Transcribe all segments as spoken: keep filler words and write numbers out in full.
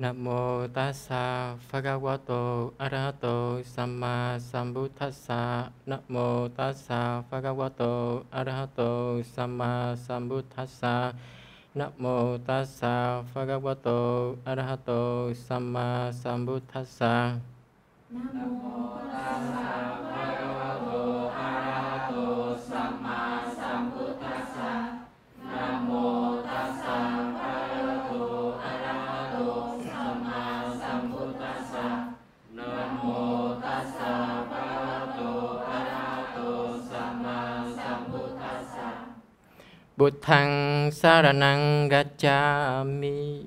Namo tassa bhagavato arahato sammasambuddhassa. Namo tassa bhagavato arahato sammasambuddhassa. Namo tassa bhagavato arahato sammasambuddhassa. Namo tassa bhagavato arahato sammasambuddhassa. Namo tassa Buddhaṃ saraṇaṃ gacchāmi.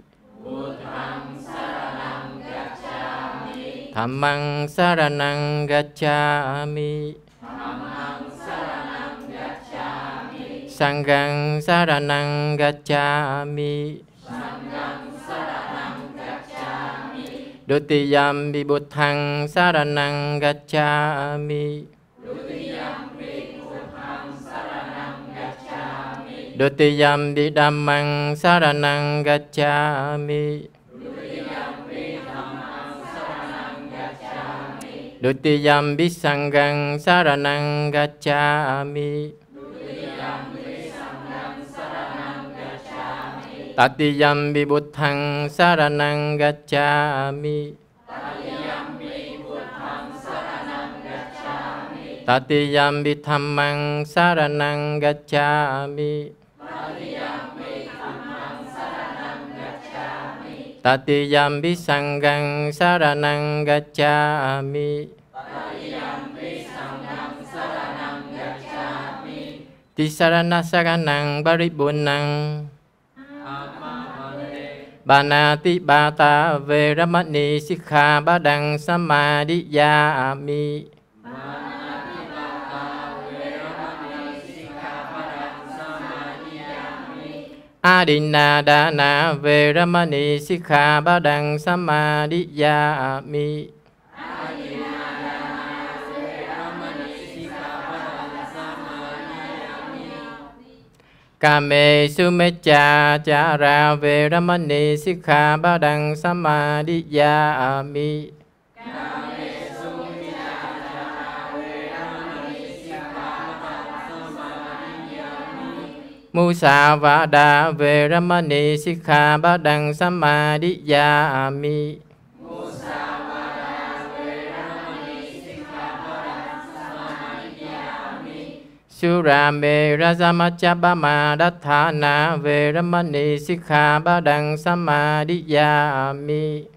Buddhaṃ saraṇaṃ gacchāmi. Dhammaṃ saraṇaṃ gacchāmi. Dhammaṃ saraṇaṃ gacchāmi. Sanghaṃ saraṇaṃ gacchāmi. Sanghaṃ saraṇaṃ gacchāmi. Dutiyampi Buddhaṃ saraṇaṃ gacchāmi. Dutiyampi Dhammaṃ saraṇaṃ gacchāmi. Dutiyampi Dhammaṃ saraṇaṃ gacchāmi. Dutiyampi Sanghaṃ saraṇaṃ gacchāmi. Dutiyampi Sanghaṃ saraṇaṃ gacchāmi. Tatiyampi Buddhaṃ saraṇaṃ gacchāmi. Tatiyampi Buddhaṃ saraṇaṃ gacchāmi. Tatiyampi Dhammaṃ saraṇaṃ gacchāmi. Tatiyampi Sanghaṃ saraṇaṃ gacchāmi. Tatiyampi Sanghaṃ saraṇaṃ gacchāmi. Tisarana saraṇaṃ paripuṇṇaṃ. Bānāti bātā veramani sikkha padaṃ sammadiyāmi. Adinna dana veramani sikkha padaṃ sammadiyāmi. Adinna dana veramani sikkha padaṃ sammadiyāmi. Kame sumecca cara veramani sikkha padaṃ sammadiyāmi. Musāvādā veramani sikkha padaṃ sammadiyāmi. Musāvādā veramani sikkha padaṃ sammadiyāmi. Surāmērāsamaccappamādatthānā veramani sikkha padaṃ sammadiyāmi.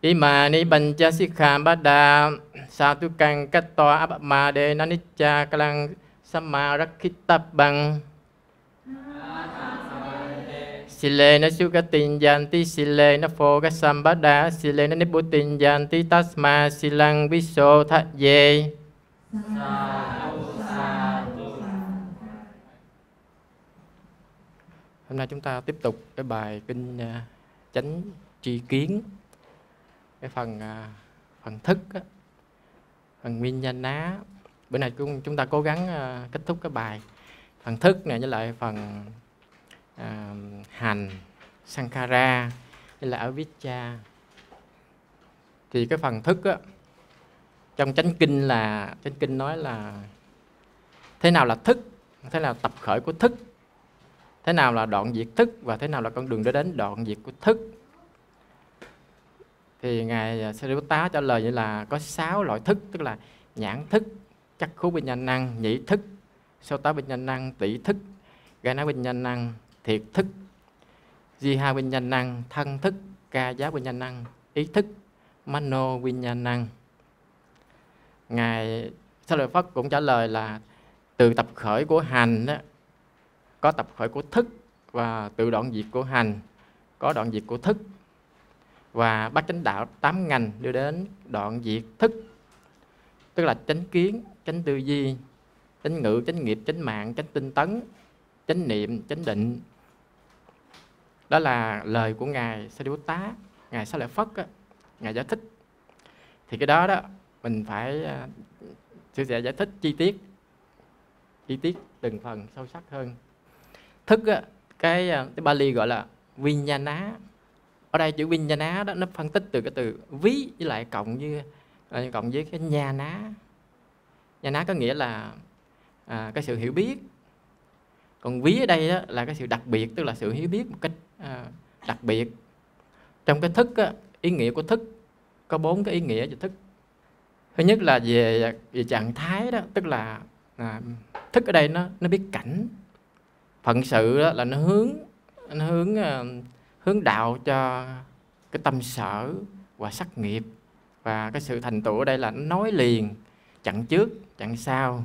Imani banja sikkha pada satukang kattoa abama de nanicca kalang sammarakhitabang. Silena sukatin janti silena phoga sambada silena nibutin janti tasma silang viso thajye. Hôm nay chúng ta tiếp tục cái bài kinh Chánh Tri Kiến. Cái phần phần thức, phần nguyên nhân á, bữa nay cũng chúng ta cố gắng kết thúc cái bài phần thức này với lại phần à, hành sankhara với lại ở avijja. Thì cái phần thức á, trong chánh kinh là chánh kinh nói là thế nào là thức, thế nào là tập khởi của thức, thế nào là đoạn diệt thức và thế nào là con đường để đến đoạn diệt của thức. Thì ngài Sariputta trả lời như là có sáu loại thức, tức là nhãn thức, chắc khú bình nhanh năng, nhĩ thức, sâu tá bình nhanh năng, tỷ thức, gai ná bình nhanh năng, thiệt thức, di ha bình nhanh năng, thân thức, ca giá bình nhanh năng, ý thức, mano bình nhanh năng. Ngài Sariputta cũng trả lời là từ tập khởi của hành đó, có tập khởi của thức, và từ đoạn diệt của hành có đoạn diệt của thức. Và bát chánh đạo tám ngành đưa đến đoạn diệt thức, tức là chánh kiến, chánh tư duy, chánh ngữ, chánh nghiệp, chánh mạng, chánh tinh tấn, chánh niệm, chánh định. Đó là lời của ngài Sariputta, ngài Xá Lợi Phất á, ngài giải thích. Thì cái đó đó mình phải Sư sẽ giải thích chi tiết, chi tiết từng phần sâu sắc hơn. Thức, cái, cái Bali gọi là Vinyana. Ở đây chữ Vinyana đó, nó phân tích từ cái từ ví với lại cộng với, cộng với cái Nhana. Nhana có nghĩa là à, cái sự hiểu biết. Còn ví ở đây đó là cái sự đặc biệt, tức là sự hiểu biết một cách à, đặc biệt. Trong cái thức, á, ý nghĩa của thức có bốn cái ý nghĩa về thức. Thứ nhất là về, về trạng thái đó, tức là à, thức ở đây nó nó biết cảnh. Phận sự đó là nó hướng nó hướng hướng đạo cho cái tâm sở và sắc nghiệp, và cái sự thành tựu ở đây là nó nói liền, chặn trước chặn sau.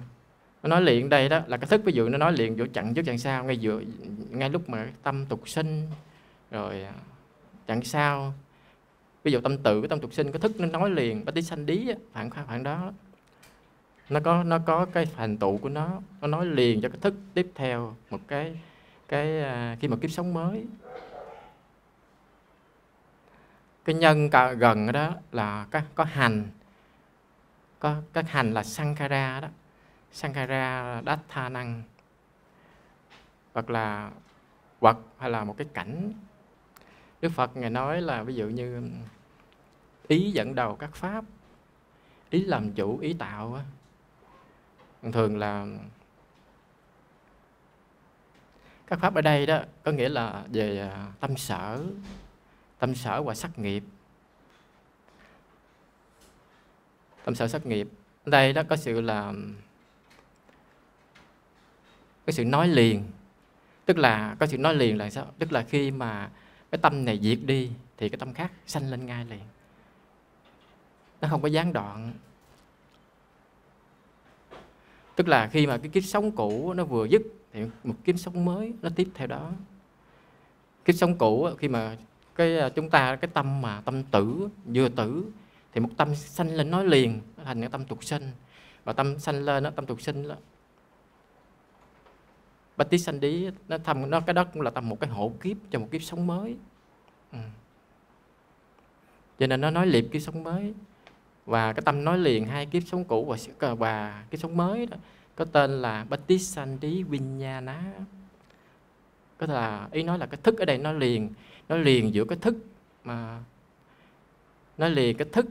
Nó nói liền đây đó là cái thức, ví dụ nó nói liền giữa chặn trước chặn sau ngay giữa ngay lúc mà tâm tục sinh rồi chặn sau. Ví dụ tâm tự, tâm tục sinh, cái thức nó nói liền, bát tí sanh đí, phản khoa phản đó. Nó có nó có cái thành tựu của nó, nó nói liền cho cái thức tiếp theo một cái cái khi mà kiếp sống mới. Cái nhân gần đó là có, có hành. Có cái hành là sankhara đó. Sankhara đát tha năng. Hoặc là hoặc hay là một cái cảnh. Đức Phật Ngài nói là ví dụ như ý dẫn đầu các pháp, ý làm chủ, ý tạo. Thường là các pháp ở đây đó có nghĩa là về tâm sở, tâm sở và sắc nghiệp. Tâm sở sắc nghiệp. Ở đây đó có sự là cái sự nói liền. Tức là có sự nói liền là sao? Tức là khi mà cái tâm này diệt đi thì cái tâm khác sanh lên ngay liền. Nó không có gián đoạn. Tức là khi mà cái kiếp sống cũ nó vừa dứt thì một kiếp sống mới nó tiếp theo đó. Kiếp sống cũ khi mà cái chúng ta cái tâm mà tâm tử, vừa tử thì một tâm sanh lên nói liền, nó thành cái tâm tục sinh. Và tâm sanh lên nó tâm tục sinh đó. Bát tí sanh đí, nó thầm nó cái đó cũng là tầm một cái hộ kiếp cho một kiếp sống mới. Ừ. Cho nên nó nói liệp kiếp sống mới, và cái tâm nói liền hai kiếp sống cũ và và kiếp sống mới đó, có tên là bát tí sanh đí vinyana. Có thể là ý nói là cái thức ở đây nó liền, nó liền giữa cái thức mà nó liền cái thức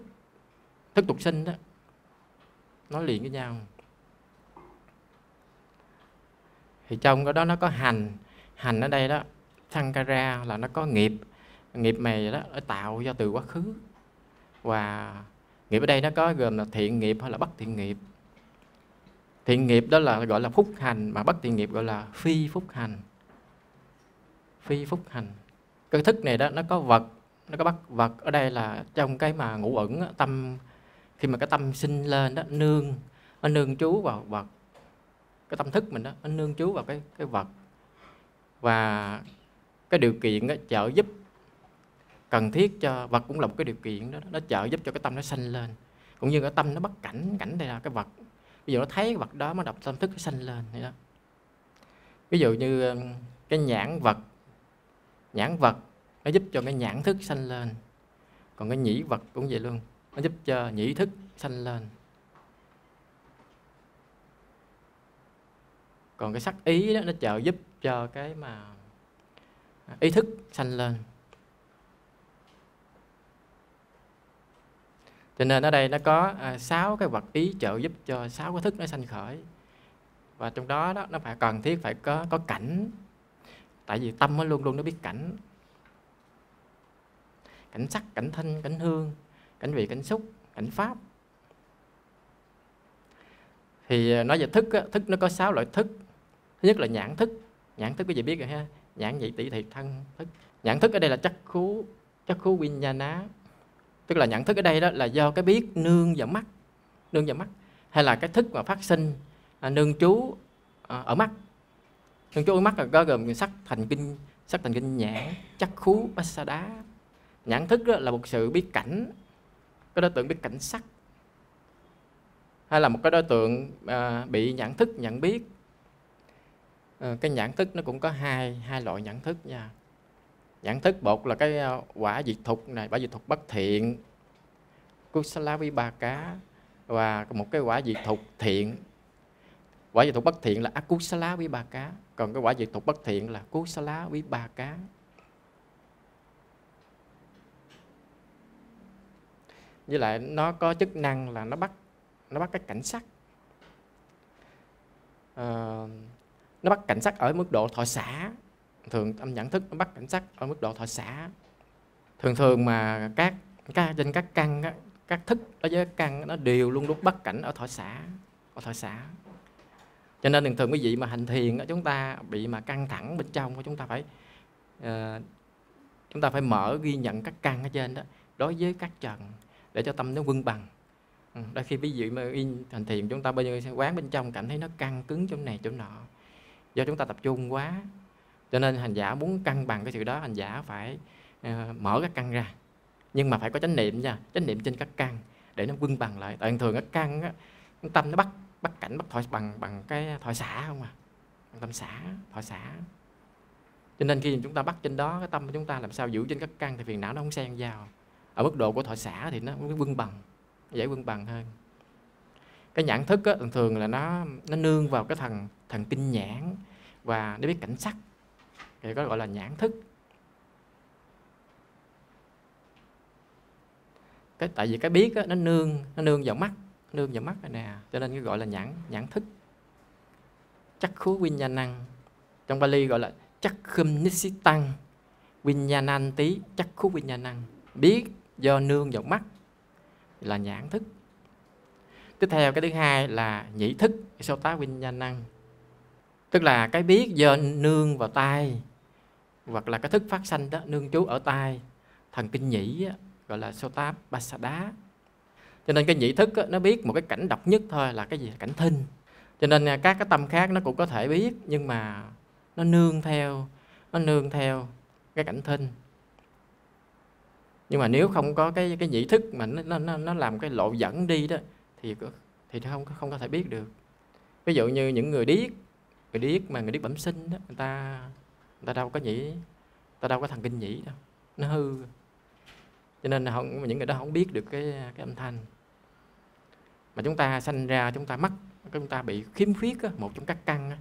thức tục sinh đó, nó liền với nhau. Thì trong cái đó nó có hành. Hành ở đây đó, sankhara là nó có nghiệp. Nghiệp này đó tạo do từ quá khứ. Và nghiệp ở đây nó có gồm là thiện nghiệp hay là bất thiện nghiệp. Thiện nghiệp đó là gọi là phúc hành, mà bất thiện nghiệp gọi là phi phúc hành. Phi phúc hành. Cái thức này đó nó có vật, nó có bất vật. Ở đây là trong cái mà ngũ uẩn đó, tâm khi mà cái tâm sinh lên đó, nương nó nương trú vào vật. Cái tâm thức mình đó, nó nương trú vào cái, cái vật. Và cái điều kiện đó, trợ giúp cần thiết cho vật cũng là một cái điều kiện đó. Nó trợ giúp cho cái tâm nó sanh lên. Cũng như cái tâm nó bắt cảnh, cảnh đây là cái vật. Ví dụ nó thấy cái vật đó mới đọc tâm thức nó sanh lên vậy đó. Ví dụ như cái nhãn vật. Nhãn vật nó giúp cho cái nhãn thức sanh lên. Còn cái nhĩ vật cũng vậy luôn. Nó giúp cho nhĩ thức sanh lên. Còn cái sắc ý đó, nó trợ giúp cho cái mà ý thức sanh lên. Cho nên ở đây nó có sáu cái vật ý trợ giúp cho sáu cái thức nó sanh khởi. Và trong đó, đó nó phải cần thiết phải có, có cảnh. Tại vì tâm nó luôn luôn nó biết cảnh. Cảnh sắc, cảnh thanh, cảnh hương, cảnh vị, cảnh xúc, cảnh pháp. Thì nói về thức, á, thức nó có sáu loại thức. Thứ nhất là nhãn thức. Nhãn thức quý vị biết rồi ha. Nhãn nhị tỷ thiệt thân thức. Nhãn thức ở đây là chakkhu, chakkhu vinyana. Tức là nhãn thức ở đây đó là do cái biết nương vào mắt. Nương vào mắt. Hay là cái thức mà phát sinh à, nương trú à, ở mắt. Nương trú ở mắt là có gồm sắc thành kinh, sắc thành kinh nhãn, chakkhu pasada. Nhãn thức đó là một sự biết cảnh. Cái đối tượng biết cảnh sắc. Hay là một cái đối tượng à, bị nhãn thức nhận biết. À, cái nhãn thức nó cũng có hai hai loại nhãn thức nha. Nhãn thức một là cái quả diệt thục này, quả diệt thục bất thiện, kusala vibhaka, và một cái quả diệt thục thiện. Quả diệt thục bất thiện là akusala với ba cá, còn cái quả diệt thục bất thiện là kusala với ba cá. Với lại nó có chức năng là nó bắt nó bắt cái cảnh sắc, à, nó bắt cảnh sắc ở mức độ thọ xả. Thường tâm nhận thức nó bắt cảnh sắc ở mức độ thọ xả. Thường thường mà các, các trên các căn, các thức đối với các căn nó đều luôn luôn bắt cảnh ở thọ xả, ở thọ xả. Cho nên thường thường quý vị mà hành thiền đó, chúng ta bị mà căng thẳng bên trong, chúng ta phải à, chúng ta phải mở ghi nhận các căn ở trên đó đối với các trần, để cho tâm nó vững bằng. Ừ, đôi khi ví dụ mà in thành thiền chúng ta bây giờ quán bên trong cảm thấy nó căng cứng chỗ này chỗ nọ, do chúng ta tập trung quá. Cho nên hành giả muốn cân bằng cái sự đó, hành giả phải uh, mở các căn ra, nhưng mà phải có chánh niệm nha, chánh niệm trên các căn để nó vững bằng lại. Tại thường các căn á, tâm nó bắt bắt cảnh bắt thọ bằng bằng cái thọ xả không à, tâm xả, thọ xả. Cho nên khi chúng ta bắt trên đó, cái tâm của chúng ta làm sao giữ trên các căn thì phiền não nó không xen vào. Ở mức độ của thọ xả thì nó vững bằng, dễ vững bằng hơn. Cái nhãn thức á, thường là nó nó nương vào cái thần thần kinh nhãn và để biết cảnh sắc, thì có gọi là nhãn thức. Cái tại vì cái biết á, nó nương nó nương vào mắt, nương vào mắt này nè, cho nên cái gọi là nhãn nhãn thức. Chakkhu Vinyanang, trong Pali gọi là Chakkhum Nissitang Vinyananti Chakkhu Vinyanang, biết do nương vào mắt là nhãn thức. Tiếp theo cái thứ hai là nhĩ thức Sota Vinyanang, tức là cái biết do nương vào tai, hoặc là cái thức phát sanh đó nương trú ở tai, thần kinh nhĩ đó, gọi là Sota Basada. Cho nên cái nhĩ thức đó, nó biết một cái cảnh độc nhất thôi là cái gì, cảnh thinh. Cho nên các cái tâm khác nó cũng có thể biết, nhưng mà nó nương theo nó nương theo cái cảnh thinh. Nhưng mà nếu không có cái cái nhĩ thức mà nó nó nó làm cái lộ dẫn đi đó thì thì không không có thể biết được. Ví dụ như những người điếc, người điếc mà người điếc bẩm sinh đó, người ta người ta đâu có nhĩ, ta đâu có thần kinh nhĩ đâu, nó hư. Cho nên không, những người đó không biết được cái cái âm thanh. Mà chúng ta sanh ra chúng ta mắc, chúng ta bị khiếm khuyết đó, một trong các căn đó,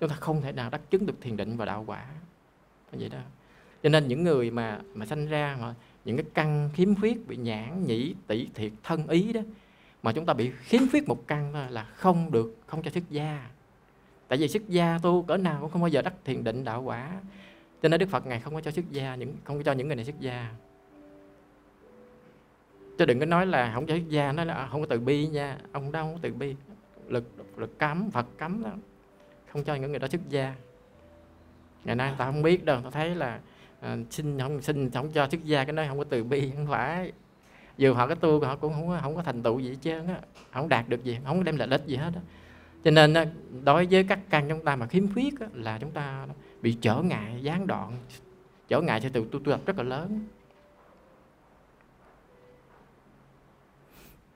chúng ta không thể nào đắc chứng được thiền định và đạo quả. Vậy đó. Cho nên những người mà mà sanh ra mà những cái căn khiếm khuyết bị nhãn, nhĩ, tỷ, thiệt, thân, ý đó, mà chúng ta bị khiếm khuyết một căn thôi là không được, không cho xuất gia. Tại vì xuất gia tu cỡ nào cũng không bao giờ đắc thiền định đạo quả. Cho nên Đức Phật Ngài không có cho xuất gia, những không có cho những người này xuất gia. Chứ đừng có nói là không cho xuất gia, nói là không có từ bi nha. Ông đâu không có từ bi, lực, lực cấm, Phật cấm đó. Không cho những người đó xuất gia. Ngày nay người ta không biết đâu, ta thấy là À, xin không xin không cho xuất gia, cái nói không có từ bi, không phải. Dù họ cái tu họ cũng không có, không có thành tựu gì hết trơn á, không đạt được gì, không đem lợi ích gì hết á. Cho nên đối với các căn chúng ta mà khiếm khuyết á, là chúng ta bị trở ngại, gián đoạn, trở ngại sẽ từ tu tu tập rất là lớn.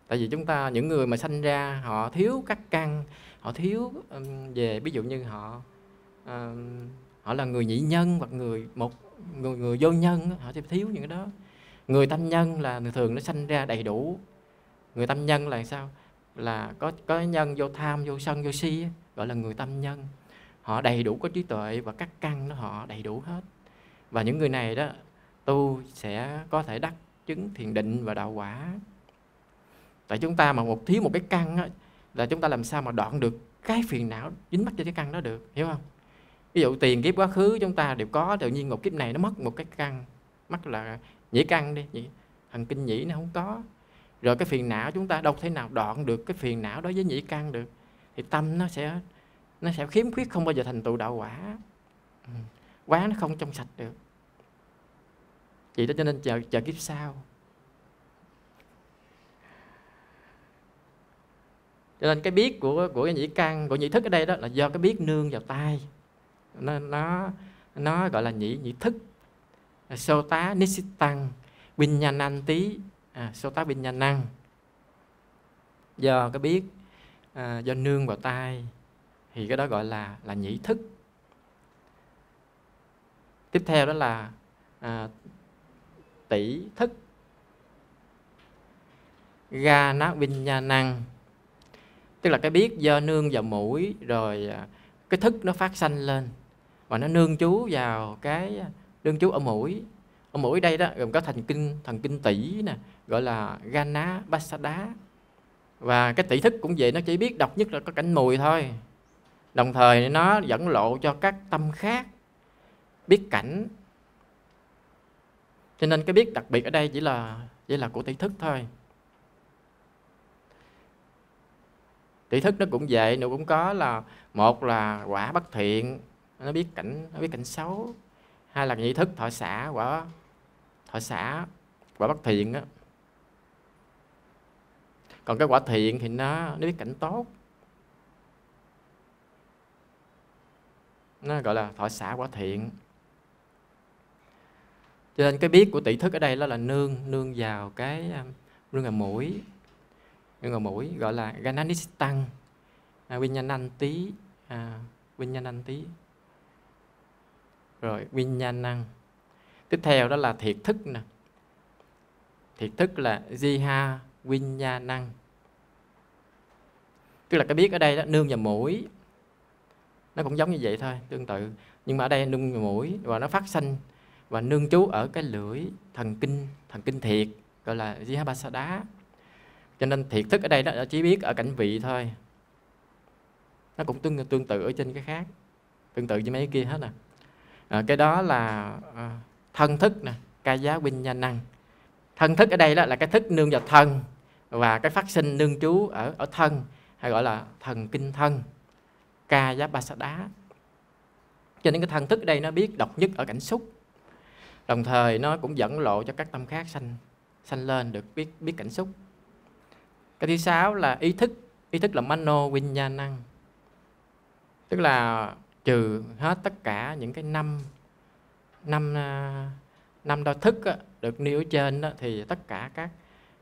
Tại vì chúng ta những người mà sanh ra họ thiếu các căn, họ thiếu um, về ví dụ như họ um, họ là người nhị nhân hoặc người một Người, người vô nhân họ sẽ thiếu những cái đó. Người tâm nhân là thường nó sanh ra đầy đủ. Người tâm nhân là sao? Là có, có nhân vô tham, vô sân, vô si, gọi là người tâm nhân. Họ đầy đủ có trí tuệ và các căn nó họ đầy đủ hết. Và những người này đó tu sẽ có thể đắc chứng thiền định và đạo quả. Tại chúng ta mà một thiếu một cái căn đó, là chúng ta làm sao mà đoạn được cái phiền não dính mắc cho cái căn đó được, hiểu không? Ví dụ tiền kiếp quá khứ chúng ta đều có, tự nhiên một kiếp này nó mất một cái căn, mất là nhĩ căn đi, nhĩ, thần kinh nhĩ nó không có. Rồi cái phiền não chúng ta đâu thể nào đoạn được cái phiền não đối với nhĩ căn được. Thì tâm nó sẽ nó sẽ khiếm khuyết, không bao giờ thành tựu đạo quả. Quá nó không trong sạch được. Vậy đó cho nên chờ, chờ kiếp sau. Cho nên cái biết của, của nhĩ căn, của nhĩ thức ở đây đó là do cái biết nương vào tai. Nó, nó, nó gọi là nhĩ, nhĩ thức Sota Nissitang Vinyananti à, Sota Vinyanang, do cái biết à, do nương vào tai, thì cái đó gọi là, là nhĩ thức. Tiếp theo đó là à, tỷ thức ga ná vinh nha năng, tức là cái biết do nương vào mũi rồi cái thức nó phát sanh lên và nó nương chú vào cái nương chú ở mũi. Ở mũi đây đó gồm có thần kinh thần kinh tỷ nè, gọi là ga ná basada, và cái tỷ thức cũng vậy, nó chỉ biết độc nhất là có cảnh mùi thôi, đồng thời nó dẫn lộ cho các tâm khác biết cảnh. Cho nên cái biết đặc biệt ở đây chỉ là chỉ là của tỷ thức thôi. Tỷ thức nó cũng vậy, nó cũng có là một là quả bất thiện, nó biết cảnh, nó biết cảnh xấu. Hai là nhị thức thọ xả, quả thọ xả, quả bất thiện á. Còn cái quả thiện thì nó nó biết cảnh tốt. Nó gọi là thọ xả quả thiện. Cho nên cái biết của tỷ thức ở đây đó là nương nương vào cái nương vào mũi, nương vào mũi gọi là gananistang, vinyananti, vinyananti, rồi vinyanang. Tiếp theo đó là thiệt thức nè, thiệt thức là jiha vinyanang, tức là cái biết ở đây đó nương vào mũi, nó cũng giống như vậy thôi, tương tự, nhưng mà ở đây nương vào mũi và nó phát sinh và nương trú ở cái lưỡi thần kinh, thần kinh thiệt gọi là jihabasada. Cho nên thiệt thức ở đây nó chỉ biết ở cảnh vị thôi. Nó cũng tương tương tự ở trên cái khác, tương tự như mấy cái kia hết nè. À, cái đó là à, thân thức nè, kaya vinyanang. Thân thức ở đây đó là cái thức nương vào thân và cái phát sinh nương trú ở ở thân, hay gọi là thần kinh thân, kaya basada. Cho nên cái thân thức ở đây nó biết độc nhất ở cảnh xúc. Đồng thời nó cũng dẫn lộ cho các tâm khác sanh sanh lên được biết biết cảnh xúc. Cái thứ sáu là ý thức, ý thức là mano vinyanang, tức là trừ hết tất cả những cái năm năm năm đo thức á, được nêu ở trên đó, thì tất cả các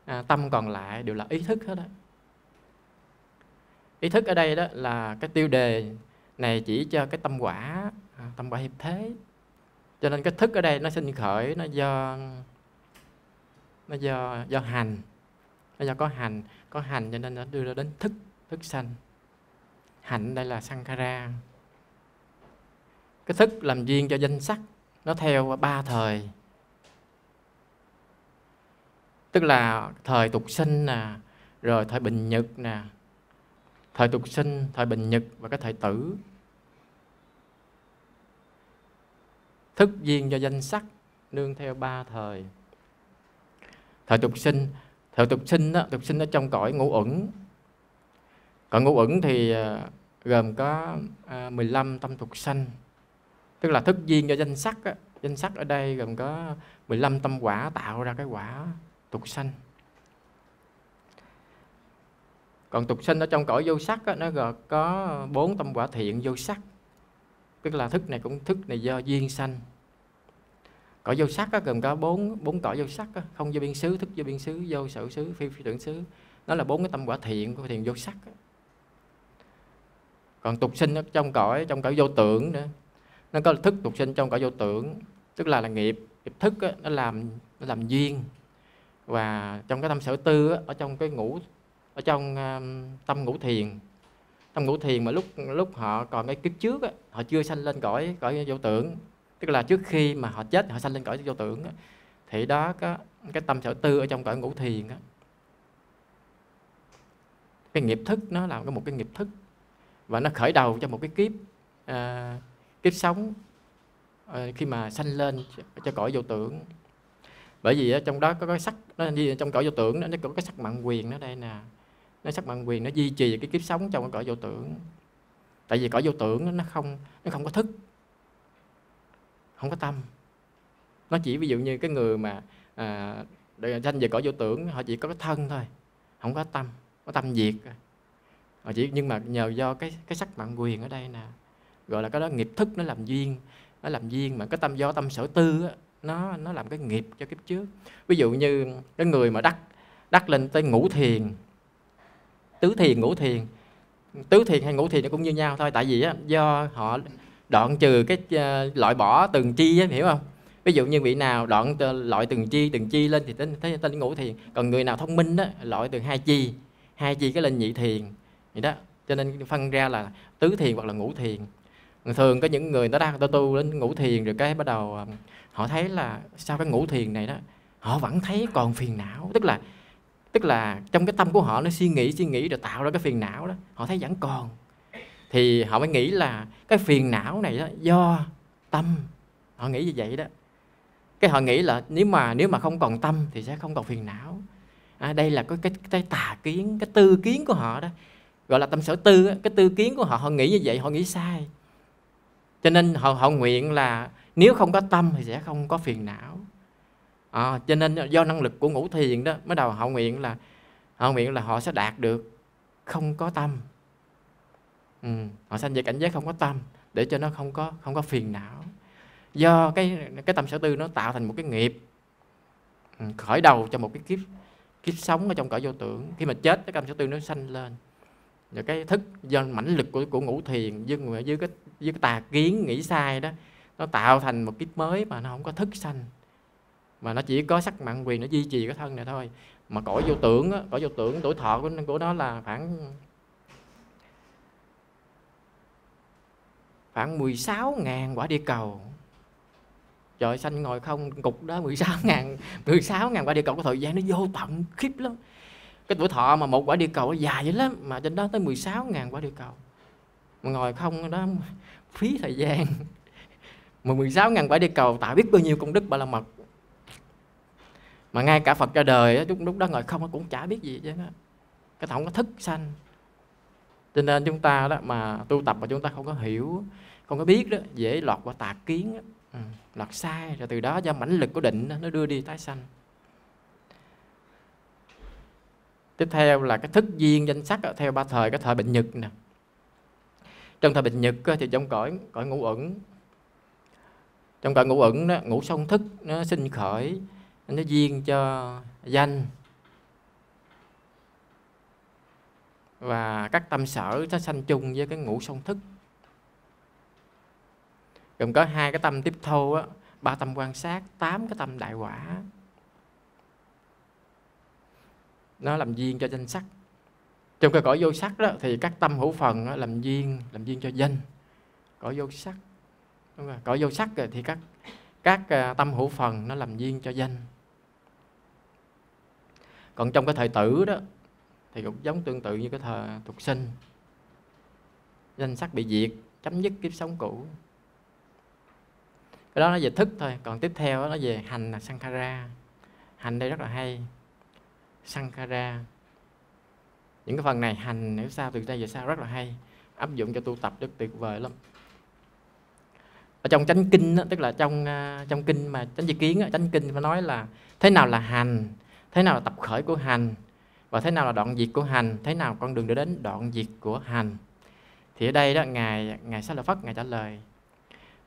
à, tâm còn lại đều là ý thức hết đó. Ý thức ở đây đó là cái tiêu đề này chỉ cho cái tâm quả, tâm quả hiệp thế. Cho nên cái thức ở đây nó sinh khởi, nó do nó do do hành, nó do có hành, có hành cho nên nó đưa ra đến thức, thức sanh. Hạnh đây là sankhara. Cái thức làm duyên cho danh sắc, nó theo ba thời, tức là thời tục sinh nè, rồi thời bình nhật nè, thời tục sinh, thời bình nhật và cái thời tử. Thức duyên do danh sắc nương theo ba thời. Thời tục sinh, thời tục sinh đó, tục sinh ở trong cõi ngũ uẩn. Cõi ngũ uẩn thì gồm có mười lăm tâm tục sanh, tức là thức duyên do danh sắc đó. Danh sắc ở đây gồm có mười lăm tâm quả tạo ra cái quả tục sanh. Còn tục sinh ở trong cõi vô sắc đó, nó gồm có bốn tâm quả thiện vô sắc, tức là thức này cũng thức này do duyên sanh. Cõi vô sắc á, gồm có bốn bốn cõi vô sắc á, không vô biên xứ, thức vô biên xứ, vô sở xứ, phi phi tưởng xứ. Nó là bốn cái tâm quả thiện của thiện vô sắc á. Còn tục sinh ở trong cõi trong cõi vô tưởng nữa, nó có thức tục sinh trong cõi vô tưởng, tức là là nghiệp, nghiệp thức á, nó làm nó làm duyên. Và trong cái tâm sở tư á, ở trong cái ngũ ở trong um, tâm ngũ thiền. Tâm ngũ thiền mà lúc lúc họ còn cái kiếp trước á, họ chưa sanh lên cõi cõi vô tưởng, tức là trước khi mà họ chết họ sanh lên cõi vô tưởng á, thì đó có cái tâm sở tư ở trong cõi ngũ thiền á, cái nghiệp thức nó làm có một cái nghiệp thức và nó khởi đầu cho một cái kiếp à, kiếp sống à, khi mà sanh lên cho cõi vô tưởng. Bởi vì á, trong đó có cái sắc nó, trong cõi vô tưởng nó, nó có cái sắc mạng quyền ở đây nè. Nó sắc mạng quyền nó duy trì cái kiếp sống trong cái cõi vô tưởng. Tại vì cõi vô tưởng nó không nó không có thức, không có tâm. Nó chỉ ví dụ như cái người mà à, sanh về cõi vô tưởng họ chỉ có cái thân thôi, không có tâm, có tâm diệt. Họ chỉ nhưng mà nhờ do cái cái sắc mạng quyền ở đây nè, gọi là cái đó nghiệp thức nó làm duyên, nó làm duyên mà cái tâm do tâm sở tư á, nó nó làm cái nghiệp cho kiếp trước. Ví dụ như cái người mà đắc đắc lên tới ngũ thiền, tứ thiền, ngũ thiền, tứ thiền hay ngũ thiền nó cũng như nhau thôi. Tại vì á, do họ đoạn trừ cái uh, loại bỏ từng chi á, hiểu không? Ví dụ như vị nào đoạn loại từng chi từng chi lên thì tính tới tên ngũ thiền, còn người nào thông minh đó loại từ hai chi hai chi cái lên nhị thiền vậy đó. Cho nên phân ra là tứ thiền hoặc là ngũ thiền. Thường có những người đó đang tu đến ngũ thiền rồi cái bắt đầu họ thấy là sau cái ngũ thiền này đó họ vẫn thấy còn phiền não, tức là tức là trong cái tâm của họ nó suy nghĩ suy nghĩ rồi tạo ra cái phiền não đó, họ thấy vẫn còn. Thì họ mới nghĩ là cái phiền não này đó do tâm, họ nghĩ như vậy đó. Cái họ nghĩ là nếu mà nếu mà không còn tâm thì sẽ không còn phiền não. À, đây là có cái, cái tà kiến, cái tư kiến của họ đó, gọi là tâm sở tư. Cái tư kiến của họ, họ nghĩ như vậy, họ nghĩ sai. Cho nên họ, họ nguyện là nếu không có tâm thì sẽ không có phiền não. À, cho nên do năng lực của ngũ thiền đó mới đầu họ nguyện là họ nguyện là họ sẽ đạt được không có tâm. Ừ, họ sanh về cảnh giới không có tâm để cho nó không có không có phiền não. Do cái cái tâm sở tư nó tạo thành một cái nghiệp khởi đầu cho một cái kiếp kiếp sống ở trong cõi vô tưởng. Khi mà chết cái tâm sở tư nó sanh lên. Rồi cái thức do mãnh lực của của ngũ thiền với với cái với cái tà kiến nghĩ sai đó, nó tạo thành một kiếp mới mà nó không có thức sanh, mà nó chỉ có sắc mạng quyền, nó duy trì cái thân này thôi. Mà cõi vô tưởng á, cõi vô tưởng tuổi thọ của của nó là khoảng khoảng mười sáu ngàn quả địa cầu. Trời, sanh ngồi không cục đó mười sáu ngàn quả địa cầu, cái thời gian nó vô tận khiếp lắm. Cái tuổi thọ mà một quả địa cầu nó dài vậy lắm, mà trên đó tới mười sáu ngàn quả địa cầu. Mà ngồi không đó phí thời gian. Mà mười sáu ngàn quả địa cầu tạo biết bao nhiêu công đức Ba La Mật. Mà ngay cả Phật ra đời lúc đó ngồi không nó cũng chả biết gì chứ. Cái thọng nó thức sanh. Cho nên chúng ta đó mà tu tập mà chúng ta không có hiểu, không có biết đó, dễ lọt qua tà kiến đó. Ừ, lọt sai, rồi từ đó do mãnh lực của định đó, nó đưa đi tái sanh. Tiếp theo là cái thức duyên danh sắc theo ba thời, cái thời bệnh nhật nè. Trong thời bệnh nhật thì trong cõi cõi ngũ uẩn, trong cõi ngũ uẩn đó, ngũ song thức nó sinh khởi, nó duyên cho danh và các tâm sở nó sanh chung với cái ngũ song thức. Gồm có hai cái tâm tiếp thu á, ba tâm quan sát, tám cái tâm đại quả. Nó làm duyên cho danh sắc. Trong cái cõi vô sắc đó thì các tâm hữu phần đó, làm duyên làm duyên cho danh. Cõi vô sắc. Đúng rồi, cõi vô sắc rồi thì các các tâm hữu phần nó làm duyên cho danh. Còn trong cái thời tử đó thì cũng giống tương tự như cái thời tục sinh. Danh sắc bị diệt, chấm dứt kiếp sống cũ. Cái đó nó về thức thôi. Còn tiếp theo nó về hành là sankhara. Hành đây rất là hay. Sankhara. Những cái phần này hành nếu sao từ đây về sau rất là hay. Áp dụng cho tu tập rất tuyệt vời lắm. Ở trong chánh kinh, tức là trong trong kinh mà chánh tri kiến, chánh kinh phải nói là thế nào là hành, thế nào là tập khởi của hành, và thế nào là đoạn diệt của hành, thế nào con đường để đến đoạn diệt của hành. Thì ở đây đó ngài ngài Xá Lợi Phất ngài trả lời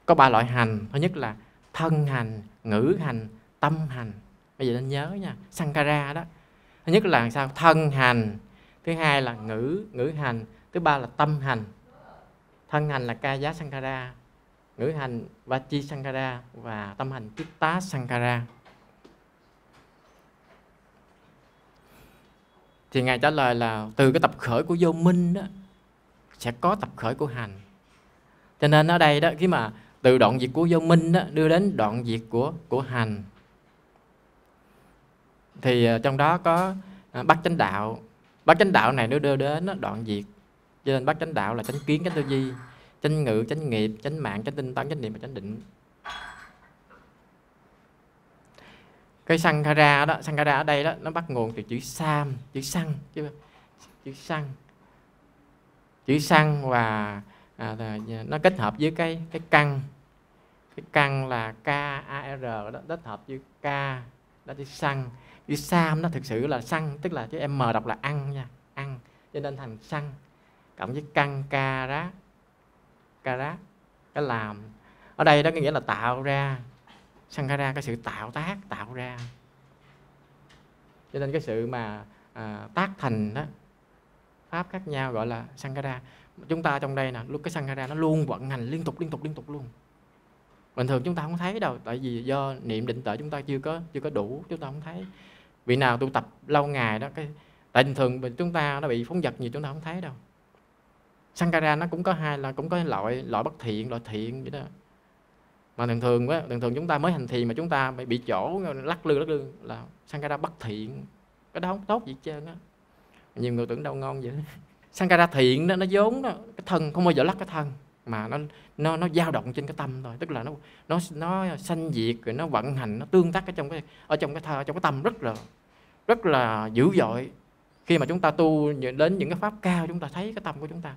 có ba loại hành. Thứ nhất là thân hành, ngữ hành, tâm hành. Bây giờ nên nhớ nha, sankhara đó. Thứ nhất là sao? Thân hành. Thứ hai là ngữ ngữ hành. Thứ ba là tâm hành. Thân hành là kaya sankhara, ngữ hành vachi sankhara và tâm hành chitta sankhara. Thì ngài trả lời là từ cái tập khởi của vô minh đó sẽ có tập khởi của hành. Cho nên ở đây đó khi mà từ đoạn diệt của vô minh đó đưa đến đoạn diệt của của hành thì trong đó có bát chánh đạo. Bát chánh đạo này nó đưa đến đoạn diệt. Cho nên bát chánh đạo là chánh kiến, chánh tư duy, chánh ngữ, chánh nghiệp, chánh mạng, chánh tinh tấn, chánh niệm và chánh định. Cái sankhara đó, sankhara ở đây đó nó bắt nguồn từ chữ sam, chữ sang, chứ chữ sang, chữ sang và à, nó kết hợp với cái cái căn, cái căn là k a r đó kết hợp với k đó chữ sang, chữ sam nó thực sự là sang, tức là chữ m đọc là ăn nha, ăn, cho nên thành sang cộng với căn ca đó, ca đó cái làm ở đây đó có nghĩa là tạo ra. Sankhara cái sự tạo tác, tạo ra. Cho nên cái sự mà à, tác thành đó, pháp khác nhau gọi là sankhara. Chúng ta trong đây nè, lúc cái sankhara nó luôn vận hành liên tục liên tục liên tục luôn. Bình thường chúng ta không thấy đâu, tại vì do niệm định tuệ chúng ta chưa có chưa có đủ, chúng ta không thấy. Vị nào tu tập lâu ngày đó, cái tại bình thường chúng ta nó bị phóng dật gì chúng ta không thấy đâu. Sankara nó cũng có hai là cũng có loại loại bất thiện, loại thiện vậy đó. Mà thường thường á, thường thường chúng ta mới hành thiền mà chúng ta bị bị chỗ lắc lư lắc lư là Sankara bất thiện. Cái đó không tốt gì hết trơn á. Nhiều người tưởng đâu ngon vậy. Sankara thiện đó, nó vốn đó, cái thân không bao giờ lắc cái thân, mà nó nó nó dao động trên cái tâm thôi, tức là nó nó nó sanh diệt rồi nó vận hành, nó tương tác ở trong cái ở trong cái thơ, trong cái tâm rất là rất là dữ dội. Khi mà chúng ta tu đến những cái pháp cao, chúng ta thấy cái tâm của chúng ta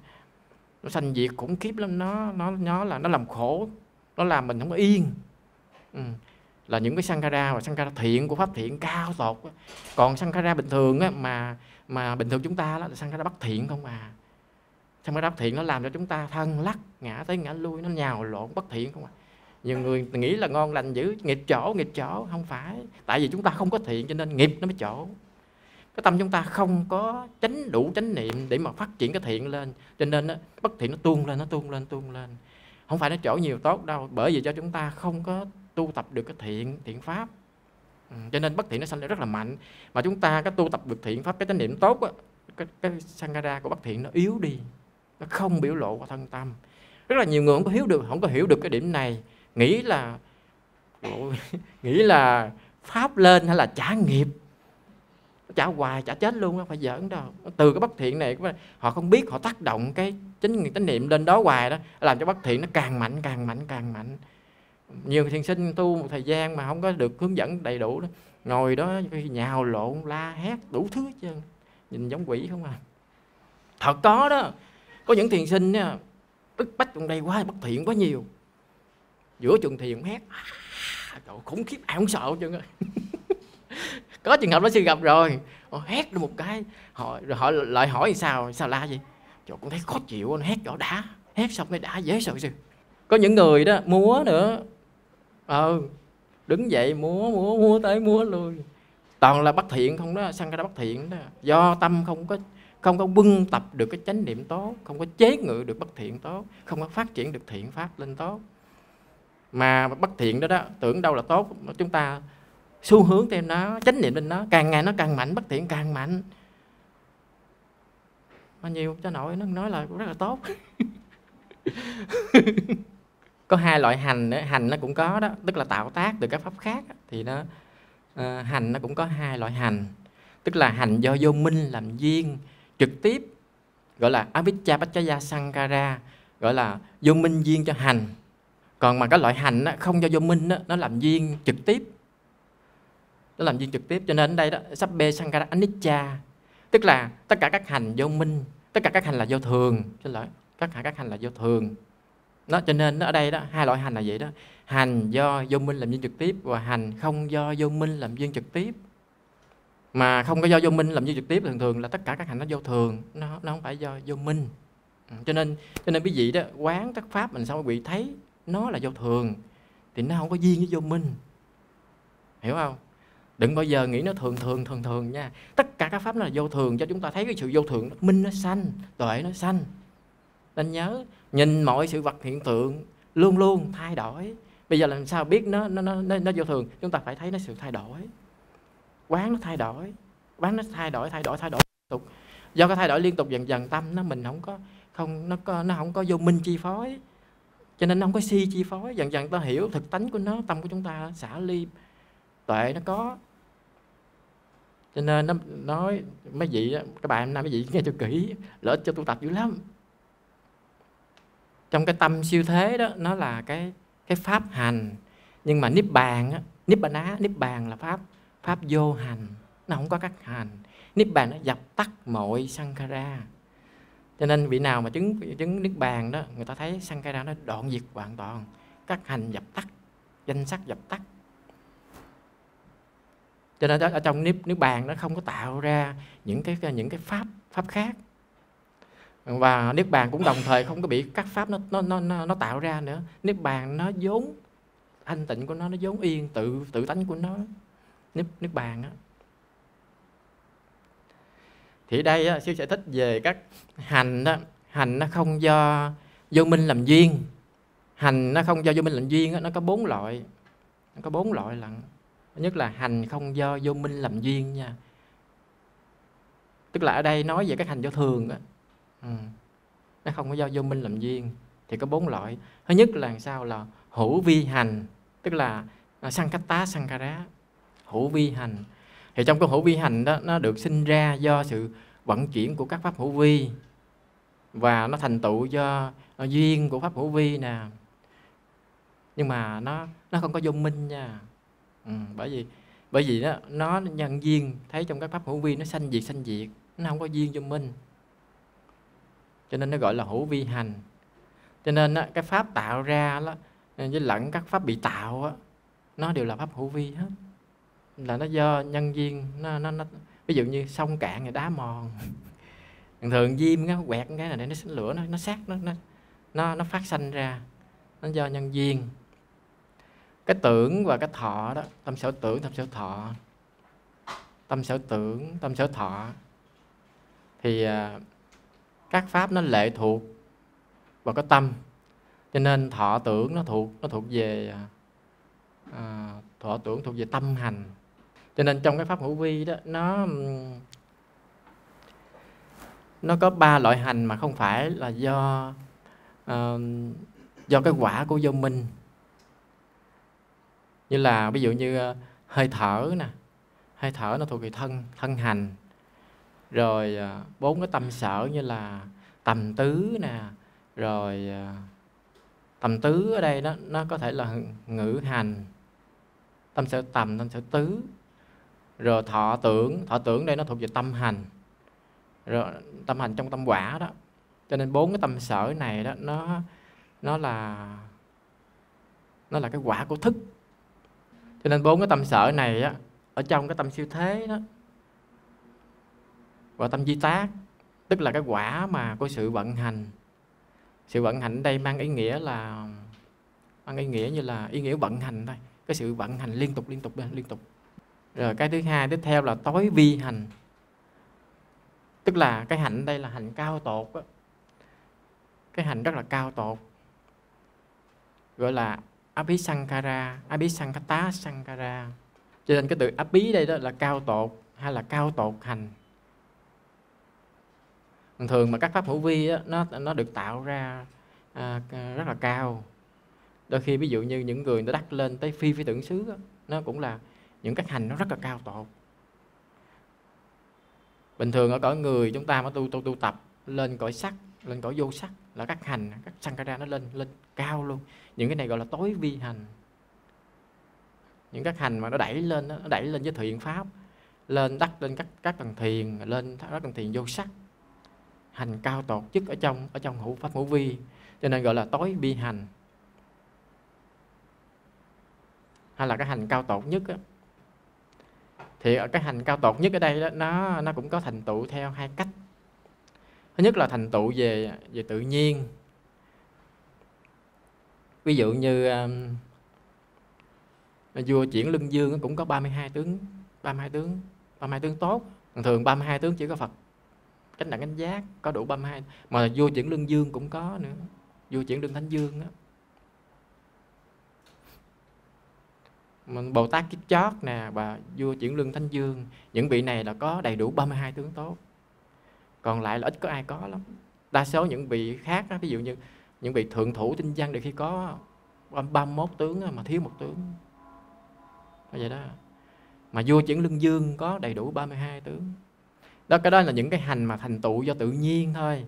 nó sanh diệt khủng khiếp lắm, nó nó nó là nó làm khổ, nó làm mình không có yên. Ừ. Là những cái Sankara và Sankara thiện của pháp thiện cao tột. Còn Sankara bình thường á, mà mà bình thường chúng ta đó là Sankara bất thiện không à. Sankara bất thiện nó làm cho chúng ta thân lắc ngã tới ngã lui, nó nhào lộn, bất thiện không à. Nhiều người nghĩ là ngon lành dữ, nghiệp chỗ nghiệp chỗ, không phải. Tại vì chúng ta không có thiện cho nên nghiệp nó mới chỗ. Cái tâm chúng ta không có chánh đủ chánh niệm để mà phát triển cái thiện lên, cho nên đó, bất thiện nó tuôn lên, nó tuôn lên, tuôn lên. Không phải nó chỗ nhiều tốt đâu, bởi vì cho chúng ta không có tu tập được cái thiện thiện pháp. Ừ, cho nên bất thiện nó sanh ra rất là mạnh. Mà chúng ta cái tu tập được thiện pháp, cái chánh niệm tốt á, cái, cái Sankara của bất thiện nó yếu đi, nó không biểu lộ qua thân tâm. Rất là nhiều người không có hiểu được, không có hiểu được cái điểm này, nghĩ là nghĩ là pháp lên hay là trả nghiệp, trả hoài trả chết luôn, nó phải giỡn đâu. Từ cái bất thiện này họ không biết, họ tác động cái chính chánh niệm lên đó hoài đó, làm cho bất thiện nó càng mạnh càng mạnh càng mạnh. Nhiều thiền sinh tu một thời gian mà không có được hướng dẫn đầy đủ đó, ngồi đó nhào lộn la hét đủ thứ hết trơn, nhìn giống quỷ không à. Thật có đó, có những thiền sinh đó, bức bách trong đây quá, bất thiện quá nhiều, giữa trường thiền hét à, trời khủng khiếp, ai không sợ chứ. Có trường hợp đó sư gặp rồi, họ hét được một cái, họ, rồi họ lại hỏi sao, sao la gì? Trời cũng thấy khó chịu, hét chỗ đã, hét xong cái đã dễ sợ sư. Có những người đó múa nữa, ờ, đứng dậy múa múa múa tới múa lui, toàn là bất thiện không đó, Sankara bất thiện đó, do tâm không có không có quân tập được cái chánh niệm tốt, không có chế ngự được bất thiện tốt, không có phát triển được thiện pháp lên tốt. Mà bất thiện đó đó tưởng đâu là tốt, chúng ta xu hướng theo nó, chánh niệm lên nó, càng ngày nó càng mạnh, bất thiện càng mạnh. Mà nhiều cho nội nó nói là cũng rất là tốt. Có hai loại hành nữa, hành nó cũng có đó, tức là tạo tác từ các pháp khác thì nó uh, hành nó cũng có hai loại hành, tức là hành do vô minh làm duyên trực tiếp gọi là avicca paccaya sankara, gọi là vô minh duyên cho hành. Còn mà cái loại hành đó, không do vô minh đó, nó làm duyên trực tiếp, nó làm duyên trực tiếp cho nên ở đây đó sabbe sankara anicca, tức là tất cả các hành vô minh, tất cả các hành là vô thường, xin lỗi, tất cả các hành là vô thường. Nó cho nên nó ở đây đó hai loại hành là vậy đó, hành do vô minh làm duyên trực tiếp và hành không do vô minh làm duyên trực tiếp. Mà không có do vô minh làm duyên trực tiếp thường thường là tất cả các hành nó vô thường, nó nó không phải do vô minh. Cho nên cho nên quý vị đó quán các pháp mình sao quý vị thấy nó là vô thường thì nó không có duyên với vô minh. Hiểu không? Đừng bao giờ nghĩ nó thường thường thường thường nha. Tất cả các pháp nó là vô thường, cho chúng ta thấy cái sự vô thường, minh nó sanh, tuệ nó sanh. Nên nhớ nhìn mọi sự vật hiện tượng luôn luôn thay đổi. Bây giờ làm sao biết nó nó nó nó vô thường? Chúng ta phải thấy nó sự thay đổi. Quán nó thay đổi, quán nó thay đổi, thay đổi, thay đổi liên tục. Do cái thay đổi liên tục dần dần tâm nó mình không có không nó có, nó không có vô minh chi phối. Cho nên nó không có si chi phối, dần dần ta hiểu thực tánh của nó, tâm của chúng ta xả ly, tuệ nó có. Cho nên nó nói mấy vị các bạn hôm nay mấy vị nghe cho kỹ, lợi ích cho tu tập dữ lắm. Trong cái tâm siêu thế đó, nó là cái cái pháp hành, nhưng mà niết bàn á, niết bàn á, niết bàn là pháp pháp vô hành, nó không có các hành. Niết bàn nó dập tắt mọi sankara. Cho nên vị nào mà chứng chứng niết bàn đó, người ta thấy sankara nó đoạn diệt hoàn toàn, các hành dập tắt, danh sắc dập tắt. Cho nên ở trong niết niết bàn nó không có tạo ra những cái những cái pháp pháp khác. Và niết bàn cũng đồng thời không có bị các pháp nó nó nó nó tạo ra nữa. Niết bàn nó vốn thanh tịnh của nó, nó vốn yên tự tự tánh của nó. Niết niết bàn á. Thì đây á, sư sẽ thích về các hành đó, hành nó không do vô minh làm duyên. Hành nó không do vô minh làm duyên đó, nó có bốn loại. Nó có bốn loại lận. Nhất là hành không do vô minh làm duyên nha. Tức là ở đây nói về các hành do thường đó. Ừ. Nó không có do vô minh làm duyên. Thì có bốn loại. Thứ nhất là sao? Là hữu vi hành. Tức là sankatta sankara. Hữu vi hành. Thì trong cái hữu vi hành đó, nó được sinh ra do sự vận chuyển của các pháp hữu vi. Và nó thành tựu do duyên của pháp hữu vi nè. Nhưng mà nó nó không có vô minh nha. Ừ, bởi vì bởi vì đó, nó nhân duyên, thấy trong các pháp hữu vi nó sanh diệt sanh diệt, nó không có duyên vô minh. Cho nên nó gọi là hữu vi hành. Cho nên đó, cái pháp tạo ra đó, với lẫn các pháp bị tạo đó, nó đều là pháp hữu vi hết. Là nó do nhân duyên, nó, nó, nó ví dụ như sông cạn này đá mòn. Thường diêm nó quẹt cái này để nó sinh lửa, nó nó sát nó nó nó nó phát sanh ra, nó do nhân duyên. Cái tưởng và cái thọ đó, tâm sở tưởng, tâm sở thọ, tâm sở tưởng, tâm sở thọ, thì các pháp nó lệ thuộc vào cái tâm, cho nên thọ tưởng nó thuộc nó thuộc về à, thọ tưởng thuộc về tâm hành. Cho nên trong cái pháp hữu vi đó, nó nó có ba loại hành mà không phải là do uh, do cái quả của vô minh. Như là ví dụ như uh, hơi thở nè, hơi thở nó thuộc về thân thân hành. Rồi uh, bốn cái tâm sở như là tầm tứ nè, rồi uh, tầm tứ ở đây đó, nó có thể là ngữ hành, tâm sở tầm, tâm sở tứ. Rồi thọ tưởng, thọ tưởng đây nó thuộc về tâm hành. Rồi, tâm hành trong tâm quả đó. Cho nên bốn cái tâm sở này đó, nó nó là nó là cái quả của thức. Cho nên bốn cái tâm sở này đó, ở trong cái tâm siêu thế đó và tâm di tác, tức là cái quả mà của sự vận hành. Sự vận hành ở đây mang ý nghĩa là mang ý nghĩa như là ý nghĩa vận hành thôi, cái sự vận hành liên tục liên tục liên tục. Rồi cái thứ hai tiếp theo là tối vi hành. Tức là cái hạnh đây là hạnh cao tột đó. Cái hạnh rất là cao tột, gọi là Abhisankara, Abhisankata Sankara. Cho nên cái từ Abhi đây đó là cao tột hay là cao tột hành. Thường mà các pháp hữu vi đó, nó, nó được tạo ra à, rất là cao. Đôi khi ví dụ như những người nó đắc lên tới phi phi tưởng xứ đó, nó cũng là những các hành nó rất là cao tột. Bình thường ở cõi người chúng ta mà tu tu tu tập lên cõi sắc, lên cõi vô sắc là các hành, các sankara nó lên lên cao luôn. Những cái này gọi là tối vi hành. Những các hành mà nó đẩy lên, nó đẩy lên với thiện pháp, lên đắc lên các các tầng thiền, lên các tầng thiền vô sắc. Hành cao tột nhất ở trong ở trong hữu pháp hữu vi, cho nên gọi là tối vi hành. Hay là cái hành cao tột nhất á. Thì ở cái hành cao tột nhất ở đây đó, nó nó cũng có thành tựu theo hai cách. Thứ nhất là thành tựu về về tự nhiên. Ví dụ như um, vua Chuyển Lưng Dương cũng có ba mươi hai tướng, ba mươi hai tướng, ba mươi hai tướng tốt. Thường ba mươi hai tướng chỉ có Phật Chánh Đẳng Chánh Giác có đủ ba mươi hai, mà vua Chuyển Lưng Dương cũng có nữa, vua Chuyển Lưng Thánh Dương đó. Bồ Tát Kiếp Chót nè và vua Chuyển Lương Thánh Dương, những vị này là có đầy đủ ba mươi hai tướng tốt. Còn lại là ít có ai có lắm. Đa số những vị khác đó, ví dụ như những vị thượng thủ tinh văn đều khi có ba mươi mốt tướng mà thiếu một tướng. Vậy đó. Mà vua Chuyển Lương Dương có đầy đủ ba mươi hai tướng. Đó, cái đó là những cái hành mà thành tựu do tự nhiên thôi.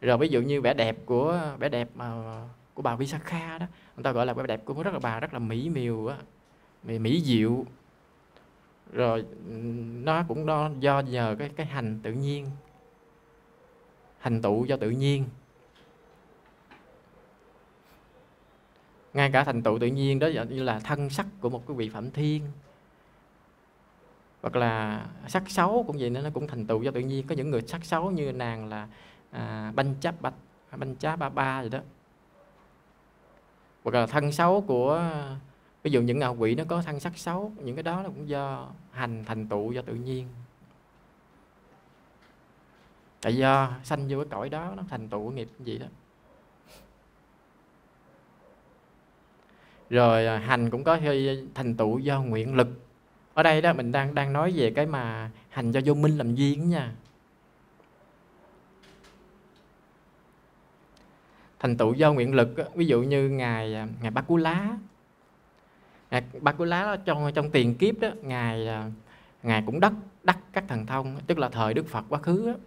Rồi ví dụ như vẻ đẹp của vẻ đẹp mà của bà Visakha đó, người ta gọi là vẻ đẹp của rất là bà rất là mỹ miều á. Mỹ diệu. Rồi nó cũng đó, do nhờ cái, cái hành tự nhiên, hành tựu do tự nhiên. Ngay cả thành tựu tự nhiên đó như là thân sắc của một cái vị Phạm Thiên, hoặc là sắc xấu cũng vậy nữa, nó cũng thành tựu do tự nhiên. Có những người sắc xấu như nàng là à, Banh Cháp Bạch, Banh Cháp Ba Ba vậy đó. Hoặc là thân xấu của ví dụ những ngạ quỷ nó có thân sắc xấu, những cái đó là cũng do hành thành tựu do tự nhiên. Tại do sanh vô cái cõi đó nó thành tựu nghiệp gì đó. rồi hành cũng có hơi thành tựu do nguyện lực. Ở đây đó mình đang đang nói về cái mà hành do vô minh làm duyên nha. Thành tựu do nguyện lực, ví dụ như ngài ngài Bākula, ngài Bākula trong trong tiền kiếp đó, ngài ngài cũng đắc đắc các thần thông, tức là thời Đức Phật quá khứ đó.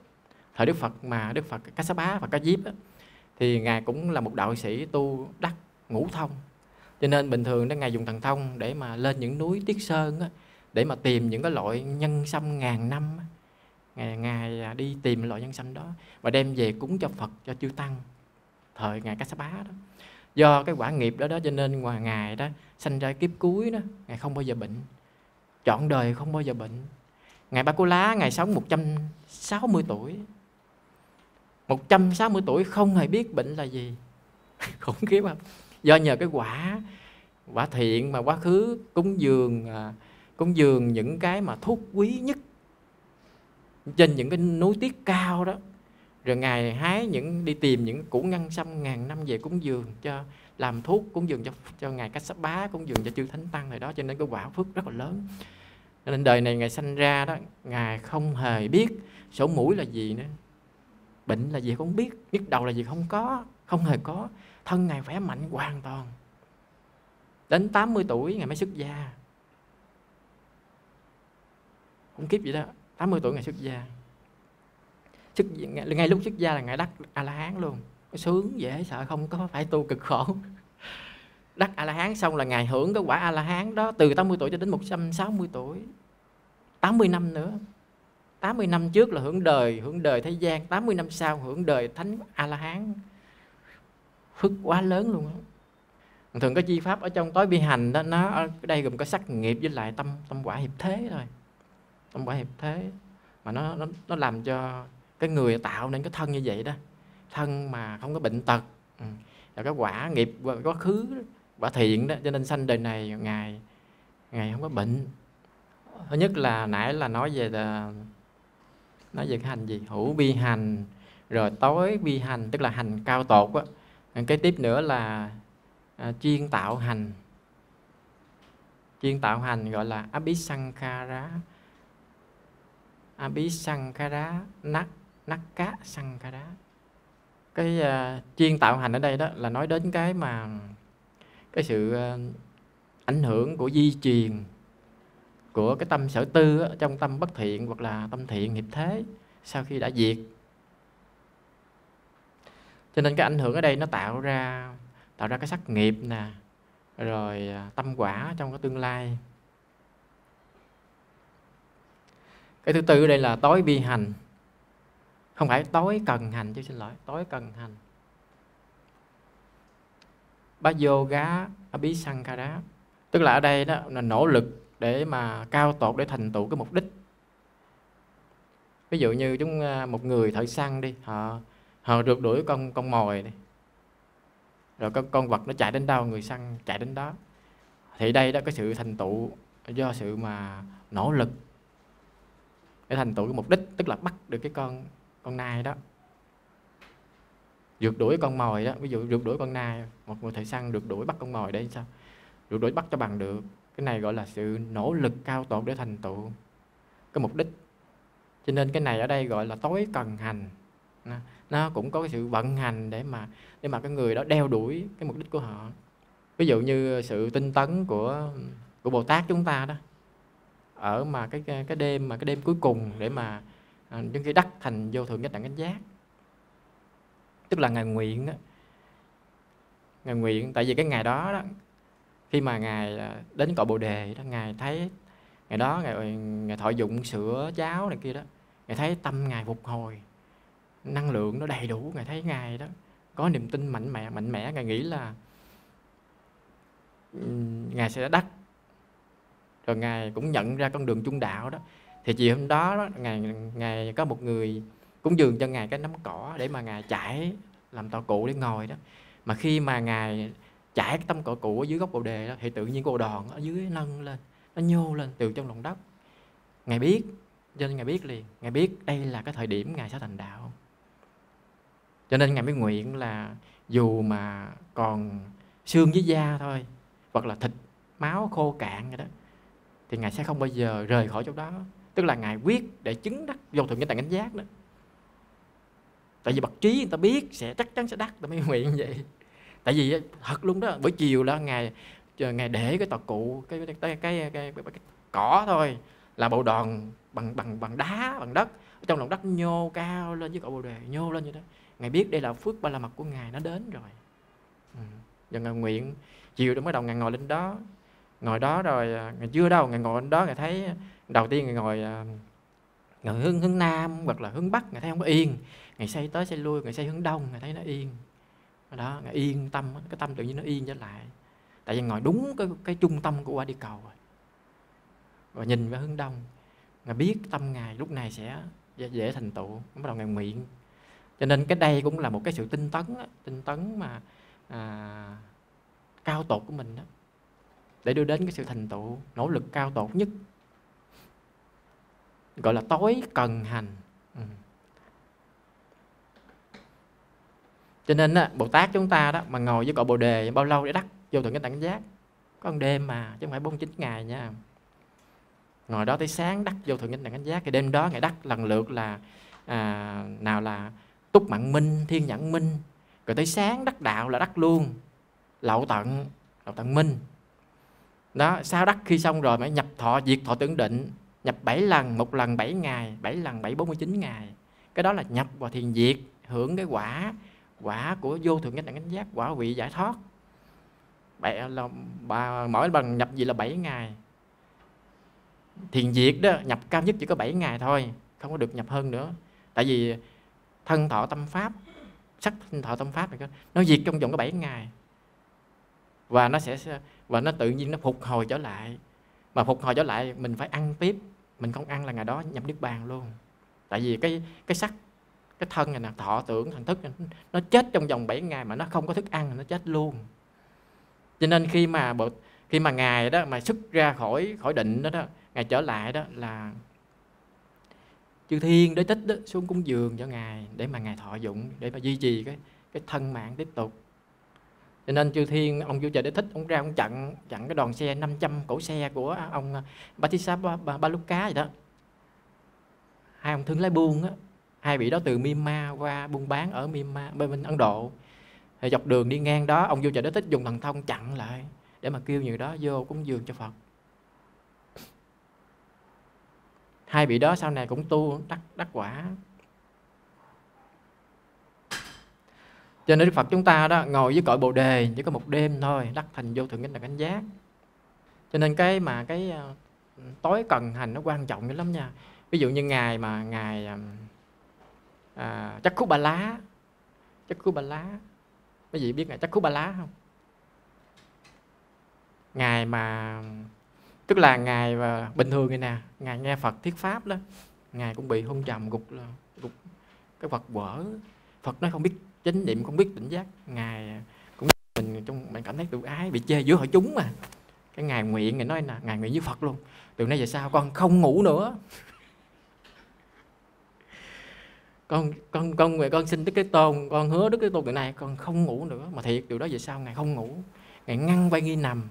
Thời Đức Phật mà Đức Phật Kassapa và Kassip thì ngài cũng là một đạo sĩ tu đắc ngũ thông, cho nên bình thường đó ngài dùng thần thông để mà lên những núi Tiết Sơn đó, để mà tìm những cái loại nhân sâm ngàn năm, ngài, ngài đi tìm loại nhân sâm đó và đem về cúng cho Phật, cho chư tăng thời ngài Kassapa đó. Do cái quả nghiệp đó đó cho nên ngoài ngài đó sanh ra kiếp cuối đó, ngài không bao giờ bệnh, trọn đời không bao giờ bệnh. Ngài Bākula ngài sống một trăm sáu mươi tuổi, một trăm sáu mươi tuổi không hề biết bệnh là gì. Khủng khiếp không? Do nhờ cái quả quả thiện mà quá khứ cúng dường cúng dường những cái mà thuốc quý nhất trên những cái núi tiết cao đó, rồi ngài hái những đi tìm những củ ngăn sâm ngàn năm về cúng dường cho làm thuốc cúng dường cho cho ngài Kassapa, cúng dường cho chư thánh tăng rồi đó, cho nên cái quả phước rất là lớn. Nên đời này ngài sanh ra đó, ngài không hề biết sổ mũi là gì nữa, bệnh là gì không biết, nhức đầu là gì không có, không hề có, thân ngài khỏe mạnh hoàn toàn. Đến tám mươi tuổi ngài mới xuất gia. Khủng khiếp vậy đó, tám mươi tuổi ngài xuất gia. Xuất, ngay lúc xuất gia là ngài đắc A-la-hán luôn. Sướng dễ sợ, không có phải tu cực khổ. Đắc A-la-hán xong là ngài hưởng cái quả A-la-hán đó từ tám mươi tuổi cho đến một trăm sáu mươi tuổi, tám mươi năm nữa. tám mươi năm trước là hưởng đời, hưởng đời thế gian, tám mươi năm sau hưởng đời thánh A-la-hán. Phước quá lớn luôn đó. Thường có chi pháp ở trong tối bi hành đó, nó ở đây gồm có sắc nghiệp với lại tâm tâm quả hiệp thế thôi. Tâm quả hiệp thế mà nó nó nó làm cho cái người tạo nên cái thân như vậy đó, thân mà không có bệnh tật. Ừ. Là cái quả nghiệp quá khứ, quả thiện đó, cho nên sanh đời này ngài ngài không có bệnh. Thứ nhất là nãy là nói về là, nói về cái hành gì, hữu bi hành, rồi tối bi hành tức là hành cao tột á. Cái tiếp nữa là à, chuyên tạo hành, chuyên tạo hành gọi là abhisankhara, abhisankhara nak nakka sankhara. Cái à, chuyên tạo hành ở đây đó là nói đến cái mà cái sự à, ảnh hưởng của di truyền của cái tâm sở tư á, trong tâm bất thiện hoặc là tâm thiện nghiệp thế sau khi đã diệt. Cho nên cái ảnh hưởng ở đây nó tạo ra tạo ra cái sắc nghiệp nè, rồi tâm quả trong cái tương lai. Cái thứ tư ở đây là tối bi hành. Không phải tối cần hành chứ, xin lỗi, tối cần hành. Bhajoga abhisankhara. Tức là ở đây đó là nỗ lực để mà cao tột để thành tựu cái mục đích. Ví dụ như chúng một người thợ săn đi, họ họ rượt đuổi con con mồi đi, rồi con con vật nó chạy đến đâu người săn chạy đến đó, thì đây đó có sự thành tựu do sự mà nỗ lực để thành tựu cái mục đích, tức là bắt được cái con con nai đó, rượt đuổi con mồi đó. Ví dụ rượt đuổi con nai, một người thợ săn rượt đuổi bắt con mồi để sao rượt đuổi bắt cho bằng được. Cái này gọi là sự nỗ lực cao tột để thành tựu cái mục đích. Cho nên cái này ở đây gọi là tối cần hành. Nó cũng có cái sự vận hành để mà để mà cái người đó đeo đuổi cái mục đích của họ. Ví dụ như sự tinh tấn của của Bồ Tát chúng ta đó, ở mà cái cái đêm mà cái đêm cuối cùng để mà những khi đắc thành vô thượng chánh đẳng chánh giác, tức là ngài nguyện đó. Ngài nguyện tại vì cái ngày đó đó, khi mà ngài đến cội Bồ Đề đó, ngài thấy ngày đó ngài ngài thọ dụng sữa cháo này kia đó, ngài thấy tâm ngài phục hồi, năng lượng nó đầy đủ, ngài thấy ngài đó có niềm tin mạnh mẽ mạnh mẽ ngài nghĩ là ngài sẽ đắc. Rồi ngài cũng nhận ra con đường trung đạo đó, thì chiều hôm đó, đó ngài ngài có một người cúng dường cho ngài cái nắm cỏ để mà ngài chải làm tọa cụ để ngồi đó. Mà khi mà ngài chải cái tấm cỏ cụ ở dưới gốc bồ đề đó, thì tự nhiên bồ đòn ở dưới nâng lên, nó nhô lên từ trong lòng đất. Ngài biết, cho nên ngài biết liền, ngài biết đây là cái thời điểm ngài sẽ thành đạo. Cho nên ngài mới nguyện là dù mà còn xương với da thôi, hoặc là thịt máu khô cạn vậy đó, thì Ngài sẽ không bao giờ rời khỏi chỗ đó. Tức là Ngài quyết để chứng đắc vô thượng chánh đẳng chánh giác đó. Tại vì bậc trí người ta biết sẽ chắc chắn sẽ đắc, ta mới nguyện vậy. Tại vì thật luôn đó, buổi chiều là Ngài Ngài để cái tòa cụ, cái cái, cái, cái, cái, cái cỏ thôi, là bộ đòn bằng bằng bằng đá, bằng đất, trong lòng đất nhô cao lên với cội bồ đề, nhô lên như thế. Ngài biết đây là phước ba la mật của Ngài nó đến rồi. Ừ. Giờ Ngài nguyện, chiều đó mới đầu Ngài ngồi lên đó, ngồi đó rồi Ngài chưa đâu, Ngài ngồi lên đó Ngài thấy đầu tiên Ngài ngồi Ngài hướng hướng nam hoặc là hướng bắc, Ngài thấy không có yên. Ngài xây tới xây lui, Ngài xây hướng đông, Ngài thấy nó yên. Đó, Ngài yên tâm, cái tâm tự nhiên nó yên trở lại. Tại vì ngồi đúng cái cái trung tâm của quả địa cầu rồi. Rồi nhìn về hướng đông, Ngài biết tâm Ngài lúc này sẽ dễ, dễ thành tựu, bắt đầu Ngài nguyện. Cho nên cái đây cũng là một cái sự tinh tấn, tinh tấn mà à, cao tột của mình đó, để đưa đến cái sự thành tựu, nỗ lực cao tột nhất, gọi là tối cần hành. Ừ. Cho nên đó, Bồ Tát chúng ta đó mà ngồi với cội bồ đề bao lâu để đắc vô thượng chánh đẳng chánh giác? Có một đêm mà, chứ không phải bốn mươi chín ngày nha. Ngồi đó tới sáng đắc vô thượng chánh đẳng chánh giác, thì đêm đó Ngài đắc lần lượt là à, nào là túc mạng minh, thiên nhãn minh, rồi tới sáng đắc đạo là đắc luôn lậu tận, lậu tận minh. Đó, sau đắc khi xong rồi mới nhập thọ, diệt thọ tưởng định, nhập bảy lần, một lần bảy ngày, bảy lần bảy bốn mươi chín ngày. Cái đó là nhập vào thiền diệt, hưởng cái quả quả của vô thượng chánh đẳng chánh giác, quả vị giải thoát. Bảy, là, bà, mỗi lần nhập gì là bảy ngày. Thiền diệt đó, nhập cao nhất chỉ có bảy ngày thôi, không có được nhập hơn nữa. Tại vì thân thọ tâm pháp, sắc thân thọ tâm pháp này, nó diệt trong vòng có bảy ngày. Và nó sẽ và nó tự nhiên nó phục hồi trở lại. Mà phục hồi trở lại mình phải ăn tiếp, mình không ăn là ngày đó nhập niết bàn luôn. Tại vì cái cái sắc, cái thân này nè, thọ tưởng thần thức này, nó chết trong vòng bảy ngày mà nó không có thức ăn, nó chết luôn. Cho nên khi mà bộ, khi mà Ngài đó mà xuất ra khỏi khỏi định đó, đó Ngài trở lại đó là chư thiên đế tích đó, xuống cúng dường cho Ngài để mà Ngài thọ dụng, để mà duy trì cái cái thân mạng tiếp tục. Cho nên chư thiên, ông vua trời đế thích, ông ra ông chặn chặn cái đoàn xe năm trăm cỗ xe của ông Batisaba Baluka vậy đó. Hai ông thương lái buôn á, hai vị đó từ Myanmar qua buôn bán ở Myanmar bên Ấn Độ. Thì dọc đường đi ngang đó, ông vua trời đế thích dùng thần thông chặn lại để mà kêu người đó vô cúng dường cho Phật. Hai vị đó sau này cũng tu đắc đắc quả. Cho nên Đức Phật chúng ta đó ngồi với cội bồ đề chỉ có một đêm thôi, đắc thành vô thượng chánh đẳng chánh giác. Cho nên cái mà cái tối cần hành nó quan trọng dữ lắm nha. Ví dụ như Ngài mà Ngài à, Chakkavatti, Chakkavatti, mấy vị biết Ngài Chakkavatti không? Ngài mà tức là Ngài và bình thường này nè, Ngài nghe Phật thuyết pháp đó, Ngài cũng bị hôn trầm gục, gục cái Phật vỡ, Phật nói không biết chánh niệm, không biết tỉnh giác. Ngài cũng mình trong mình cảm thấy tự ái, bị chê giữa hội chúng mà. Cái Ngài nguyện, Ngài nói nè, Ngài nguyện với Phật luôn: từ nay về sau con không ngủ nữa. Con con con người con xin Đức Thế Tôn, con hứa Đức Thế Tôn từ nay con không ngủ nữa. Mà thiệt điều đó về sau Ngài không ngủ, Ngài ngăn vai nghi nằm.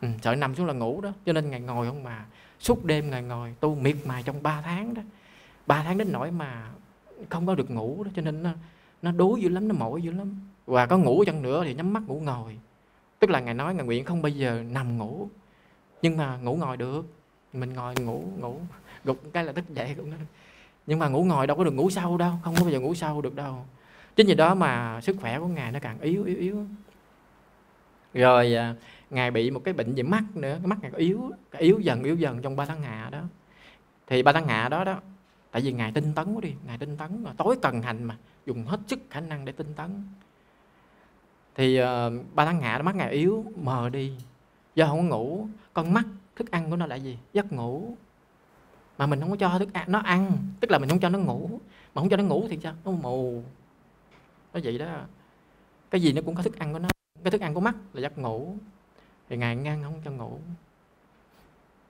Ừ, sợ nằm xuống là ngủ đó, cho nên Ngài ngồi không mà suốt đêm Ngài ngồi tu miệt mài trong ba tháng đó, ba tháng đến nỗi mà không có được ngủ đó, cho nên nó, nó đuối dữ lắm, nó mỏi dữ lắm. Và có ngủ chăng nữa thì nhắm mắt ngủ ngồi, tức là Ngài nói Ngài nguyện không bao giờ nằm ngủ, nhưng mà ngủ ngồi được, mình ngồi ngủ ngủ gục cái là thức dậy cũng đó. Nhưng mà ngủ ngồi đâu có được ngủ sâu đâu, không có bao giờ ngủ sâu được đâu. Chính vì đó mà sức khỏe của Ngài nó càng yếu yếu yếu. Rồi Ngài bị một cái bệnh về mắt nữa, cái mắt Ngài có yếu, yếu dần yếu dần trong ba tháng hạ đó. Thì ba tháng hạ đó đó, tại vì Ngài tinh tấn quá đi, Ngài tinh tấn, tối cần hành mà, dùng hết sức khả năng để tinh tấn. Thì ba tháng hạ đó mắt Ngài yếu, mờ đi, do không có ngủ. Con mắt, thức ăn của nó là gì? Giấc ngủ. Mà mình không có cho thức ăn, nó ăn, tức là mình không cho nó ngủ. Mà không cho nó ngủ thì sao? Nó mù. Nó vậy đó. Cái gì nó cũng có thức ăn của nó. Cái thức ăn của mắt là giấc ngủ. Thì Ngài ngăn không cho ngủ.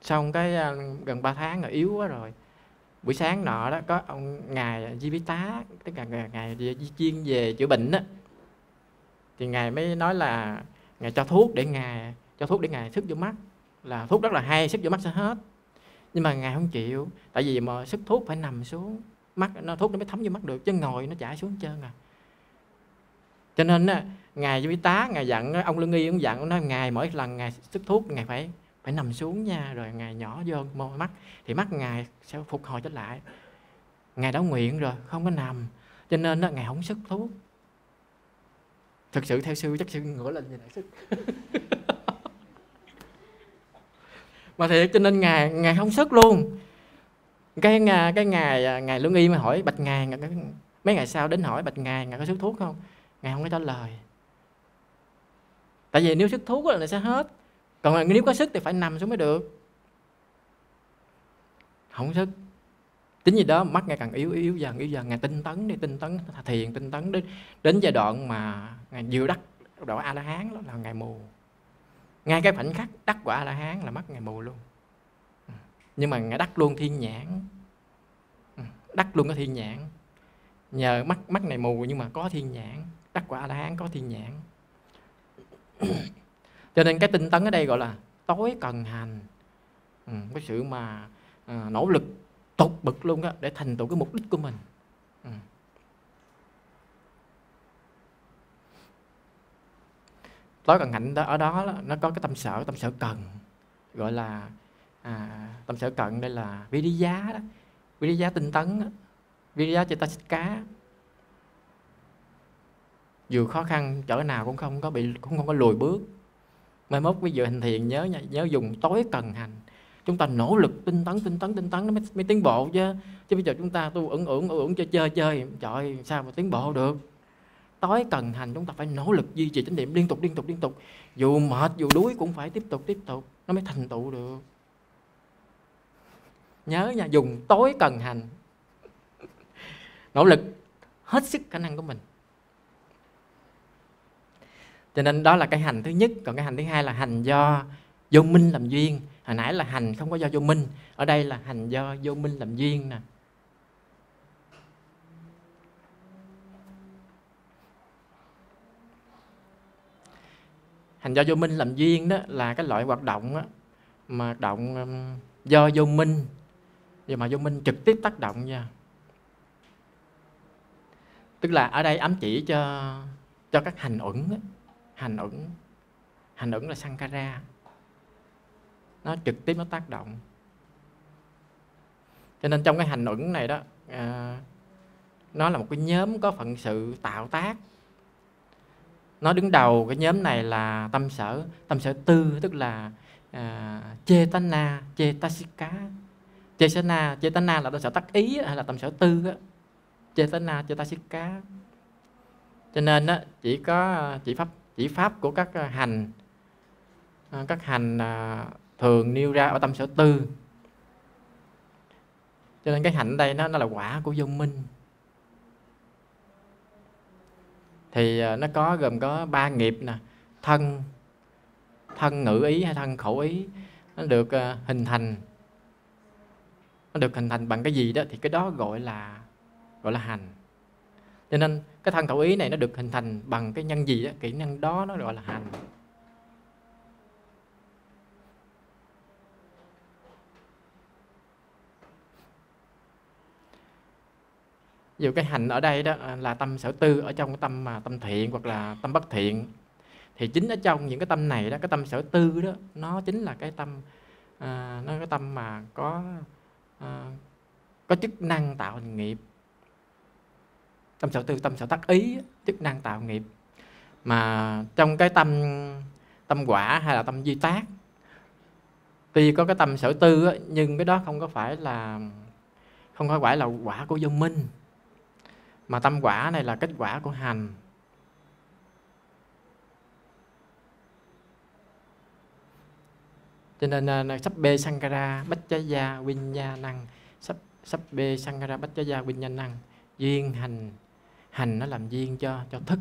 Xong cái gần ba tháng rồi yếu quá rồi. Buổi sáng nọ đó có ông Ngài Jivita, tức là Ngài di chuyên về chữa bệnh đó. Thì Ngài mới nói là Ngài cho thuốc để Ngài cho thuốc để Ngài sức vô mắt, là thuốc rất là hay, sức vô mắt sẽ hết. Nhưng mà Ngài không chịu, tại vì mà sức thuốc phải nằm xuống, mắt nó thuốc nó mới thấm vô mắt được, chứ ngồi nó chảy xuống trơn à. Cho nên á, Ngài với tá, Ngài dặn, ông Lương Y ông dặn, ông nói Ngài mỗi lần Ngài sức thuốc, Ngài phải phải nằm xuống nha, rồi Ngài nhỏ vô môi mắt, thì mắt Ngài sẽ phục hồi trở lại. Ngài đã nguyện rồi, không có nằm, cho nên á, Ngài không sức thuốc. Thực sự theo sư chắc sư ngửa lên như này sức. Mà thiệt, cho nên Ngài Ngài không sức luôn. Cái cái Ngài Ngài Lương Y mới hỏi Bạch Ngài, mấy ngày sau đến hỏi Bạch Ngài, Ngài có sức thuốc không? Ngài không có trả lời. Tại vì nếu sức thuốc là sẽ hết, còn nếu có sức thì phải nằm xuống mới được. Không sức. Chính vì đó mắt Ngài càng yếu yếu dần yếu dần. Ngài tinh tấn đi, tinh tấn thiền, tinh tấn đến đến giai đoạn mà Ngài vừa đắc độ A La Hán, đó là Ngài mù. Ngay cái khoảnh khắc đắc quả A La Hán là mắt Ngài mù luôn. Nhưng mà Ngài đắc luôn thiên nhãn, đắc luôn cái thiên nhãn. Nhờ mắt mắt này mù nhưng mà có thiên nhãn, đắc quả A La Hán có thiên nhãn. Cho nên cái tinh tấn ở đây gọi là tối cần hành, ừ, cái sự mà à, nỗ lực tột bực luôn đó, để thành tựu cái mục đích của mình. Ừ. Tối cần hạnh đó, ở đó nó có cái tâm sở, tâm sở cần gọi là à, tâm sở cần đây là Viriya đó, Viriya tinh tấn đó. Viriya Citta Sikkha, dù khó khăn trở nào cũng không có bị, cũng không có lùi bước. Mai mốt bây giờ hành thiền nhớ nha, nhớ dùng tối cần hành. Chúng ta nỗ lực tinh tấn, tinh tấn, tinh tấn nó mới, mới tiến bộ chứ. Chứ bây giờ chúng ta tu ưỡn ưỡn ưỡn chơi chơi chơi, trời ơi, sao mà tiến bộ được? Tối cần hành chúng ta phải nỗ lực duy trì chánh niệm liên tục liên tục liên tục, dù mệt dù đuối cũng phải tiếp tục tiếp tục, nó mới thành tựu được. Nhớ nha, dùng tối cần hành, nỗ lực hết sức khả năng của mình. Cho nên đó là cái hành thứ nhất. Còn cái hành thứ hai là hành do vô minh làm duyên. Hồi nãy là hành không có do vô minh, ở đây là hành do vô minh làm duyên nè. Hành do vô minh làm duyên đó là cái loại hoạt động đó, mà hoạt động do vô minh, nhưng mà vô minh trực tiếp tác động nha. Tức là ở đây ám chỉ cho cho các hành uẩn đó. Hành uẩn, hành uẩn là Sankara, nó trực tiếp nó tác động. Cho nên trong cái hành uẩn này đó, à, nó là một cái nhóm có phận sự tạo tác. Nó đứng đầu cái nhóm này là tâm sở, tâm sở tư, tức là à, Chetana, Cetasika. Chetana, Chetana là tâm sở tác ý hay là tâm sở tư á. Chetana, Cetasika. Cho nên đó, chỉ có chỉ pháp chỉ pháp của các hành các hành thường nêu ra ở tâm sở tư. Cho nên cái hạnh đây nó, nó là quả của vô minh. Thì nó có gồm có ba nghiệp nè, thân thân ngữ ý hay thân khẩu ý. Nó được hình thành, nó được hình thành bằng cái gì đó thì cái đó gọi là gọi là hành. Cho nên cái thân khẩu ý này nó được hình thành bằng cái nhân gì đó, kỹ năng đó nó gọi là hành. Ví dụ cái hành ở đây đó là tâm sở tư, ở trong cái tâm mà tâm thiện hoặc là tâm bất thiện. Thì chính ở trong những cái tâm này đó, cái tâm sở tư đó, nó chính là cái tâm à, nó cái tâm mà có à, có chức năng tạo hình nghiệp. Tâm sở tư, tâm sở tác ý, chức năng tạo nghiệp. Mà trong cái tâm tâm quả hay là tâm duy tác, tuy có cái tâm sở tư nhưng cái đó không có phải là không có phải là quả của vô minh, mà tâm quả này là kết quả của hành. Cho nên sắp bê sankara bách chá gia vinh nha năng, sắp sắp bê sankara bách chá gia vinh nha năng, duyên hành. Hành nó làm duyên cho cho thức.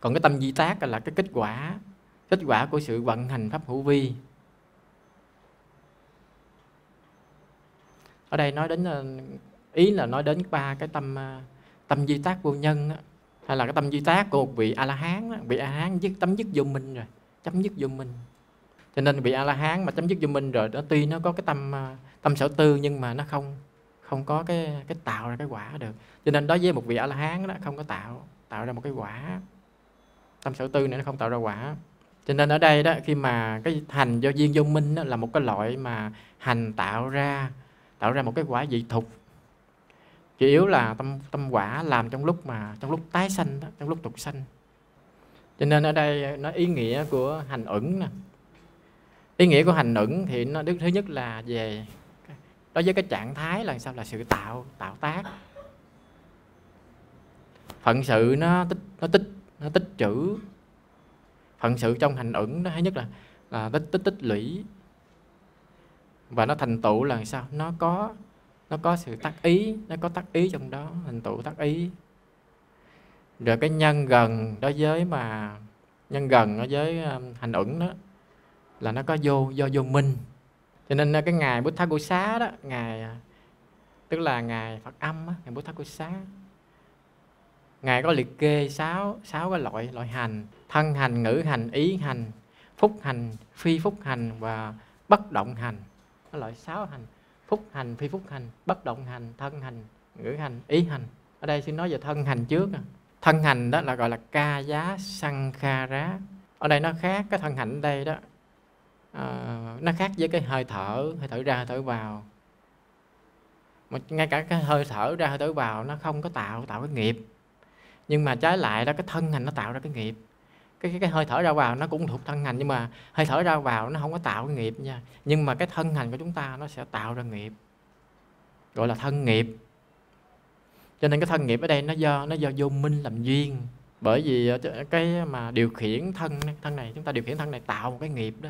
Còn cái tâm di tác là cái kết quả, kết quả của sự vận hành pháp hữu vi. Ở đây nói đến ý là nói đến ba cái tâm tâm di tác vô nhân hay là cái tâm di tác của một vị A La Hán. Vị A La Hán dứt tấm dứt vô minh rồi. chấm dứt vô minh. Cho nên vị A-la-hán mà chấm dứt vô minh rồi đó, tuy nó có cái tâm tâm sở tư nhưng mà nó không không có cái cái tạo ra cái quả được. Cho nên đối với một vị A-la-hán đó không có tạo tạo ra một cái quả, tâm sở tư này nó không tạo ra quả. Cho nên ở đây đó, khi mà cái hành do duyên vô minh đó, là một cái loại mà hành tạo ra tạo ra một cái quả dị thục, chủ yếu là tâm tâm quả làm trong lúc mà trong lúc tái sanh đó, trong lúc tục sanh. Cho nên ở đây nó ý nghĩa của hành ẩn nè. Ý nghĩa của hành ẩn thì nó thứ nhất là về đối với cái trạng thái là sao, là sự tạo tạo tác. Phận sự nó tích nó tích nó tích trữ. Phận sự trong hành ẩn nó thứ nhất là là tích tích tích lũy. Và nó thành tựu là sao? Nó có nó có sự tác ý, nó có tác ý trong đó, thành tựu tác ý. Rồi cái nhân gần đối với mà nhân gần đối với hành ẩn đó là nó có vô do vô minh. Cho nên cái ngày Bụt Thác Cô Xá đó, ngày tức là ngày Phật âm á, ngày Bụt Thác Cô Xá, ngài có liệt kê sáu sáu cái loại loại hành: thân hành, ngữ hành, ý hành, phúc hành, phi phúc hành và bất động hành. Cái loại sáu hành: phúc hành, phi phúc hành, bất động hành, thân hành, ngữ hành, ý hành. Ở đây xin nói về thân hành trước nè. Thân hành đó là gọi là ca giá sanh kha rá. Ở đây nó khác cái thân hành ở đây đó. À, nó khác với cái hơi thở, hơi thở ra, hơi thở vào. Mà ngay cả cái hơi thở ra, hơi thở vào nó không có tạo tạo cái nghiệp. Nhưng mà trái lại đó, cái thân hành nó tạo ra cái nghiệp. Cái cái, cái hơi thở ra vào nó cũng thuộc thân hành, nhưng mà hơi thở ra vào nó không có tạo cái nghiệp nha. Nhưng mà cái thân hành của chúng ta nó sẽ tạo ra nghiệp, gọi là thân nghiệp. Cho nên cái thân nghiệp ở đây nó do nó do vô minh làm duyên. Bởi vì cái mà điều khiển thân thân này, chúng ta điều khiển thân này tạo một cái nghiệp đó.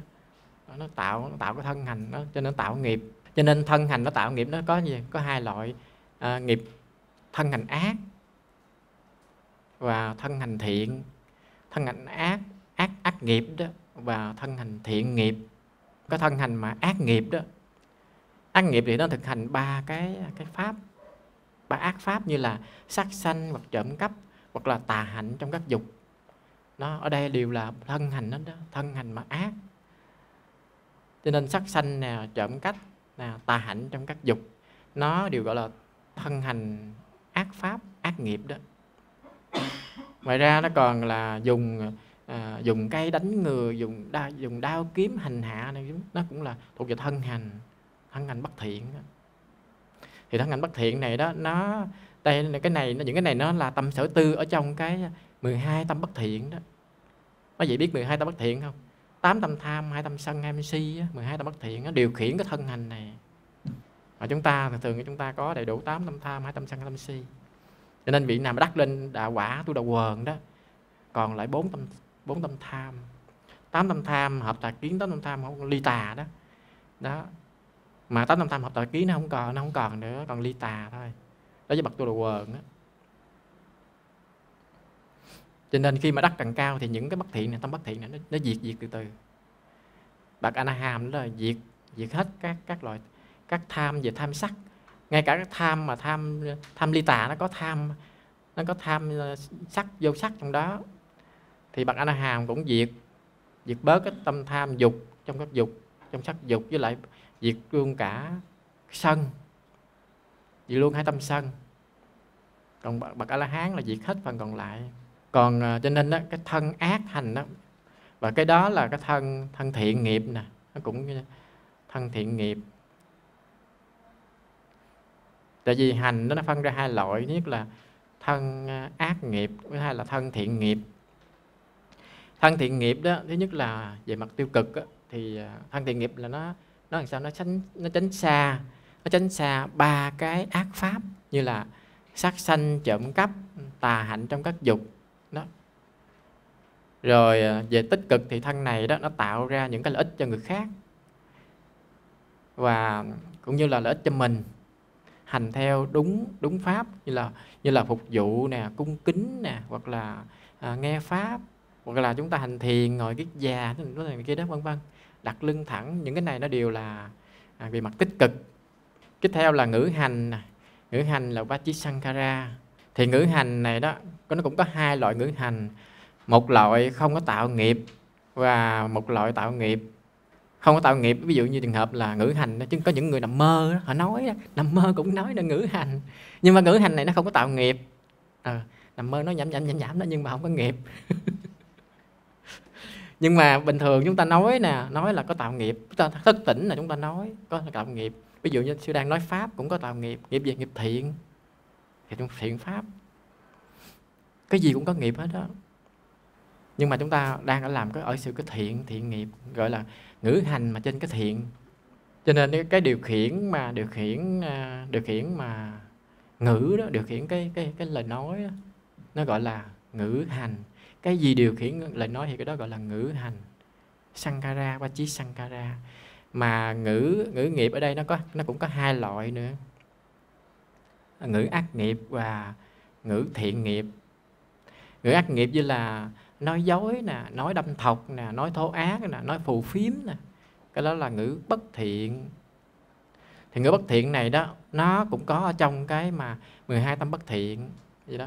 Nó tạo nó tạo cái thân hành đó, cho nên tạo nghiệp. Cho nên thân hành nó tạo nghiệp nó có gì? Có hai loại à, nghiệp: thân hành ác và thân hành thiện. Thân hành ác ác ác nghiệp đó và thân hành thiện nghiệp. Cái thân hành mà ác nghiệp đó, ác nghiệp thì nó thực hành ba cái cái pháp, ba ác pháp như là sát sanh hoặc trộm cắp hoặc là tà hạnh trong các dục. Nó ở đây đều là thân hành đó, thân hành mà ác. Cho nên sát sanh nè, trộm cắp nè, tà hạnh trong các dục, nó đều gọi là thân hành ác pháp, ác nghiệp đó. Ngoài ra nó còn là dùng à, dùng cây đánh người, dùng đao, dùng đao kiếm hành hạ này, nó cũng là thuộc về thân hành, thân hành bất thiện. Thì thân hành bất thiện này đó, nó đây cái này những cái này nó là tâm sở tư ở trong cái mười hai tâm bất thiện đó. Mấy vị biết mười hai tâm bất thiện không? tám tâm tham, hai tâm sân, hai tâm si, mười hai tâm bất thiện, nó điều khiển cái thân hành này. Và chúng ta thường thường chúng ta có đầy đủ tám tâm tham, hai tâm sân, hai tâm si. Cho nên vị nào mà đắc lên đạo quả tu đạo quần đó, còn lại bốn tâm bốn tâm tham, tám tâm tham hợp tà kiến, tám tâm tham không ly tà đó. Đó. Mà tám tâm tham hợp tà kiến nó không còn, nó không còn nữa, còn ly tà thôi. Đó với bậc tu đạo quần đó. Cho nên khi mà đắc càng cao thì những cái bất thiện này, tâm bất thiện này nó, nó diệt diệt từ từ. Bậc A-na-hàm đó là diệt diệt hết các các loại các tham về tham sắc, ngay cả cái tham mà tham tham ly tà nó có tham nó có tham sắc vô sắc trong đó. Thì bậc A-na-hàm cũng diệt diệt bớt cái tâm tham dục trong các dục, trong sắc dục, với lại diệt luôn cả sân, diệt luôn hai tâm sân. Còn bậc A-la-hán là diệt hết phần còn lại. Còn cho nên đó, cái thân ác hành đó, và cái đó là cái thân thân thiện nghiệp nè, nó cũng thân thiện nghiệp. Tại vì hành đó, nó phân ra hai loại, nhất là thân ác nghiệp, thứ hai là thân thiện nghiệp. Thân thiện nghiệp đó, thứ nhất là về mặt tiêu cực đó, thì thân thiện nghiệp là nó nó làm sao nó tránh nó tránh xa nó tránh xa ba cái ác pháp như là sát sanh, trộm cắp, tà hạnh trong các dục. Đó. Rồi về tích cực thì thân này đó nó tạo ra những cái lợi ích cho người khác và cũng như là lợi ích cho mình, hành theo đúng đúng pháp như là như là phục vụ nè, cung kính nè, hoặc là à, nghe pháp, hoặc là chúng ta hành thiền, ngồi kiết già cái này kia đó, vân vân, đặt lưng thẳng. Những cái này nó đều là à, về mặt tích cực. Tiếp theo là ngữ hành. Ngữ hành là Vachisankara. Thì ngữ hành này đó, nó cũng có hai loại ngữ hành. Một loại không có tạo nghiệp, và một loại tạo nghiệp. Không có tạo nghiệp, ví dụ như trường hợp là ngữ hành, chứ có những người nằm mơ đó, họ nói đó, nằm mơ cũng nói là ngữ hành, nhưng mà ngữ hành này nó không có tạo nghiệp. À, nằm mơ nó nhảm nhảm nhảm nhảm đó nhưng mà không có nghiệp. Nhưng mà bình thường chúng ta nói nè, nói là có tạo nghiệp. Chúng ta thức tỉnh là chúng ta nói có tạo nghiệp. Ví dụ như sư đang nói pháp cũng có tạo nghiệp. Nghiệp gì? Nghiệp thiện, thì trong thiện pháp cái gì cũng có nghiệp hết đó. Nhưng mà chúng ta đang ở làm cái ở sự cái thiện, thiện nghiệp, gọi là ngữ hành mà trên cái thiện. Cho nên cái điều khiển mà điều khiển điều khiển mà ngữ đó, điều khiển cái cái cái lời nói đó, nó gọi là ngữ hành. Cái gì điều khiển lời nói thì cái đó gọi là ngữ hành. Sankara, ba chí sankara. Mà ngữ ngữ nghiệp ở đây nó có nó cũng có hai loại nữa. Ngữ ác nghiệp và ngữ thiện nghiệp. Ngữ ác nghiệp như là nói dối nè, nói đâm thọc nè, nói thô ác nè, nói phù phiếm nè. Cái đó là ngữ bất thiện. Thì ngữ bất thiện này đó, nó cũng có ở trong cái mà mười hai tâm bất thiện vậy đó.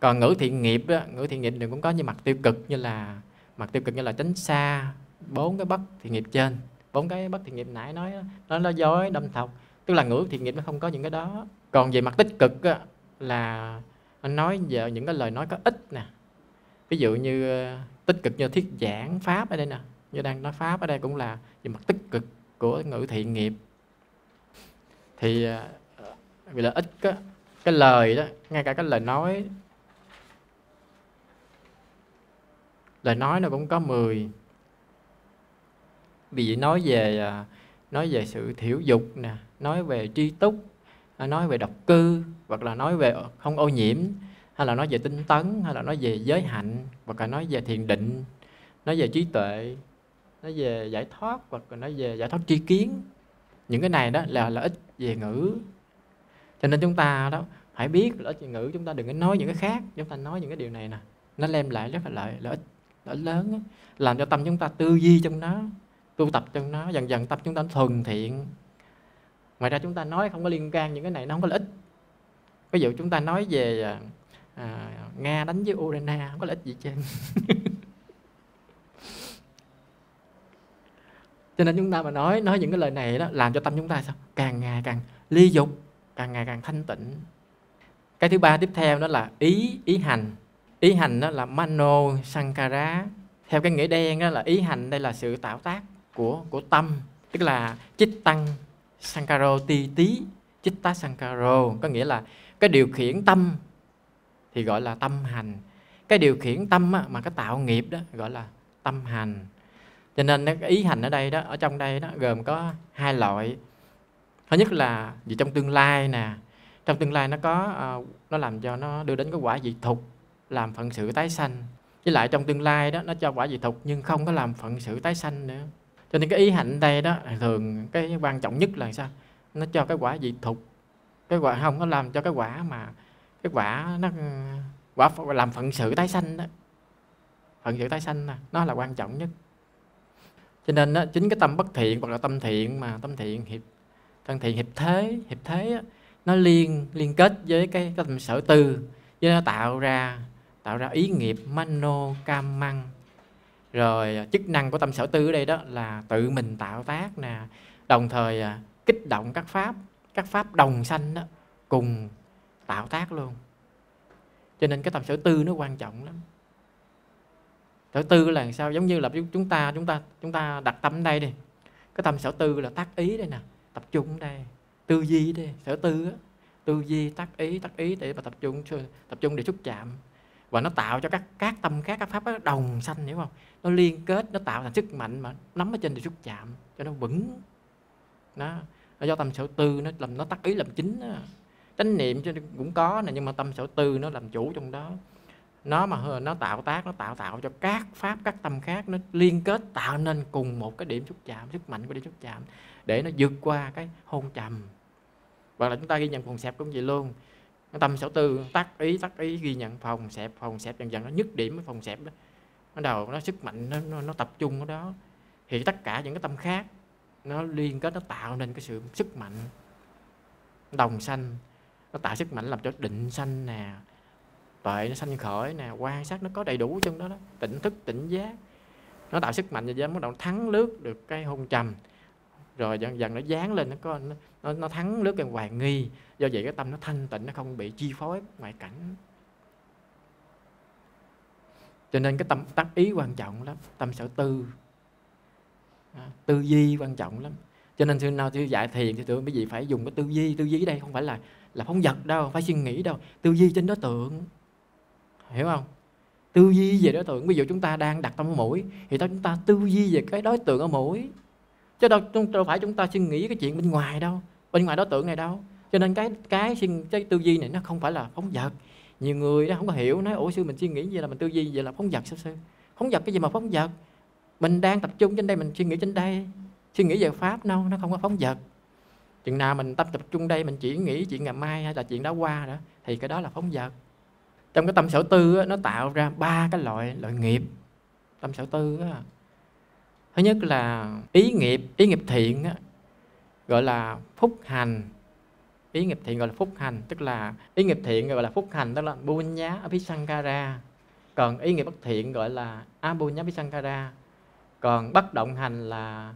Còn ngữ thiện nghiệp đó, ngữ thiện nghiệp này cũng có như mặt tiêu cực như là mặt tiêu cực như là tránh xa bốn cái bất thiện nghiệp trên, bốn cái bất thiện nghiệp nãy nói đó, nó nói dối, đâm thọc, tức là ngữ thiện nghiệp nó không có những cái đó. Còn về mặt tích cực đó, là nói về những cái lời nói có ích nè. Ví dụ như tích cực như thuyết giảng pháp ở đây nè, như đang nói pháp ở đây cũng là về mặt tích cực của ngữ thiện nghiệp. Thì vì là ích đó, cái lời đó, ngay cả cái lời nói lời nói nó cũng có mười. Vì vậy nói về nói về sự thiểu dục nè, nói về tri túc, nói về độc cư, hoặc là nói về không ô nhiễm, hay là nói về tinh tấn, hay là nói về giới hạnh, hoặc là nói về thiền định, nói về trí tuệ, nói về giải thoát, hoặc là nói về giải thoát tri kiến. Những cái này đó là lợi ích về ngữ. Cho nên chúng ta đó phải biết lợi ích về ngữ, chúng ta đừng có nói những cái khác, chúng ta nói những cái điều này nè. Nó đem lại rất là lợi, lợi ích, lợi ích lớn đó. Làm cho tâm chúng ta tư duy trong nó, tu tập trong nó, dần dần tập chúng ta thuần thiện. Ngoài ra chúng ta nói không có liên can những cái này, nó không có lợi ích. Ví dụ chúng ta nói về à, Nga đánh với Ukraine, không có lợi ích gì trên. Cho nên chúng ta mà nói nói những cái lời này đó, làm cho tâm chúng ta sao càng ngày càng ly dục, càng ngày càng thanh tịnh. Cái thứ ba tiếp theo đó là ý, ý hành. Ý hành đó là mano sankara. Theo cái nghĩa đen đó là ý hành đây là sự tạo tác của của tâm, tức là chích tăng sankaro ti tí, chích tá sankaro, có nghĩa là cái điều khiển tâm thì gọi là tâm hành. Cái điều khiển tâm á, mà cái tạo nghiệp đó gọi là tâm hành. Cho nên cái ý hành ở đây đó, ở trong đây đó gồm có hai loại. Thứ nhất là vì trong tương lai nè, trong tương lai nó có nó làm cho nó đưa đến cái quả vị thục, làm phận sự tái sanh. Với lại trong tương lai đó nó cho quả vị thục nhưng không có làm phận sự tái sanh nữa. Cho nên cái ý hạnh đây đó thường cái quan trọng nhất là sao? Nó cho cái quả vị thục, cái quả không nó làm cho cái quả mà cái quả nó quả làm phận sự tái sanh đó. Phận sự tái sanh là, nó là quan trọng nhất. Cho nên đó, chính cái tâm bất thiện hoặc là tâm thiện mà tâm thiện hiệp tâm thiện hiệp thế, hiệp thế đó, nó liên liên kết với cái, cái tâm sở tư, với nó tạo ra tạo ra ý nghiệp mano cam măng. Rồi chức năng của tâm sở tư ở đây đó là tự mình tạo tác nè, đồng thời kích động các pháp, các pháp đồng sanh đó cùng tạo tác luôn. Cho nên cái tâm sở tư nó quan trọng lắm. Sở tư là sao? Giống như là chúng ta chúng ta chúng ta đặt tâm đây đi. Cái tâm sở tư là tác ý đây nè, tập trung đây, tư duy đây, sở tư đó. Tư duy, tác ý, tác ý để mà tập trung tập trung để xúc chạm. Và nó tạo cho các các tâm khác, các pháp đó đồng sanh, hiểu không? Nó liên kết, nó tạo thành sức mạnh mà nắm ở trên để xúc chạm cho nó vững. Nó, nó do tâm sở tư nó làm nó tác ý làm chính đó. Chánh niệm cũng có nè, nhưng mà tâm sở tư nó làm chủ trong đó. Nó mà nó tạo tác, nó tạo tạo cho các pháp, các tâm khác nó liên kết tạo nên cùng một cái điểm xúc chạm, sức mạnh của điểm xúc chạm để nó vượt qua cái hôn trầm. Hoặc là chúng ta ghi nhận phòng xẹp cũng vậy luôn. Tâm sở tư tác ý, tác ý ghi nhận phòng xẹp, phòng xẹp dần dần nó nhất điểm với phòng xẹp đó. Bắt đầu nó sức mạnh nó, nó, nó tập trung ở đó. Thì tất cả những cái tâm khác nó liên kết, nó tạo nên cái sự sức mạnh đồng sanh. Nó tạo sức mạnh làm cho định sanh nè, tuệ nó sanh khởi nè, quan sát nó có đầy đủ trong đó đó, tỉnh thức, tỉnh giác. Nó tạo sức mạnh cho giới, bắt đầu thắng lướt được cái hôn trầm, rồi dần dần nó dán lên, nó có nó, nó thắng lướt cái hoài nghi. Do vậy cái tâm nó thanh tịnh, nó không bị chi phối ngoại cảnh. Cho nên cái tâm tác ý quan trọng lắm, tâm sở tư, tư duy quan trọng lắm. Cho nên sư nào sư dạy thiền thì tụi mấy vị phải dùng cái tư duy. Tư duy đây không phải là là phóng vật đâu, không phải suy nghĩ đâu, tư duy trên đối tượng, hiểu không? Tư duy về đối tượng. Ví dụ chúng ta đang đặt tâm ở mũi thì chúng ta tư duy về cái đối tượng ở mũi, chứ đâu, đâu phải chúng ta suy nghĩ cái chuyện bên ngoài đâu, bên ngoài đối tượng này đâu. Cho nên cái cái, cái tư duy này nó không phải là phóng vật. Nhiều người nó không có hiểu, nói ủa sư mình suy nghĩ vậy là mình tư duy vậy là phóng vật sao sư? Phóng vật cái gì mà phóng vật? Mình đang tập trung trên đây, mình suy nghĩ trên đây, suy nghĩ về pháp đâu, nó không có phóng vật. Chừng nào mình tập tập trung đây, mình chỉ nghĩ chuyện ngày mai hay là chuyện đã qua đó thì cái đó là phóng vật. Trong cái tâm sở tư nó tạo ra ba cái loại loại nghiệp. Tâm sở tư đó, thứ nhất là ý nghiệp, ý nghiệp thiện đó, gọi là phúc hành. Ý nghiệp thiện gọi là phúc hành, tức là ý nghiệp thiện gọi là phúc hành, tức là Bunya Abhisankara. Còn ý nghiệp bất thiện gọi là Abunya Abhisankara. Còn bất động hành là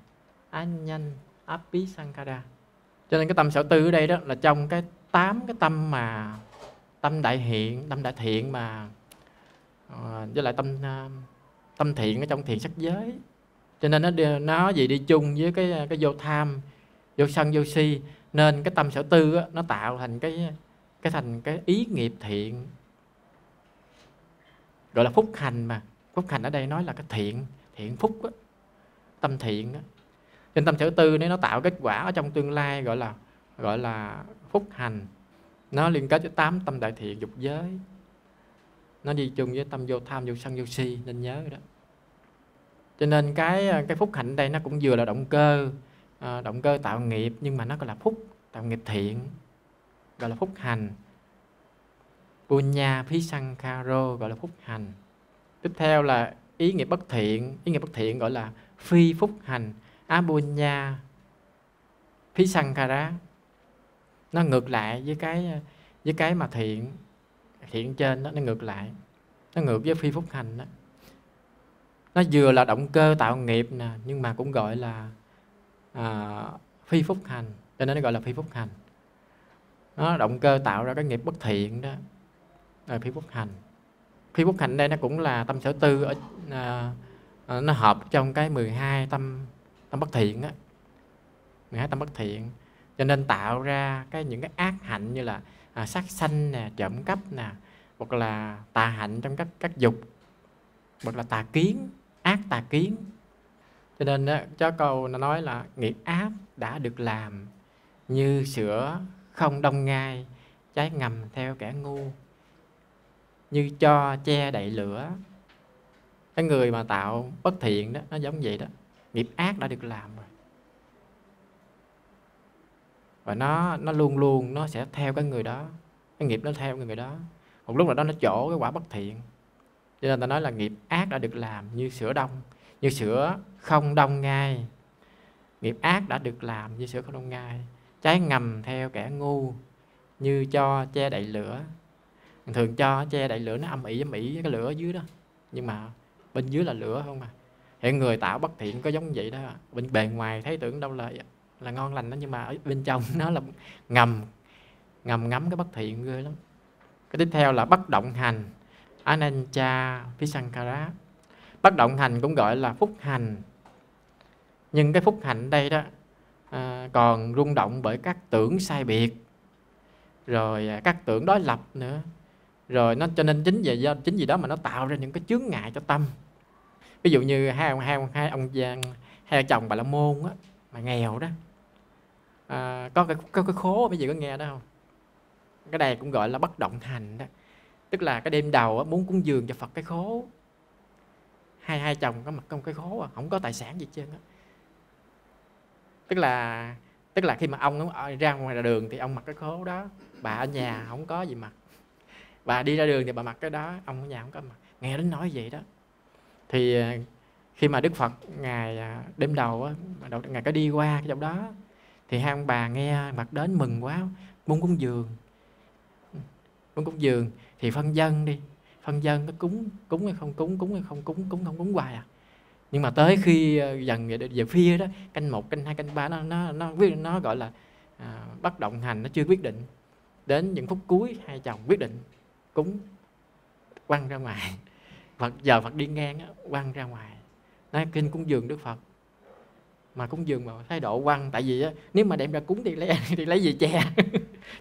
Anyan Abhisankara. Cho nên cái tâm sở tư ở đây đó là trong cái tám cái tâm mà tâm đại hiện, tâm đại thiện mà với lại tâm tâm thiện ở trong thiện sắc giới. Cho nên nó nó gì đi chung với cái cái vô tham, vô sân, vô si. Nên cái tâm sở tư đó, nó tạo thành cái cái thành cái ý nghiệp thiện, gọi là phúc hành. Mà phúc hành ở đây nói là cái thiện, thiện phúc đó, tâm thiện đó. Trên tâm sở tư này nó tạo kết quả ở trong tương lai gọi là gọi là phúc hành. Nó liên kết với tám tâm đại thiện dục giới, nó đi chung với tâm vô tham, vô sân, vô si, nên nhớ đó. Cho nên cái cái phúc hạnh đây nó cũng vừa là động cơ, à, động cơ tạo nghiệp, nhưng mà nó gọi là phúc, tạo nghiệp thiện, gọi là phúc hành. Punya Phisankharo gọi là phúc hành. Tiếp theo là ý nghiệp bất thiện, ý nghiệp bất thiện gọi là phi phúc hành, Abunya Phisankhara. Nó ngược lại với cái với cái mà thiện thiện trên đó, nó ngược lại, nó ngược với phi phúc hành đó. Nó vừa là động cơ tạo nghiệp nè, nhưng mà cũng gọi là à, phi phúc hành, cho nên nó gọi là phi phúc hành. Nó động cơ tạo ra cái nghiệp bất thiện đó, rồi phi phúc hành. Phi phúc hành đây nó cũng là tâm sở tư ở, à, nó hợp trong cái mười hai tâm tâm bất thiện á, mười hai tâm bất thiện. Cho nên tạo ra cái những cái ác hạnh như là à, sát sanh nè, trộm cắp nè, hoặc là tà hạnh trong các các dục, hoặc là tà kiến, ác tà kiến. Cho nên đó, chó câu nó nói là nghiệp ác đã được làm như sữa không đông ngai, cháy ngầm theo kẻ ngu, như cho che đậy lửa. Cái người mà tạo bất thiện đó, nó giống vậy đó, nghiệp ác đã được làm rồi. Và nó nó luôn luôn nó sẽ theo cái người đó, cái nghiệp nó theo cái người đó. Một lúc nào đó nó trổ cái quả bất thiện. Cho nên ta nói là nghiệp ác đã được làm như sữa đông, như sữa không đông ngai. Nghiệp ác đã được làm như sữa không đông ngai, cháy ngầm theo kẻ ngu, như cho che đậy lửa. Thường cho che đậy lửa nó âm ỉ âm ỉ cái lửa ở dưới đó, nhưng mà bên dưới là lửa không mà. Hiện người tạo bất thiện có giống vậy đó, bên bề ngoài thấy tưởng đâu là là ngon lành đó, nhưng mà ở bên trong nó là ngầm ngầm ngắm cái bất thiện ghê lắm. Cái tiếp theo là bất động hành, Ananja Visankara. Bất động hành cũng gọi là phúc hành, nhưng cái phúc hành đây đó à, còn rung động bởi các tưởng sai biệt, rồi các tưởng đối lập nữa, rồi nó cho nên chính vì do chính vì đó mà nó tạo ra những cái chướng ngại cho tâm. Ví dụ như hai ông hai ông hai ông hai chồng Bà La Môn á, mà nghèo đó, à, có cái có cái khố, bây giờ có nghe đó không? Cái này cũng gọi là bất động hành đó, tức là cái đêm đầu á, muốn cúng dường cho Phật cái khố, hai hai chồng có mặt trong cái khố, không có tài sản gì hết trơn á. Tức là tức là khi mà ông ra ngoài đường thì ông mặc cái khố đó, bà ở nhà không có gì mặc, bà đi ra đường thì bà mặc cái đó, ông ở nhà không có mặc. Nghe đến nói vậy đó, thì khi mà Đức Phật ngày đêm đầu á, ngày có đi qua cái chỗ đó thì hai ông bà nghe mặt đến mừng quá, muốn cúng dường, muốn cúng dường thì phân dân đi, phân dân có cúng cúng hay không cúng, cúng hay không cúng, cúng không cúng hoài à. Nhưng mà tới khi dần về phía đó, canh một, canh hai, canh ba nó nó nó nó gọi là à, bất động hành, nó chưa quyết định. Đến những phút cuối hai chồng quyết định cúng, quăng ra ngoài. Phật giờ Phật đi ngang á, quăng ra ngoài. Nói kinh cúng dường Đức Phật mà cúng dường mà thái độ quăng, tại vì á, nếu mà đem ra cúng thì lấy thì lấy gì che.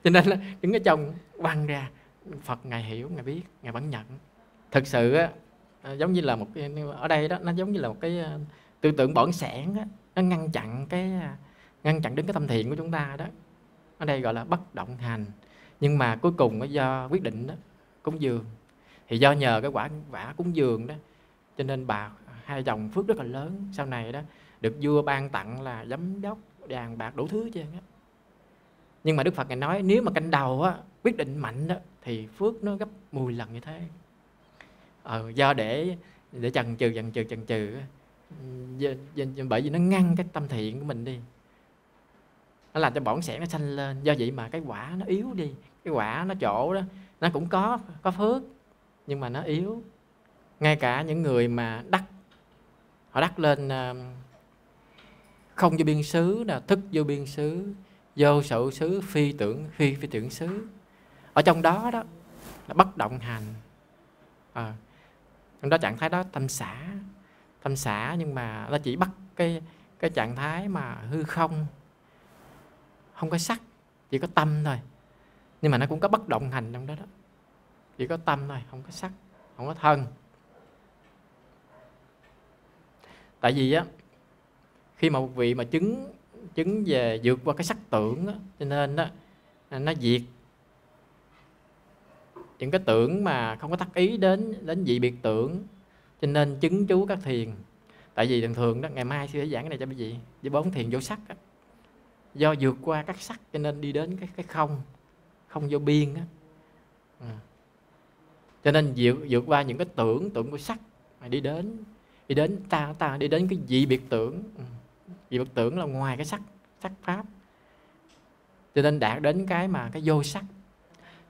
Cho nên là những cái chồng quăng ra, Phật ngài hiểu, ngài biết, ngài vẫn nhận. Thực sự á, giống như là một cái, ở đây đó nó giống như là một cái tư tưởng bỏn sẻn á, nó ngăn chặn cái ngăn chặn đến cái tâm thiện của chúng ta đó. Ở đây gọi là bất động hành, nhưng mà cuối cùng nó do quyết định đó, cúng dường. Thì do nhờ cái quả vả cúng dường đó cho nên bà hai chồng phước rất là lớn, sau này đó được vua ban tặng là giám đốc đàn bạc đủ thứ chứ. Nhưng mà Đức Phật ngài nói nếu mà canh đầu á, quyết định mạnh đó thì phước nó gấp mười lần như thế. Ờ, do để để chần chừ chần chừ chần chừ bởi vì nó ngăn cái tâm thiện của mình đi, nó làm cho bỏng sẻn nó sanh lên. Do vậy mà cái quả nó yếu đi, cái quả nó chỗ đó nó cũng có có phước nhưng mà nó yếu. Ngay cả những người mà đắc, họ đắc lên không vô biên xứ, là thức vô biên xứ, vô sự xứ, phi tưởng phi phi tưởng xứ, ở trong đó đó là bất động hành. À, trong đó trạng thái đó tâm xả, tâm xả nhưng mà nó chỉ bắt cái cái trạng thái mà hư không, không có sắc, chỉ có tâm thôi. Nhưng mà nó cũng có bất động hành trong đó đó, chỉ có tâm thôi, không có sắc, không có thân. Tại vì á, khi mà một vị mà chứng chứng về vượt qua cái sắc tưởng á, cho nên đó nó diệt những cái tưởng mà không có tác ý đến đến dị biệt tưởng, cho nên chứng chú các thiền. Tại vì thường thường đó, ngày mai sư sẽ giảng cái này cho quý vị, với bốn thiền vô sắc đó. Do vượt qua các sắc cho nên đi đến cái cái không, không vô biên đó. À, cho nên vượt vượt qua những cái tưởng tưởng của sắc mà đi đến đi đến ta ta đi đến cái dị biệt tưởng. Ừ, dị biệt tưởng là ngoài cái sắc sắc pháp, cho nên đạt đến cái mà cái vô sắc.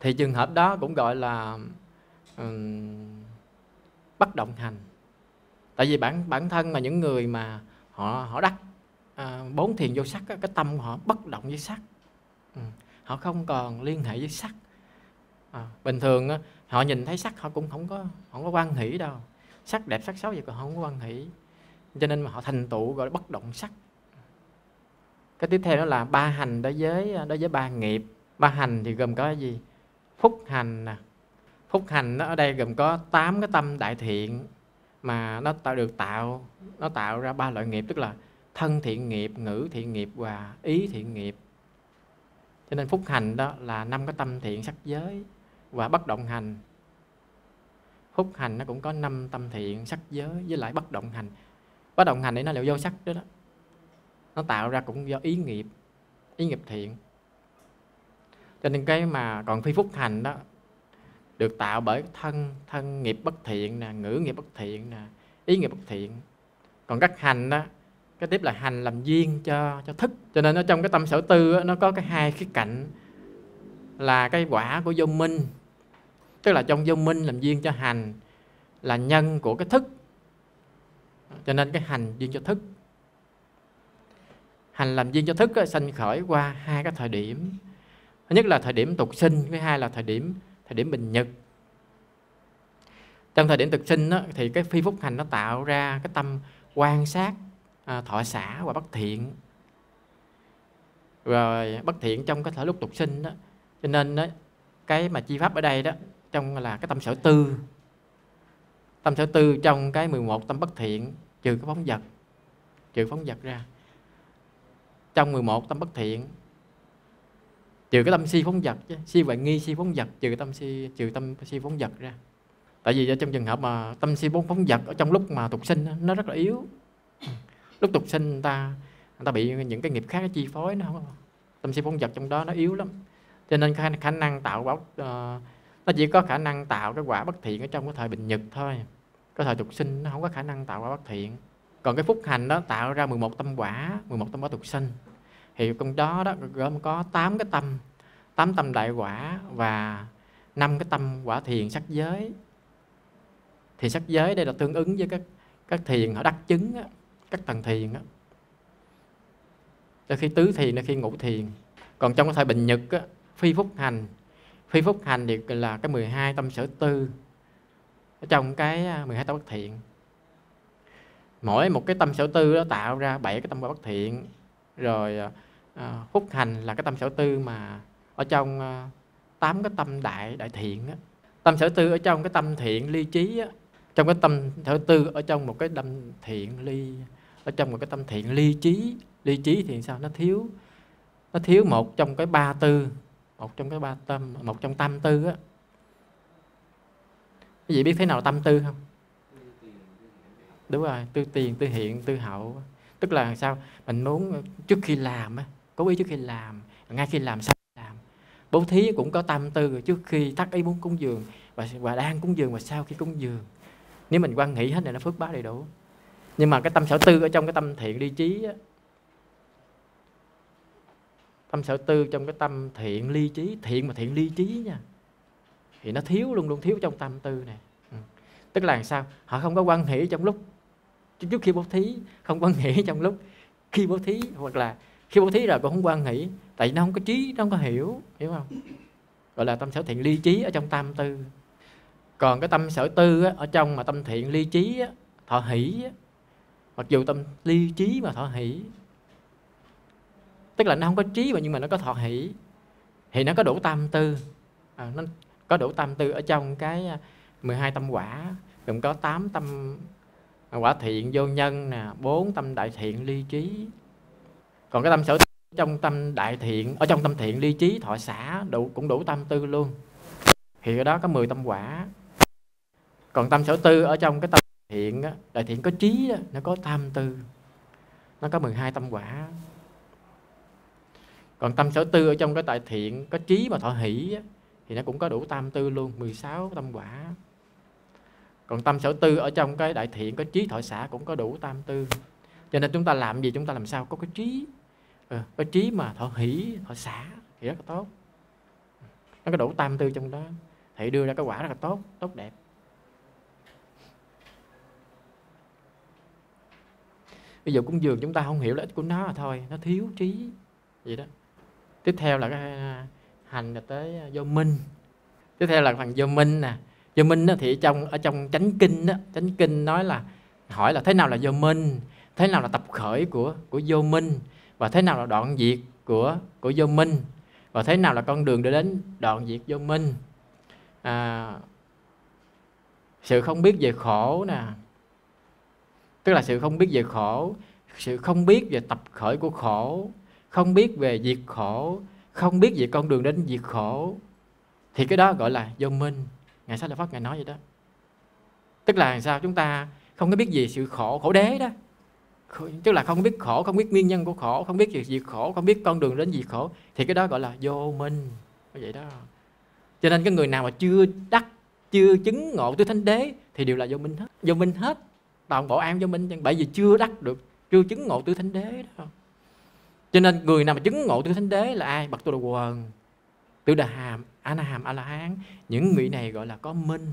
Thì trường hợp đó cũng gọi là um, bất động hành. Tại vì bản bản thân mà những người mà họ họ đắc uh, bốn thiền vô sắc, cái tâm của họ bất động với sắc. Ừ, họ không còn liên hệ với sắc. À, bình thường họ nhìn thấy sắc họ cũng không có không có quan hỷ đâu, sắc đẹp sắc xấu vậy còn không có quan hỷ, cho nên mà họ thành tựu gọi là bất động sắc. Cái tiếp theo đó là ba hành đối với đối với ba nghiệp. Ba hành thì gồm có cái gì? Phúc hành nè. Phúc hành nó ở đây gồm có tám cái tâm đại thiện mà nó tạo được tạo nó tạo ra ba loại nghiệp, tức là thân thiện nghiệp, ngữ thiện nghiệp và ý thiện nghiệp. Cho nên phúc hành đó là năm cái tâm thiện sắc giới và bất động hành. Phúc hành nó cũng có năm tâm thiện sắc giới với lại bất động hành. Bất động hành này nó là vô sắc đó, đó. Nó tạo ra cũng do ý nghiệp, ý nghiệp thiện. Cho nên cái mà còn phi phúc hành đó được tạo bởi thân thân nghiệp bất thiện nè, ngữ nghiệp bất thiện nè, ý nghiệp bất thiện. Còn các hành đó, cái tiếp là hành làm duyên cho cho thức. Cho nên ở trong cái tâm sở tư đó, nó có cái hai khía cạnh là cái quả của vô minh, tức là trong vô minh làm duyên cho hành là nhân của cái thức, cho nên cái hành duyên cho thức. Hành làm duyên cho thức đó, sanh khởi qua hai cái thời điểm. Thứ nhất là thời điểm tục sinh, thứ hai là thời điểm thời điểm bình nhật. Trong thời điểm tục sinh đó, thì cái phi phúc hành nó tạo ra cái tâm quan sát, à, thọ xả và bất thiện. Rồi bất thiện trong cái thời lúc tục sinh đó, cho nên đó, cái mà chi pháp ở đây đó trong là cái tâm sở tư. Tâm sở tư trong cái mười một tâm bất thiện, trừ cái phóng vật, trừ phóng vật ra. Trong mười một tâm bất thiện trừ cái tâm si phóng vật, chứ si hoài nghi si phóng vật, trừ tâm si trừ tâm si phóng vật ra. Tại vì trong trường hợp mà tâm si phóng phóng vật ở trong lúc mà tục sinh nó rất là yếu. Lúc tục sinh người ta người ta bị những cái nghiệp khác chi phối, nó không, tâm si phóng vật trong đó nó yếu lắm. Cho nên khả năng tạo báo uh, nó chỉ có khả năng tạo cái quả bất thiện ở trong cái thời bình nhật thôi. Cái thời tục sinh nó không có khả năng tạo quả bất thiện. Còn cái phúc hành đó tạo ra mười một tâm quả, mười một tâm quả tục sinh. Thì trong đó đó gồm có tám cái tâm, tám tâm đại quả và năm cái tâm quả thiền sắc giới. Thì sắc giới đây là tương ứng với cái các thiền họ đắc chứng á, các tầng thiền á, cho khi tứ thiền là khi ngũ thiền. Còn trong cái thời Bình Nhật á, phi phúc hành, phi phúc hành thì là cái mười hai tâm sở tư ở trong cái mười hai tâm bất thiện. Mỗi một cái tâm sở tư đó tạo ra bảy cái tâm bất thiện. Rồi à, phúc hành là cái tâm sở tư mà ở trong tám à, cái tâm đại đại thiện á. Tâm sở tư ở trong cái tâm thiện ly trí á, trong cái tâm sở tư ở trong một cái tâm thiện ly, ở trong một cái tâm thiện ly trí. Ly trí thì sao? Nó thiếu, nó thiếu một trong cái ba tư, một trong cái ba tâm, một trong tam tư á. Quý vị biết thế nào là tam tư không? Đúng rồi, tư tiền, tư hiện, tư hậu. Tức là sao? Mình muốn trước khi làm, cố ý trước khi làm, ngay khi làm, sau khi làm. Bố thí cũng có tam tư, trước khi tác ý muốn cúng dường, và, và đang cúng dường, và sau khi cúng dường. Nếu mình quan nghĩ hết này nó phước báo đầy đủ. Nhưng mà cái tâm sở tư ở trong cái tâm thiện ly trí á, tâm sở tư trong cái tâm thiện ly trí, thiện mà thiện ly trí nha, thì nó thiếu, luôn luôn thiếu trong tâm tư này. Ừ. Tức là sao? Họ không có quan hệ trong lúc trước khi bố thí, không quan hệ trong lúc khi bố thí, hoặc là khi bố thí rồi cũng không quan hệ, tại vì nó không có trí, nó không có hiểu, hiểu không? Gọi là tâm sở thiện ly trí ở trong tâm tư. Còn cái tâm sở tư á, ở trong mà tâm thiện ly trí á, thọ hỷ á, mặc dù tâm ly trí mà thọ hỷ, tức là nó không có trí mà nhưng mà nó có thọ hỷ, thì nó có đủ tam tư. À, nó có đủ tam tư ở trong cái mười hai tâm quả, gồm có tám tâm quả thiện vô nhân nè, bốn tâm đại thiện ly trí. Còn cái tâm sở trong tâm đại thiện, ở trong tâm thiện ly trí thọ xã đủ, cũng đủ tam tư luôn, thì ở đó có mười tâm quả. Còn tâm sở tư ở trong cái tâm thiện đó, đại thiện có trí đó, nó có tam tư, nó có mười hai tâm quả. Còn tâm sở tư ở trong cái đại thiện có trí mà thọ hỷ đó, thì nó cũng có đủ tam tư luôn, mười sáu tâm quả. Còn tâm sở tư ở trong cái đại thiện có trí thọ xã cũng có đủ tam tư. Cho nên chúng ta làm gì, chúng ta làm sao có cái trí, ừ, có trí mà thọ hỷ, thọ xã thì rất là tốt. Nó có đủ tam tư trong đó, thì đưa ra cái quả rất là tốt, tốt đẹp. Ví dụ cúng dường chúng ta không hiểu lợi ích của nó là thôi, nó thiếu trí vậy đó. Tiếp theo là cái hành là tới vô minh. Tiếp theo là phần vô minh nè. Vô minh thì trong ở trong Chánh Kinh đó, Chánh Kinh nói là hỏi là thế nào là vô minh, thế nào là tập khởi của của vô minh, và thế nào là đoạn diệt của của vô minh, và thế nào là con đường để đến đoạn diệt vô minh. À, sự không biết về khổ nè, tức là sự không biết về khổ, sự không biết về tập khởi của khổ, không biết về diệt khổ, không biết về con đường đến diệt khổ, thì cái đó gọi là vô minh. Ngài Xá Lợi Phất Ngài nói vậy đó. Tức là sao? Chúng ta không có biết gì sự khổ, khổ đế đó, tức là không biết khổ, không biết nguyên nhân của khổ, không biết việc diệt khổ, không biết con đường đến diệt khổ, thì cái đó gọi là vô minh. Vậy đó. Cho nên cái người nào mà chưa đắc, chưa chứng ngộ tứ thánh đế thì đều là vô minh hết, vô minh hết, toàn bộ an vô minh, bởi vì chưa đắc được, chưa chứng ngộ tứ thánh đế đó. Cho nên người nào mà chứng ngộ tứ thánh đế là ai? Bậc Tu Đà Hoàn, Tử Đà Hàm, A Na Hàm, A La Hán, những vị này gọi là có minh.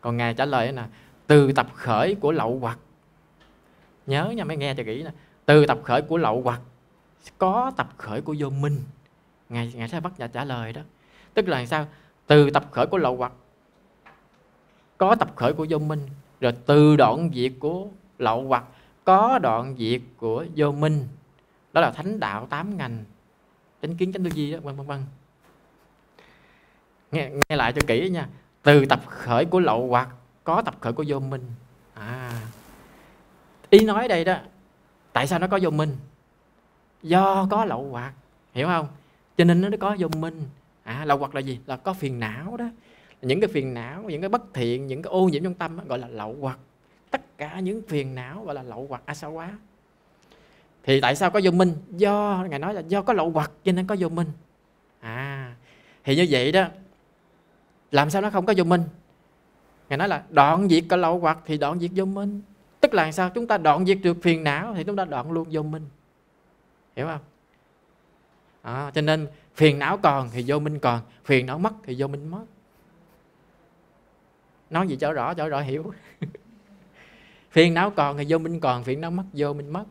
Còn Ngài trả lời là từ tập khởi của lậu hoặc, nhớ nha, mới nghe cho kỹ nè, từ tập khởi của lậu hoặc có tập khởi của vô minh. Ngài Ngài sẽ bắt nhà trả lời đó. Tức là sao? Từ tập khởi của lậu hoặc có tập khởi của vô minh, rồi từ đoạn diệt của lậu hoặc có đoạn diệt của vô minh. Đó là thánh đạo tám ngành, Chánh Kiến, Chánh Tư Duy đó, vân vân vân. Nghe, nghe lại cho kỹ nha. Từ tập khởi của lậu hoặc có tập khởi của vô minh. À, ý nói đây đó, tại sao nó có vô minh? Do có lậu hoặc, hiểu không? Cho nên nó có vô minh. À, lậu hoặc là gì? Là có phiền não đó. Những cái phiền não, những cái bất thiện, những cái ô nhiễm trong tâm đó, gọi là lậu hoặc. Tất cả những phiền não gọi là lậu hoặc, asawa. Thì tại sao có vô minh? Do, Ngài nói là do có lậu hoặc cho nên có vô minh. À, thì như vậy đó, làm sao nó không có vô minh? Ngài nói là đoạn diệt có lậu hoặc thì đoạn diệt vô minh. Tức là sao? Chúng ta đoạn diệt được phiền não thì chúng ta đoạn luôn vô minh. Hiểu không? À, cho nên phiền não còn thì vô minh còn, phiền não mất thì vô minh mất. Nói gì cho rõ, cho rõ hiểu. Phiền não còn thì vô minh còn, phiền não mất vô minh mất.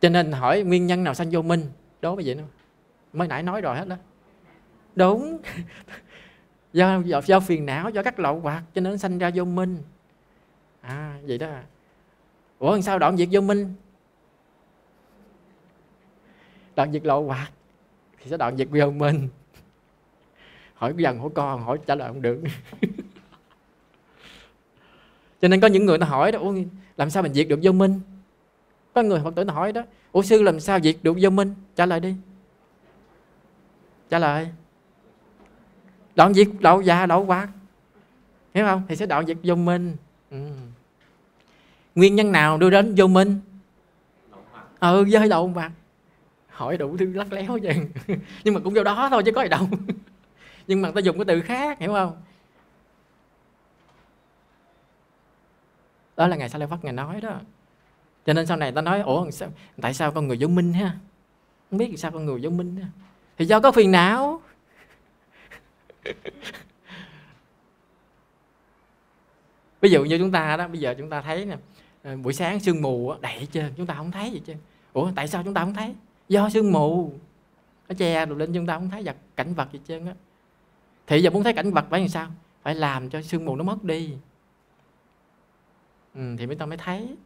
Cho nên hỏi nguyên nhân nào sanh vô minh, đố với vậy nữa. Mới nãy nói rồi hết đó. Đúng. do, do, do phiền não, do các lậu hoặc cho nên sanh ra vô minh. À, vậy đó. Ủa sao đoạn diệt vô minh? Đoạn diệt lậu hoặc thì sẽ đoạn diệt vô minh. Hỏi dần hỏi con, hỏi trả lời không được. Cho nên có những người nó hỏi đó, làm sao mình diệt được vô minh? Có người Phật tử nó hỏi đó, ủa sư làm sao diệt được vô minh? Trả lời đi. Trả lời. Đoạn diệt lậu già, lậu quạt. Hiểu không? Thì sẽ đoạn diệt vô minh. Ừ. Nguyên nhân nào đưa đến vô minh? Ừ, giới lậu quạt. Hỏi đủ thứ lắc léo vậy. Nhưng mà cũng vô đó thôi chứ có gì đâu. Nhưng mà ta dùng cái từ khác, hiểu không? Đó là Ngài Sa Lợi Phất Ngài nói đó. Cho nên sau này ta nói, ủa sao, tại sao con người vô minh ha? Không biết sao con người vô minh ha? Thì do có phiền não. Ví dụ như chúng ta đó, bây giờ chúng ta thấy nè, buổi sáng sương mù đầy hết trơn, chúng ta không thấy gì chứ. Ủa tại sao chúng ta không thấy? Do sương mù nó che rồi lên chúng ta không thấy vật cảnh vật gì trơn á. Thì giờ muốn thấy cảnh vật phải làm sao? Phải làm cho sương mù nó mất đi. Ừ, thì mới ta mới thấy.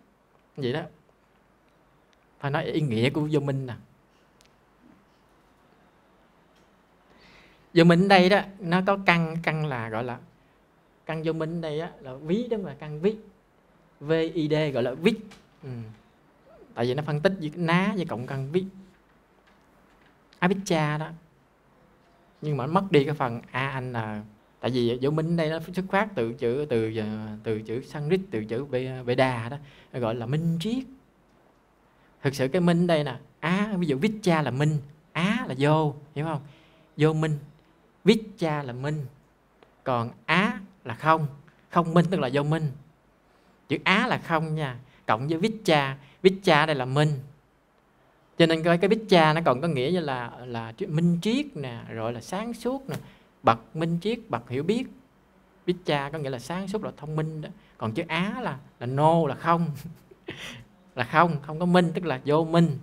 Vậy đó. Phải nói ý nghĩa của vô minh nè. Vô minh đây đó, nó có căn, căn là gọi là căn vô minh đây á là ví đó mà căn ví. V I D gọi là ví. Ừ. Tại vì nó phân tích với ná với cộng căn ví. Avicca đó. Nhưng mà nó mất đi cái phần a anh là tại vì vô minh đây nó xuất phát từ chữ từ từ chữ Sanskrit, từ chữ Veda đó, gọi là minh triết. Thực sự cái minh đây nè, á ví dụ Viccha là minh, á là vô, hiểu không? Vô minh. Viccha là minh. Còn á là không, không minh tức là vô minh. Chữ á là không nha, cộng với Viccha, Viccha đây là minh. Cho nên cái cái Viccha nó còn có nghĩa như là là minh triết nè, rồi là sáng suốt nè. Bậc minh triết, bậc hiểu biết. Viccha có nghĩa là sáng suốt, là thông minh đó. Còn chữ á là là nô, là không. Là không, không có minh tức là vô minh.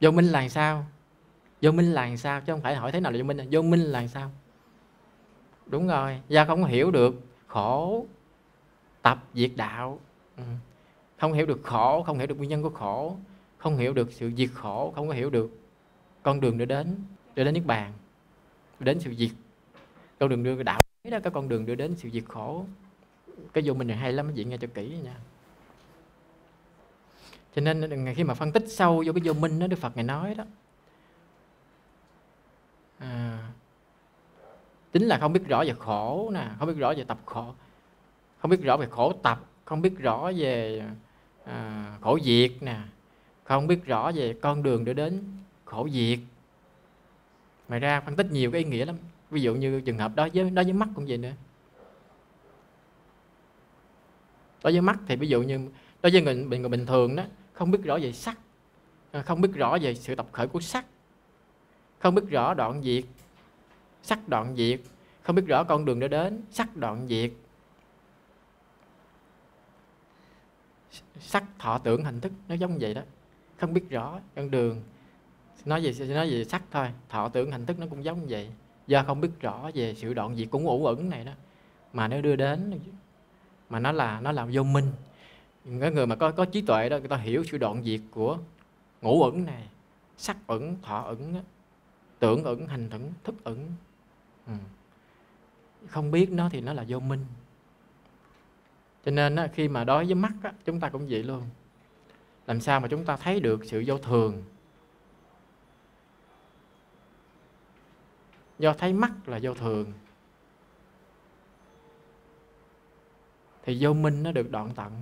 Vô minh là sao? Vô minh là sao? Chứ không phải hỏi thế nào là vô minh. Vô minh là sao? Đúng rồi, do không hiểu được khổ, tập diệt đạo. Ừ. Không hiểu được khổ, không hiểu được nguyên nhân của khổ, không hiểu được sự diệt khổ, không có hiểu được con đường để đến để đến niết bàn, để đến sự diệt, con đường đưa đạo đó, cái con đường đưa đến sự diệt khổ. Cái vô minh này hay lắm, các vị nghe cho kỹ nha. Cho nên khi mà phân tích sâu vô cái vô minh đó, Đức Phật Ngài nói đó, à, chính là không biết rõ về khổ nè, không biết rõ về tập khổ, không biết rõ về khổ tập, không biết rõ về à, khổ diệt nè, không biết rõ về con đường để đến khổ diệt. Ngoài ra phân tích nhiều cái ý nghĩa lắm. Ví dụ như trường hợp đó với, đó với mắt cũng vậy nữa. Đối với mắt thì ví dụ như đối với người, người bình thường đó, không biết rõ về sắc, không biết rõ về sự tập khởi của sắc, không biết rõ đoạn diệt, sắc đoạn diệt, không biết rõ con đường để đến sắc đoạn diệt. Sắc thọ tưởng hành thức nó giống vậy đó. Không biết rõ con đường. Nói về, nói về sắc thôi, thọ tưởng hành thức nó cũng giống vậy. Do không biết rõ về sự đoạn diệt cũng ủ ẩn này đó mà nó đưa đến, mà nó là nó làm vô minh. Cái người mà có có trí tuệ đó, người ta hiểu sự đoạn diệt của ngũ ẩn này, sắc ẩn, thọ ẩn, tưởng ẩn, hành ẩn, thức ẩn. Ừ. Không biết nó thì nó là vô minh. Cho nên đó, khi mà đối với mắt đó, chúng ta cũng vậy luôn. Làm sao mà chúng ta thấy được sự vô thường? Do thấy mắt là vô thường thì vô minh nó được đoạn tận,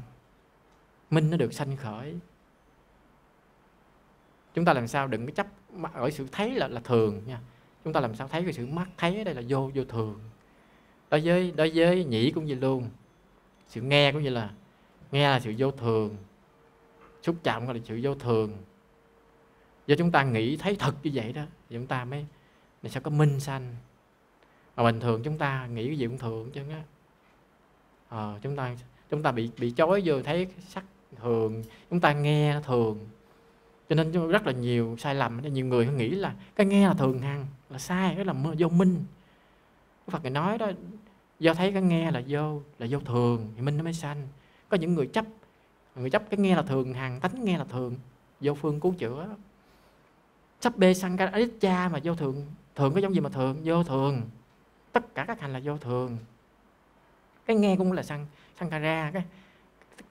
minh nó được sanh khởi. Chúng ta làm sao đừng có chấp ở sự thấy là là thường nha. Chúng ta làm sao thấy cái sự mắt thấy ở đây là vô vô thường. Đối với đối với nhĩ cũng vậy luôn. Sự nghe cũng như là nghe là sự vô thường. Xúc chạm là sự vô thường. Do chúng ta nghĩ thấy thật như vậy đó, chúng ta mới, thì sao có minh sanh. Mà bình thường chúng ta nghĩ cái gì cũng thường chứ á. À, chúng ta chúng ta bị bị chói vô thấy sắc thường, chúng ta nghe thường, cho nên rất là nhiều sai lầm. Nhiều người nghĩ là cái nghe là thường hằng, là sai, cái là vô minh. Phật Ngài nói đó, do thấy cái nghe là vô là vô thường thì minh nó mới sanh. Có những người chấp người chấp cái nghe là thường hằng, tánh nghe là thường, vô phương cứu chữa. Sắp bê sang cái ít cha mà vô thường, thường có giống gì mà thường, vô thường. Tất cả các hành là vô thường. Cái nghe cũng là sang sankhara, cái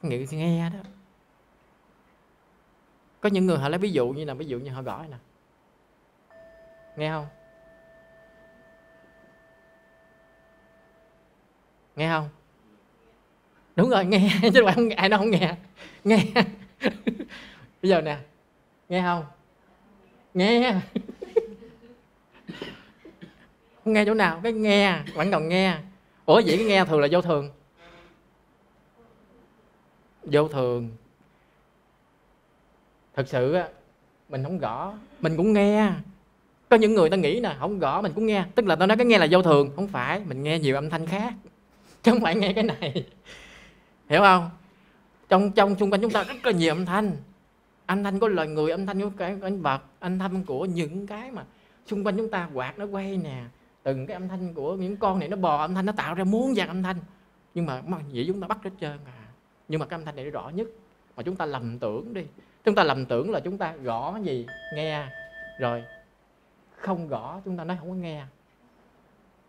nghĩa nghe đó. Có những người họ lấy ví dụ như là ví dụ như họ gọi nè. Nghe không? Nghe không? Đúng rồi, nghe chứ bạn không, ai nó không nghe. Nghe. Bây giờ nè. Nghe không? Nghe. Không nghe chỗ nào, cái nghe, vẫn còn nghe. Ủa vậy cái nghe thường là vô thường. Vô thường. Thật sự á, mình không gõ, mình cũng nghe. Có những người ta nghĩ nè, không gõ mình cũng nghe, tức là tao nói cái nghe là vô thường, không phải, mình nghe nhiều âm thanh khác, chứ không phải nghe cái này. Hiểu không? Trong trong xung quanh chúng ta rất là nhiều âm thanh. Âm thanh của loài người, âm thanh của cái vật, âm thanh của những cái mà xung quanh chúng ta, quạt nó quay nè, từng cái âm thanh của những con này nó bò, âm thanh nó tạo ra muôn vàn âm thanh. Nhưng mà vậy chúng ta bắt hết trơn à. Nhưng mà cái âm thanh này rõ nhất mà chúng ta lầm tưởng đi. Chúng ta lầm tưởng là chúng ta gõ gì nghe, rồi không gõ chúng ta nói không có nghe.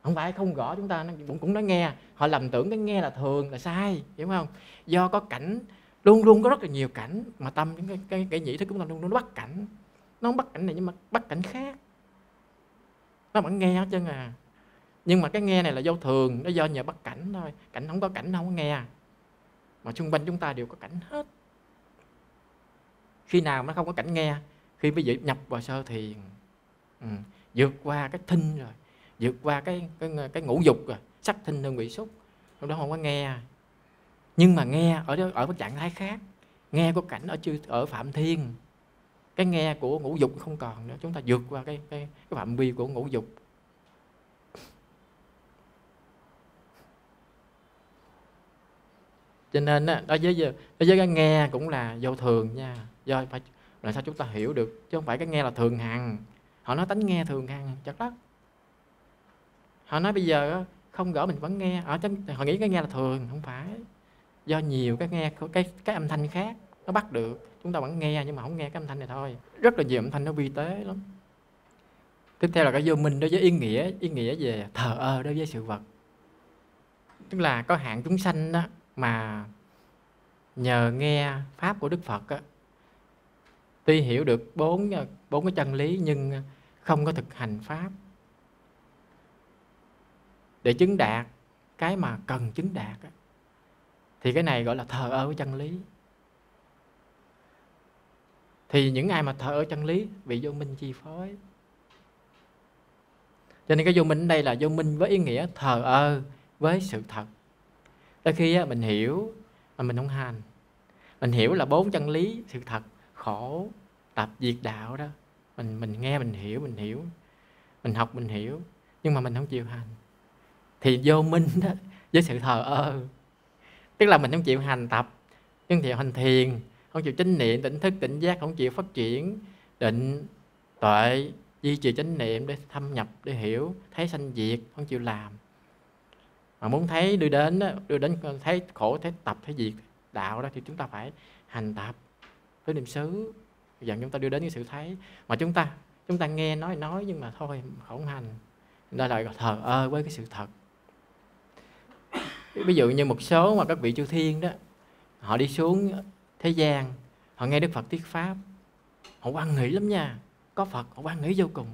Không phải không gõ chúng ta cũng cũng nói nghe. Họ lầm tưởng cái nghe là thường là sai, hiểu không? Do có cảnh, luôn luôn có rất là nhiều cảnh mà tâm những cái cái, cái nhĩ thức chúng ta luôn luôn nó bắt cảnh. Nó không bắt cảnh này nhưng mà bắt cảnh khác. Nó vẫn nghe hết trơn à. Nhưng mà cái nghe này là vô thường, nó do nhờ bắt cảnh thôi. Cảnh không có cảnh nó không có nghe. Mà xung quanh chúng ta đều có cảnh hết. Khi nào nó không có cảnh nghe? Khi bây giờ nhập vào sơ thiền, ừ, vượt qua cái thinh rồi, vượt qua cái cái, cái ngũ dục rồi, sắc thinh hương vị xúc, lúc đó không có nghe. Nhưng mà nghe ở ở cái trạng thái khác, nghe của cảnh ở chư ở phạm thiên, cái nghe của ngũ dục không còn nữa, chúng ta vượt qua cái cái, cái phạm vi của ngũ dục. Cho nên đó, đối với đối với cái nghe cũng là vô thường nha. Do phải là sao chúng ta hiểu được, chứ không phải cái nghe là thường hằng. Họ nói tánh nghe thường hằng chật đất. Họ nói bây giờ không gỡ mình vẫn nghe. Ở họ nghĩ cái nghe là thường, không phải. Do nhiều cái nghe cái cái âm thanh khác nó bắt được, chúng ta vẫn nghe nhưng mà không nghe cái âm thanh này thôi. Rất là nhiều âm thanh nó vi tế lắm. Tiếp theo là cái vô minh đối với ý nghĩa, ý nghĩa về thờ ơ đối với sự vật. Tức là có hạng chúng sanh đó mà nhờ nghe pháp của Đức Phật á, tuy hiểu được bốn bốn cái chân lý nhưng không có thực hành pháp để chứng đạt cái mà cần chứng đạt á, thì cái này gọi là thờ ơ với chân lý. Thì những ai mà thờ ơ chân lý bị vô minh chi phối. Cho nên cái vô minh ở đây là vô minh với ý nghĩa thờ ơ với sự thật. Tới khi mình hiểu mà mình không hành, mình hiểu là bốn chân lý sự thật, khổ, tập, diệt, đạo đó, mình mình nghe mình hiểu, mình hiểu mình học mình hiểu, nhưng mà mình không chịu hành thì vô minh đó với sự thờ ơ. Tức là mình không chịu hành tập, nhưng thì hành thiền không chịu chánh niệm, tỉnh thức, tỉnh giác, không chịu phát triển định tuệ, duy trì chánh niệm để thâm nhập, để hiểu thấy sanh diệt, không chịu làm. Mà muốn thấy đưa đến đưa đến thấy khổ, thấy tập, thấy diệt, đạo đó thì chúng ta phải hành tập với niệm xứ, dần chúng ta đưa đến cái sự thấy. Mà chúng ta chúng ta nghe nói nói nhưng mà thôi không hành, đó là thờ ơ với cái sự thật. Ví dụ như một số mà các vị chư thiên đó, họ đi xuống thế gian, họ nghe Đức Phật thuyết pháp, họ hoan hỷ lắm nha, có Phật họ hoan hỷ vô cùng.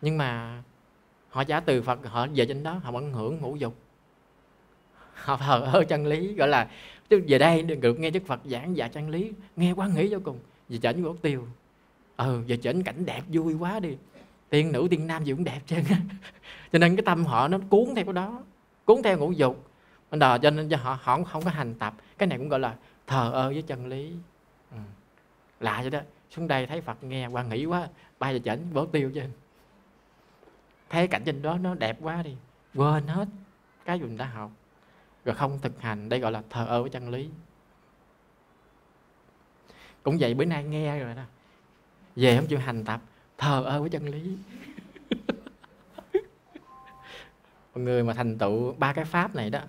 Nhưng mà họ trả từ Phật, họ về trên đó họ vẫn hưởng ngũ dục, họ thờ ơ chân lý, gọi là về đây được nghe Đức Phật giảng dạy chân lý, nghe quá nghĩ vô cùng, về chỉnh của tiêu, ừ về chỉnh cảnh đẹp vui quá đi, tiên nữ tiên nam gì cũng đẹp chứ. Cho nên cái tâm họ nó cuốn theo cái đó, cuốn theo ngũ dục, đó, cho nên họ họ không, không có hành tập. Cái này cũng gọi là thờ ơ với chân lý. Ừ. Lạ vậy đó, xuống đây thấy Phật nghe quan nghĩ quá, bay về chỉnh vỗ tiêu chứ, thấy cảnh trên đó nó đẹp quá đi, quên hết cái mình đã học, rồi không thực hành. Đây gọi là thờ ơ với chân lý. Cũng vậy, bữa nay nghe rồi đó, về không chịu hành tập, thờ ơ với chân lý. Một người mà thành tựu ba cái pháp này đó,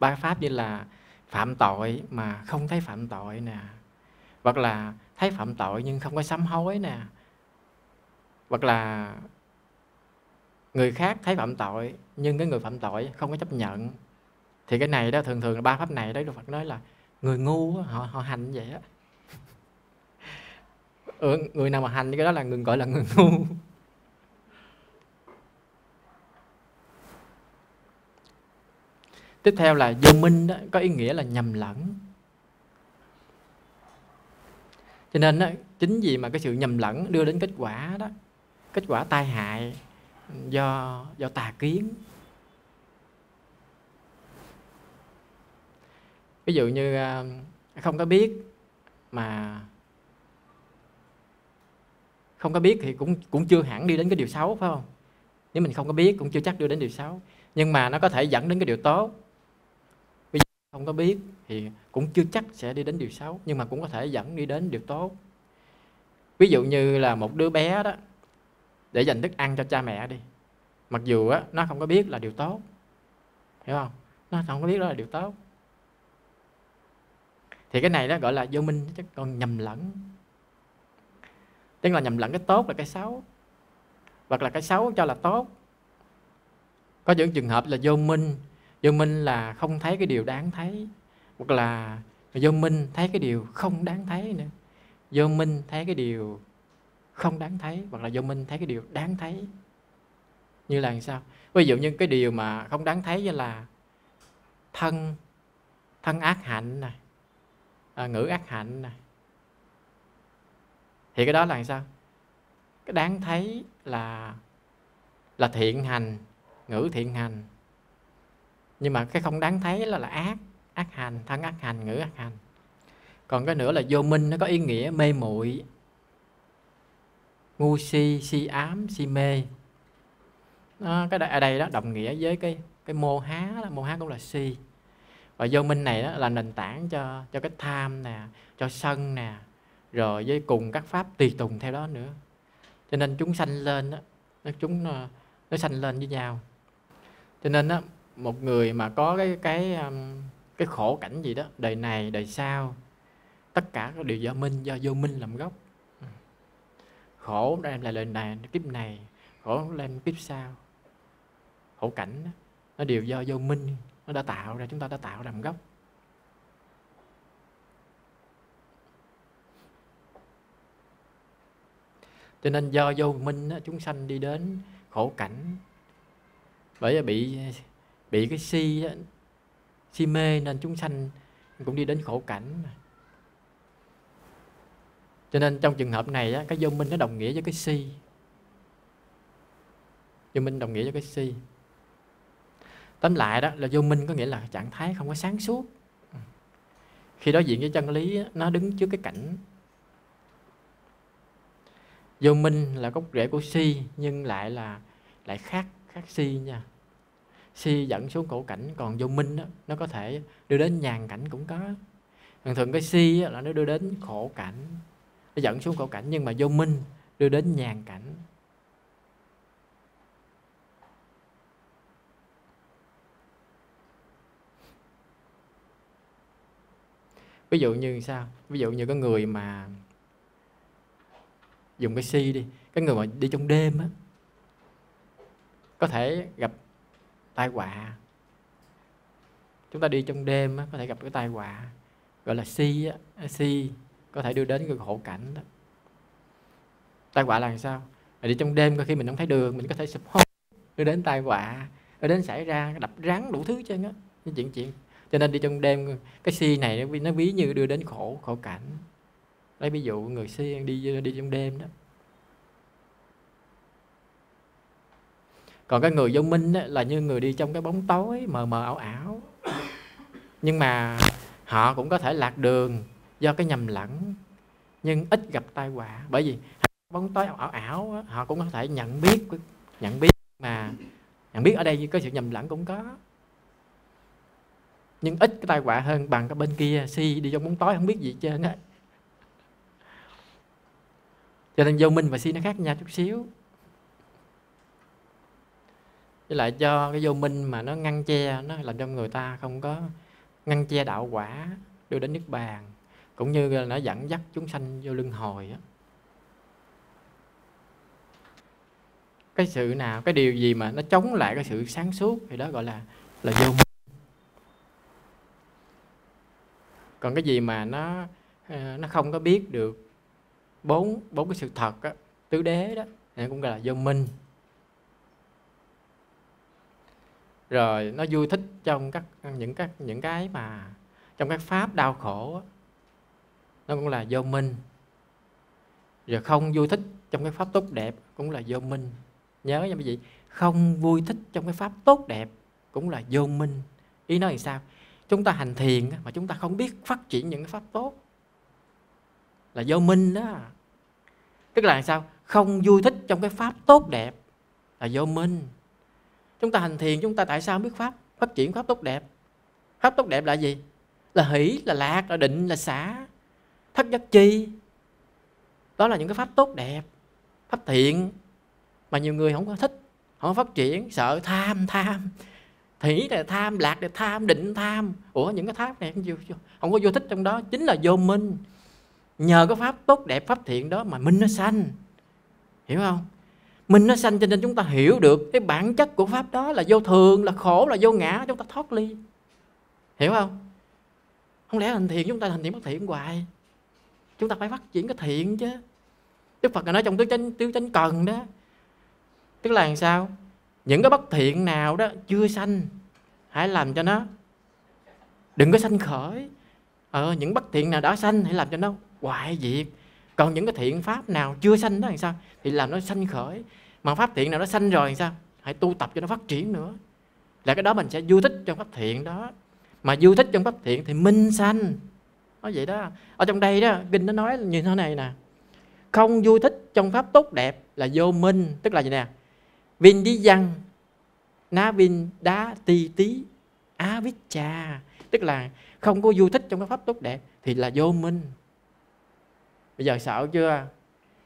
ba cái pháp như là phạm tội mà không thấy phạm tội nè, hoặc là thấy phạm tội nhưng không có sám hối nè, hoặc là người khác thấy phạm tội nhưng cái người phạm tội không có chấp nhận, thì cái này đó thường thường là ba pháp này đó, Đức Phật nói là người ngu đó, họ họ hành như vậy á. Ừ, người nào mà hành như cái đó là người gọi là người ngu. Tiếp theo là vô minh đó, có ý nghĩa là nhầm lẫn. Cho nên đó, chính vì mà cái sự nhầm lẫn đưa đến kết quả đó, kết quả tai hại do do tà kiến. Ví dụ như không có biết mà không có biết thì cũng cũng chưa hẳn đi đến cái điều xấu, phải không? Nếu mình không có biết cũng chưa chắc đưa đến điều xấu, nhưng mà nó có thể dẫn đến cái điều tốt. Bây giờ không có biết thì cũng chưa chắc sẽ đi đến điều xấu, nhưng mà cũng có thể dẫn đi đến điều tốt. Ví dụ như là một đứa bé đó, để dành thức ăn cho cha mẹ đi, mặc dù á, nó không có biết là điều tốt, hiểu không? Nó không có biết đó là điều tốt. Thì cái này đó gọi là vô minh, chứ còn nhầm lẫn, tức là nhầm lẫn cái tốt là cái xấu, hoặc là cái xấu cho là tốt. Có những trường hợp là vô minh, vô minh là không thấy cái điều đáng thấy, hoặc là vô minh thấy cái điều không đáng thấy nữa, vô minh thấy cái điều không đáng thấy, hoặc là vô minh thấy cái điều đáng thấy. Như là sao? Ví dụ như cái điều mà không đáng thấy như là thân thân ác hạnh này, à, ngữ ác hạnh này, thì cái đó là sao? Cái đáng thấy là là thiện hành, ngữ thiện hành, nhưng mà cái không đáng thấy là là ác ác hành, thân ác hành, ngữ ác hành. Còn cái nữa là vô minh, nó có ý nghĩa mê muội, ngu si, si ám, si mê. Nó, cái ở đây đó đồng nghĩa với cái cái mô há, là mô há cũng là si. Và vô minh này đó là nền tảng cho cho cái tham nè, cho sân nè, rồi với cùng các pháp tùy tùng theo đó nữa. Cho nên chúng sanh lên đó, nó chúng nó, nó sanh lên với nhau. Cho nên đó, một người mà có cái cái cái khổ cảnh gì đó, đời này đời sau, tất cả đều do minh, do vô minh làm gốc. Khổ đem lại lời này kiếp này, khổ đem kiếp sau, khổ cảnh đó, nó đều do vô minh, nó đã tạo ra, chúng ta đã tạo ra một gốc. Cho nên do vô minh đó, chúng sanh đi đến khổ cảnh, bởi bị bị cái si si mê nên chúng sanh cũng đi đến khổ cảnh. Cho nên trong trường hợp này á, cái vô minh nó đồng nghĩa với cái si. Vô minh đồng nghĩa với cái si. Tóm lại đó là vô minh có nghĩa là trạng thái không có sáng suốt. Khi đối diện với chân lý á, nó đứng trước cái cảnh. Vô minh là gốc rễ của si, nhưng lại là lại khác khác si nha. Si dẫn xuống khổ cảnh, còn vô minh đó, nó có thể đưa đến nhàn cảnh cũng có. Thường thường cái si á, là nó đưa đến khổ cảnh, nó dẫn xuống khổ cảnh, nhưng mà vô minh đưa đến nhàn cảnh. Ví dụ như sao? Ví dụ như có người mà dùng cái si đi, cái người mà đi trong đêm á, có thể gặp tai họa. Chúng ta đi trong đêm á, có thể gặp cái tai họa, gọi là si á, si có thể đưa đến cái khổ cảnh đó. Tai họa là sao? Mà đi trong đêm, khi mình không thấy đường, mình có thể sụp hố, đưa đến tai họa, đưa đến xảy ra đập rắn đủ thứ trên á, những chuyện chuyện. Cho nên đi trong đêm, cái si này nó ví như đưa đến khổ khổ cảnh. Lấy ví dụ người si đi đi trong đêm đó. Còn cái người vô minh đó, là như người đi trong cái bóng tối mờ mờ ảo ảo. Nhưng mà họ cũng có thể lạc đường do cái nhầm lẫn, nhưng ít gặp tai họa, bởi vì bóng tối ảo ảo, ảo họ cũng có thể nhận biết nhận biết mà Bạn biết ở đây có sự nhầm lẫn cũng có, nhưng ít cái tai họa hơn bằng cái bên kia si đi trong bóng tối không biết gì trơn á. Cho nên vô minh và si nó khác nhau chút xíu. Với lại do cái vô minh mà nó ngăn che, nó làm cho người ta không có ngăn che đạo quả đưa đến niết bàn, cũng như là nó dẫn dắt chúng sanh vô luân hồi á. Cái sự nào, cái điều gì mà nó chống lại cái sự sáng suốt thì đó gọi là là vô minh. Còn cái gì mà nó nó không có biết được bốn bốn cái sự thật á, tứ đế đó, thì cũng gọi là vô minh. Rồi nó vui thích trong các những các những cái mà trong các pháp đau khổ á, nó cũng là vô minh. Rồi không vui thích trong cái pháp tốt đẹp cũng là vô minh. Nhớ nha quý vị, không vui thích trong cái pháp tốt đẹp cũng là vô minh. Ý nói là sao? Chúng ta hành thiền mà chúng ta không biết phát triển những cái pháp tốt là vô minh đó. Tức là sao? Không vui thích trong cái pháp tốt đẹp là vô minh. Chúng ta hành thiền, chúng ta tại sao không biết pháp phát triển pháp tốt đẹp? Pháp tốt đẹp là gì? Là hỷ, là lạc, là định, là xả, thất giác chi. Đó là những cái pháp tốt đẹp, pháp thiện mà nhiều người không có thích, không có phát triển, sợ tham tham. Thủy là tham, lạc là tham, định tham. Ủa những cái tháp này không có vô thích trong đó, chính là vô minh. Nhờ cái pháp tốt đẹp, pháp thiện đó mà minh nó sanh. Hiểu không? Minh nó sanh cho nên chúng ta hiểu được cái bản chất của pháp đó là vô thường, là khổ, là vô ngã, chúng ta thoát ly. Hiểu không? Không lẽ hành thiện chúng ta hành thiện bất thiện hoài. Chúng ta phải phát triển cái thiện chứ. Đức Phật nói trong tứ chánh, tứ chánh cần đó. Tức là làm sao? Những cái bất thiện nào đó chưa sanh, hãy làm cho nó đừng có sanh khởi. Ờ, những bất thiện nào đã sanh hãy làm cho nó hoại diệt. Còn những cái thiện pháp nào chưa sanh đó làm sao? Thì làm nó sanh khởi. Mà pháp thiện nào nó sanh rồi làm sao? Hãy tu tập cho nó phát triển nữa. Là cái đó mình sẽ vui thích trong pháp thiện đó. Mà vui thích trong pháp thiện thì minh sanh. Nói vậy đó. Ở trong đây đó, kinh nó nói như thế này nè. Không vui thích trong pháp tốt đẹp là vô minh. Tức là gì nè? Vin đi văn ná vin đá ti tí á vít cha. Tức là không có vui thích trong cái pháp tốt đẹp thì là vô minh. Bây giờ sợ chưa?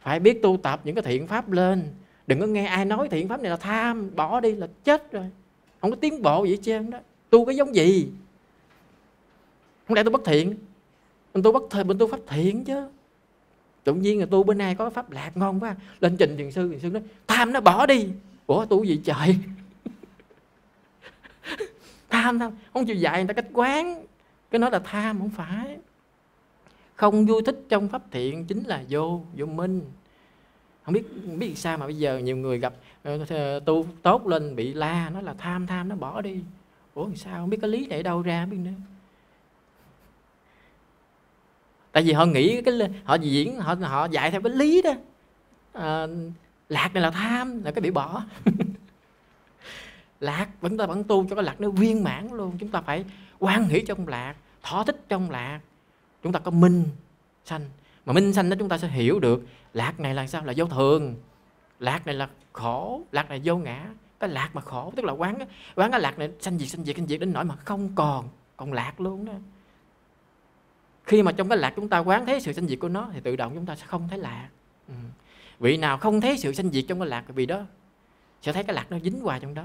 Phải biết tu tập những cái thiện pháp lên. Đừng có nghe ai nói thiện pháp này là tham, bỏ đi là chết rồi. Không có tiến bộ gì hết trơn đó. Tu cái giống gì? Không lẽ tu bất thiện? Mình tu bất thời, mình tu pháp thiện chứ. Tự nhiên là tu bữa nay có pháp lạc ngon quá. Lên trình thiền sư, thiền sư nói tham nó bỏ đi. Ủa tu gì trời? Tham tham, không chịu dạy người ta cách quán. Cái nói là tham, không phải. Không vui thích trong pháp thiện chính là vô, vô minh. Không biết biết sao mà bây giờ nhiều người gặp tu tốt lên bị la, nó là tham tham, nó bỏ đi. Ủa sao, không biết cái lý này đâu ra biết nữa. Tại vì họ nghĩ cái họ diễn họ họ dạy theo cái lý đó. À, lạc này là tham là cái bị bỏ. Lạc vẫn ta vẫn tu cho cái lạc nó viên mãn luôn, chúng ta phải hoan hỷ trong lạc, thỏa thích trong lạc. Chúng ta có minh sanh, mà minh sanh đó chúng ta sẽ hiểu được lạc này là sao, là vô thường, lạc này là khổ, lạc này vô ngã. Cái lạc mà khổ tức là quán quán cái lạc này sanh diệt sanh diệt sanh diệt đến nỗi mà không còn còn lạc luôn đó. Khi mà trong cái lạc chúng ta quán thấy sự sanh diệt của nó thì tự động chúng ta sẽ không thấy lạc. Ừ. Vị nào không thấy sự sanh diệt trong cái lạc vì đó sẽ thấy cái lạc nó dính hoài trong đó.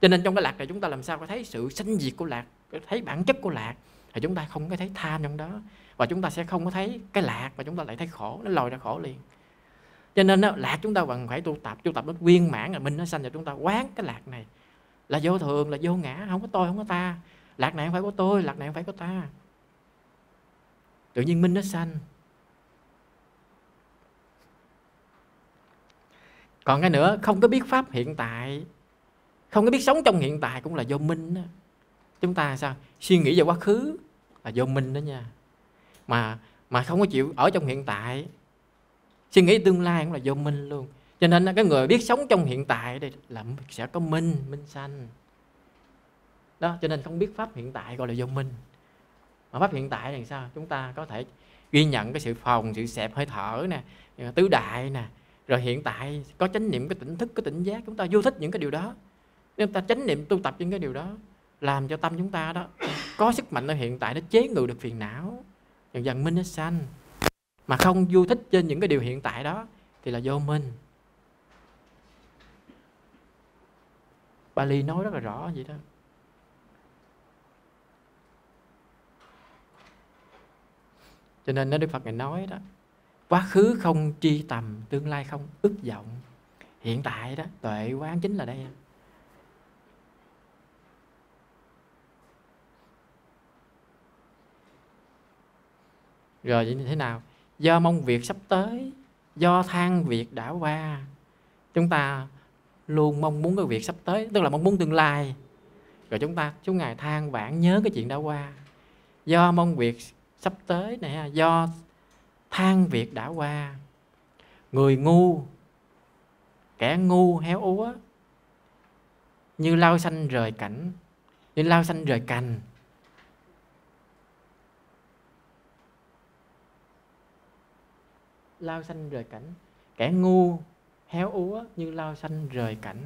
Cho nên trong cái lạc này chúng ta làm sao có thấy sự sanh diệt của lạc, thấy bản chất của lạc thì chúng ta không có thấy tham trong đó, và chúng ta sẽ không có thấy cái lạc và chúng ta lại thấy khổ, nó lòi ra khổ liền. Cho nên đó, lạc chúng ta cần phải tu tập, tu tập nó viên mãn là mình nó sanh, rồi chúng ta quán cái lạc này là vô thường, là vô ngã, không có tôi, không có ta. Lạc này không phải có tôi, lạc này không phải có ta. Tự nhiên minh nó sanh. Còn cái nữa, không có biết pháp hiện tại, không có biết sống trong hiện tại cũng là vô minh đó. Chúng ta sao? Suy nghĩ về quá khứ là vô minh đó nha. Mà mà không có chịu ở trong hiện tại, suy nghĩ tương lai cũng là vô minh luôn. Cho nên cái người biết sống trong hiện tại đây là sẽ có minh, minh sanh. Đó, cho nên không biết pháp hiện tại gọi là vô minh. Mà pháp hiện tại là sao? Chúng ta có thể ghi nhận cái sự phòng, sự xẹp, hơi thở nè, tứ đại nè. Rồi hiện tại có chánh niệm, cái tỉnh thức, cái tỉnh giác, chúng ta vô thích những cái điều đó. Nên ta chánh niệm tu tập trên cái điều đó, làm cho tâm chúng ta đó có sức mạnh ở hiện tại, nó chế ngự được phiền não, dần dần minh nó sanh. Mà không vui thích trên những cái điều hiện tại đó thì là vô minh. Bali nói rất là rõ vậy đó. Cho nên đó Đức Phật Ngài nói đó, quá khứ không tri tầm, tương lai không ước vọng. Hiện tại đó, tuệ quán chính là đây. Rồi vậy như thế nào? Do mong việc sắp tới, do than việc đã qua, chúng ta luôn mong muốn cái việc sắp tới, tức là mong muốn tương lai. Rồi chúng ta suốt ngày than vãn nhớ cái chuyện đã qua. Do mong việc sắp tới này, do than việc đã qua, người ngu, kẻ ngu héo úa, như lao xanh rời cảnh, như lao xanh rời cành. Lao xanh rời cảnh, kẻ ngu héo úa như lao xanh rời cảnh.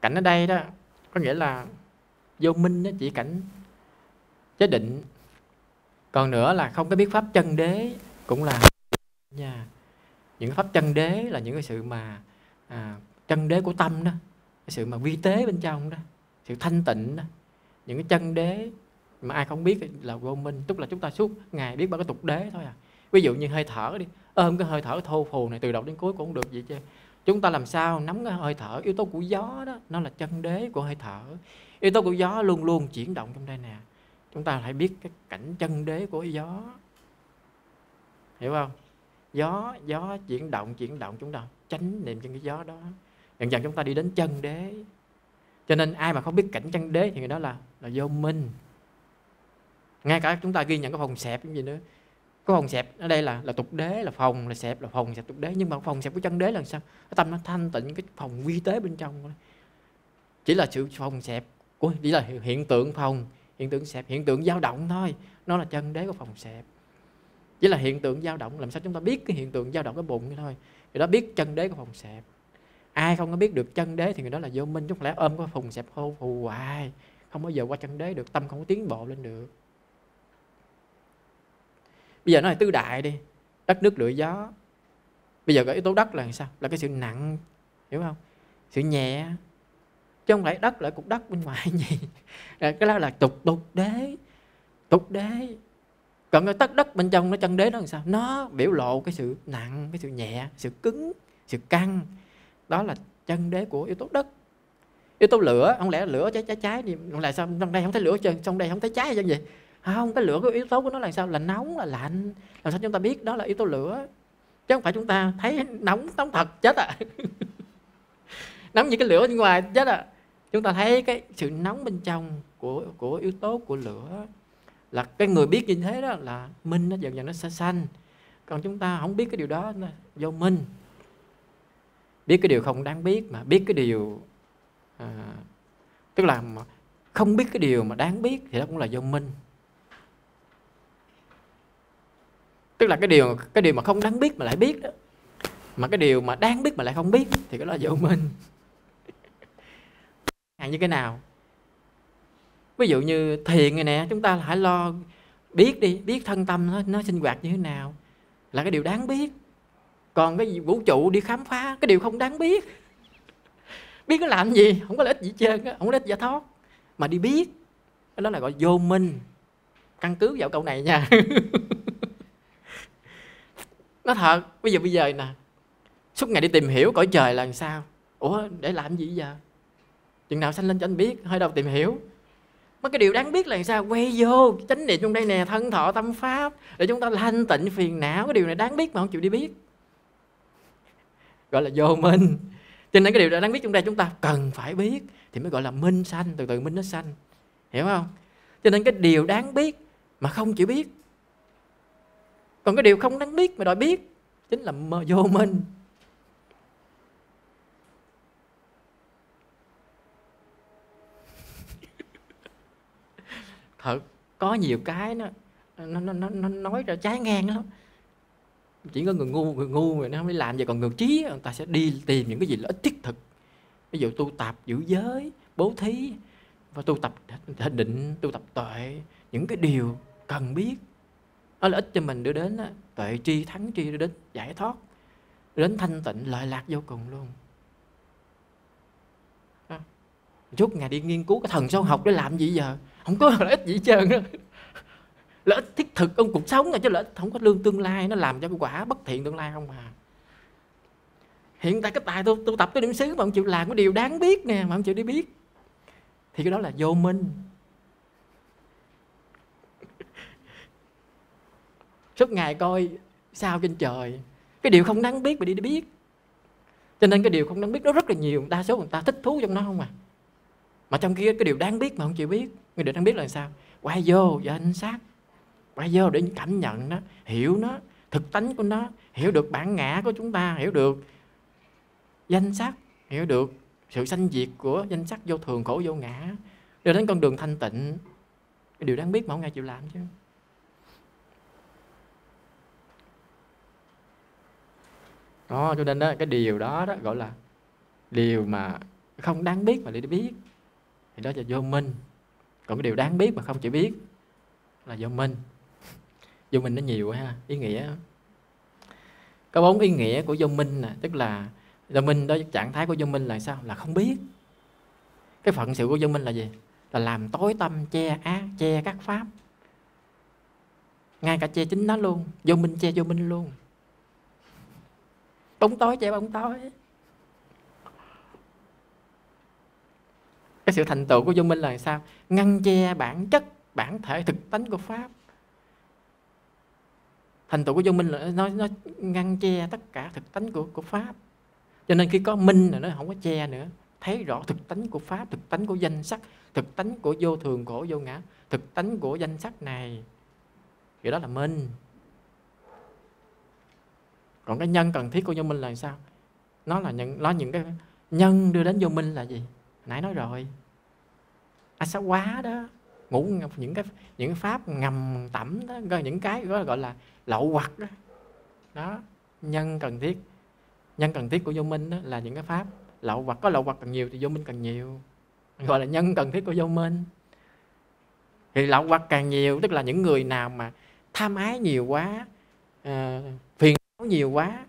Cảnh ở đây đó có nghĩa là vô minh, nó chỉ cảnh chế định. Còn nữa là không có biết pháp chân đế cũng là nha. Những pháp chân đế là những cái sự mà à, chân đế của tâm đó, cái sự mà vi tế bên trong đó, sự thanh tịnh đó. Những cái chân đế mà ai không biết là vô minh, tức là chúng ta suốt ngày biết ba cái tục đế thôi à. Ví dụ như hơi thở đi, ôm cái hơi thở thô phù này từ đầu đến cuối cũng không được vậy chứ. Chúng ta làm sao nắm cái hơi thở, yếu tố của gió đó, nó là chân đế của hơi thở. Yếu tố của gió luôn luôn chuyển động trong đây nè. Chúng ta phải biết cái cảnh chân đế của gió. Hiểu không? Gió, gió chuyển động, chuyển động chúng ta chánh niệm trên cái gió đó. Dần dần chúng ta đi đến chân đế. Cho nên ai mà không biết cảnh chân đế thì người đó là, là vô minh. Ngay cả chúng ta ghi nhận cái phòng xẹp như gì nữa. Cái phòng xẹp ở đây là, là tục đế, là phòng, là xẹp, là phòng, xẹp, tục đế. Nhưng mà phòng xẹp của chân đế là sao? Cái tâm nó thanh tịnh, cái phòng vi tế bên trong. Chỉ là sự phòng xẹp, của, chỉ là hiện tượng phòng, hiện tượng xẹp, hiện tượng dao động thôi. Nó là chân đế của phòng xẹp. Chỉ là hiện tượng dao động, làm sao chúng ta biết cái hiện tượng dao động cái bụng thôi. Người đó biết chân đế của phòng xẹp. Ai không có biết được chân đế thì người đó là vô minh. Chứ không lẽ ôm cái phòng xẹp hô phù hoài, không bao giờ qua chân đế được, tâm không có tiến bộ lên được. Bây giờ nói là tứ đại đi, đất nước lửa gió. Bây giờ cái yếu tố đất là sao? Là cái sự nặng, hiểu không? Sự nhẹ. Chứ không phải đất là cục đất bên ngoài gì. Cái đó là tục tục đế. Tục đế. Còn cái tất đất bên trong nó chân đế nó làm sao? Nó biểu lộ cái sự nặng, cái sự nhẹ, sự cứng, sự căng. Đó là chân đế của yếu tố đất. Yếu tố lửa, không lẽ lửa cháy cháy cháy thì không lẽ sao trong đây không thấy lửa chứ, trong đây không thấy cháy chứ vậy? Không, cái lửa cái yếu tố của nó là sao? Là nóng, là lạnh. Làm sao chúng ta biết đó là yếu tố lửa? Chứ không phải chúng ta thấy nóng, nóng thật chết à. Nóng như cái lửa bên ngoài chết à. Chúng ta thấy cái sự nóng bên trong của, của yếu tố của lửa. Là cái người biết như thế đó là minh, nó dần dần nó sẽ sanh. Còn chúng ta không biết cái điều đó là vô minh. Biết cái điều không đáng biết mà biết cái điều à, tức là không biết cái điều mà đáng biết thì đó cũng là vô minh. Tức là cái điều cái điều mà không đáng biết mà lại biết đó. Mà cái điều mà đáng biết mà lại không biết thì cái đó là vô minh. Như cái nào? Ví dụ như thiền này nè, chúng ta hãy lo biết đi, biết thân tâm nó, nó sinh hoạt như thế nào. Là cái điều đáng biết. Còn cái vũ trụ đi khám phá, cái điều không đáng biết. Biết nó làm gì, không có lợi ích gì trơn, không có lợi ích giải thoát. Mà đi biết, đó là gọi vô minh. Căn cứ vào câu này nha. Nó thật, bây giờ bây giờ nè, suốt ngày đi tìm hiểu cõi trời là sao? Ủa, để làm gì giờ? Chừng nào sanh lên cho anh biết, hơi đâu tìm hiểu. Mấy cái điều đáng biết là sao? Quay vô, chánh niệm trong đây nè, thân thọ tâm pháp, để chúng ta thanh tịnh phiền não. Cái điều này đáng biết mà không chịu đi biết, gọi là vô minh. Cho nên cái điều đáng biết trong đây chúng ta cần phải biết thì mới gọi là minh sanh, từ từ minh nó sanh. Hiểu không? Cho nên cái điều đáng biết mà không chịu biết. Còn cái điều không đáng biết mà đòi biết chính là vô minh. Thật, có nhiều cái nó, nó, nó, nó nói ra trái ngang lắm. Chỉ có người ngu, người ngu người nó không biết làm vậy. Còn người trí, người ta sẽ đi tìm những cái gì là ít thiết thực. Ví dụ tu tập, giữ giới, bố thí, và tu tập thể định, tu tập tuệ. Những cái điều cần biết, đó là ích cho mình đưa đến đó. Tuệ tri, thắng tri, đưa đến giải thoát, đưa đến thanh tịnh, lợi lạc vô cùng luôn. Chút ngày đi nghiên cứu cái thần sâu học để làm gì giờ? Không có lợi ích gì hết trơn đó. Lợi ích thiết thực trong cuộc sống, chứ lợi ích không có lương tương lai. Nó làm cho quả bất thiện tương lai không à. Hiện tại cái tài tu, tu tập tới điểm xứ mà không chịu làm cái điều đáng biết nè, mà không chịu đi biết, thì cái đó là vô minh. Suốt ngày coi sao trên trời, cái điều không đáng biết mà đi đi biết. Cho nên cái điều không đáng biết nó rất là nhiều, đa số người ta thích thú trong nó không à. Mà trong kia cái điều đáng biết mà không chịu biết. Người điều đáng biết là sao? Quay vô danh sát, quay vô để cảm nhận nó, hiểu nó, thực tánh của nó, hiểu được bản ngã của chúng ta, hiểu được danh sắc, hiểu được sự sanh diệt của danh sắc vô thường, khổ vô ngã, đưa đến con đường thanh tịnh. Cái điều đáng biết mà không ai chịu làm chứ. Đó, cho nên đó, cái điều đó, đó gọi là điều mà không đáng biết mà lại biết, thì đó là vô minh. Còn cái điều đáng biết mà không chịu biết là vô minh. Vô minh nó nhiều ha, ý nghĩa. Có bốn ý nghĩa của vô minh nè, tức là vô minh đó, trạng thái của vô minh là sao? Là không biết. Cái phận sự của vô minh là gì? Là làm tối tâm, che á, che các pháp. Ngay cả che chính nó luôn, vô minh che vô minh luôn. Bóng tối che bóng tối. Cái sự thành tựu của vô minh là sao? Ngăn che bản chất, bản thể, thực tánh của pháp. Thành tựu của vô minh là nó, nó ngăn che tất cả thực tánh của, của pháp. Cho nên khi có minh là nó không có che nữa, thấy rõ thực tánh của pháp, thực tánh của danh sắc, thực tánh của vô thường, khổ, vô ngã, thực tánh của danh sắc này. Thì đó là minh. Còn cái nhân cần thiết của vô minh là sao? Nó là những, nó những cái nhân đưa đến vô minh là gì? Nãy nói rồi, asawa đó, ngủ những cái những pháp ngầm tẩm đó, những cái đó gọi là lậu hoặc đó. Đó, nhân cần thiết, nhân cần thiết của vô minh đó là những cái pháp lậu hoặc. Có lậu hoặc càng nhiều thì vô minh càng nhiều, gọi là nhân cần thiết của vô minh. Thì lậu hoặc càng nhiều tức là những người nào mà tham ái nhiều quá, uh, phiền não nhiều quá,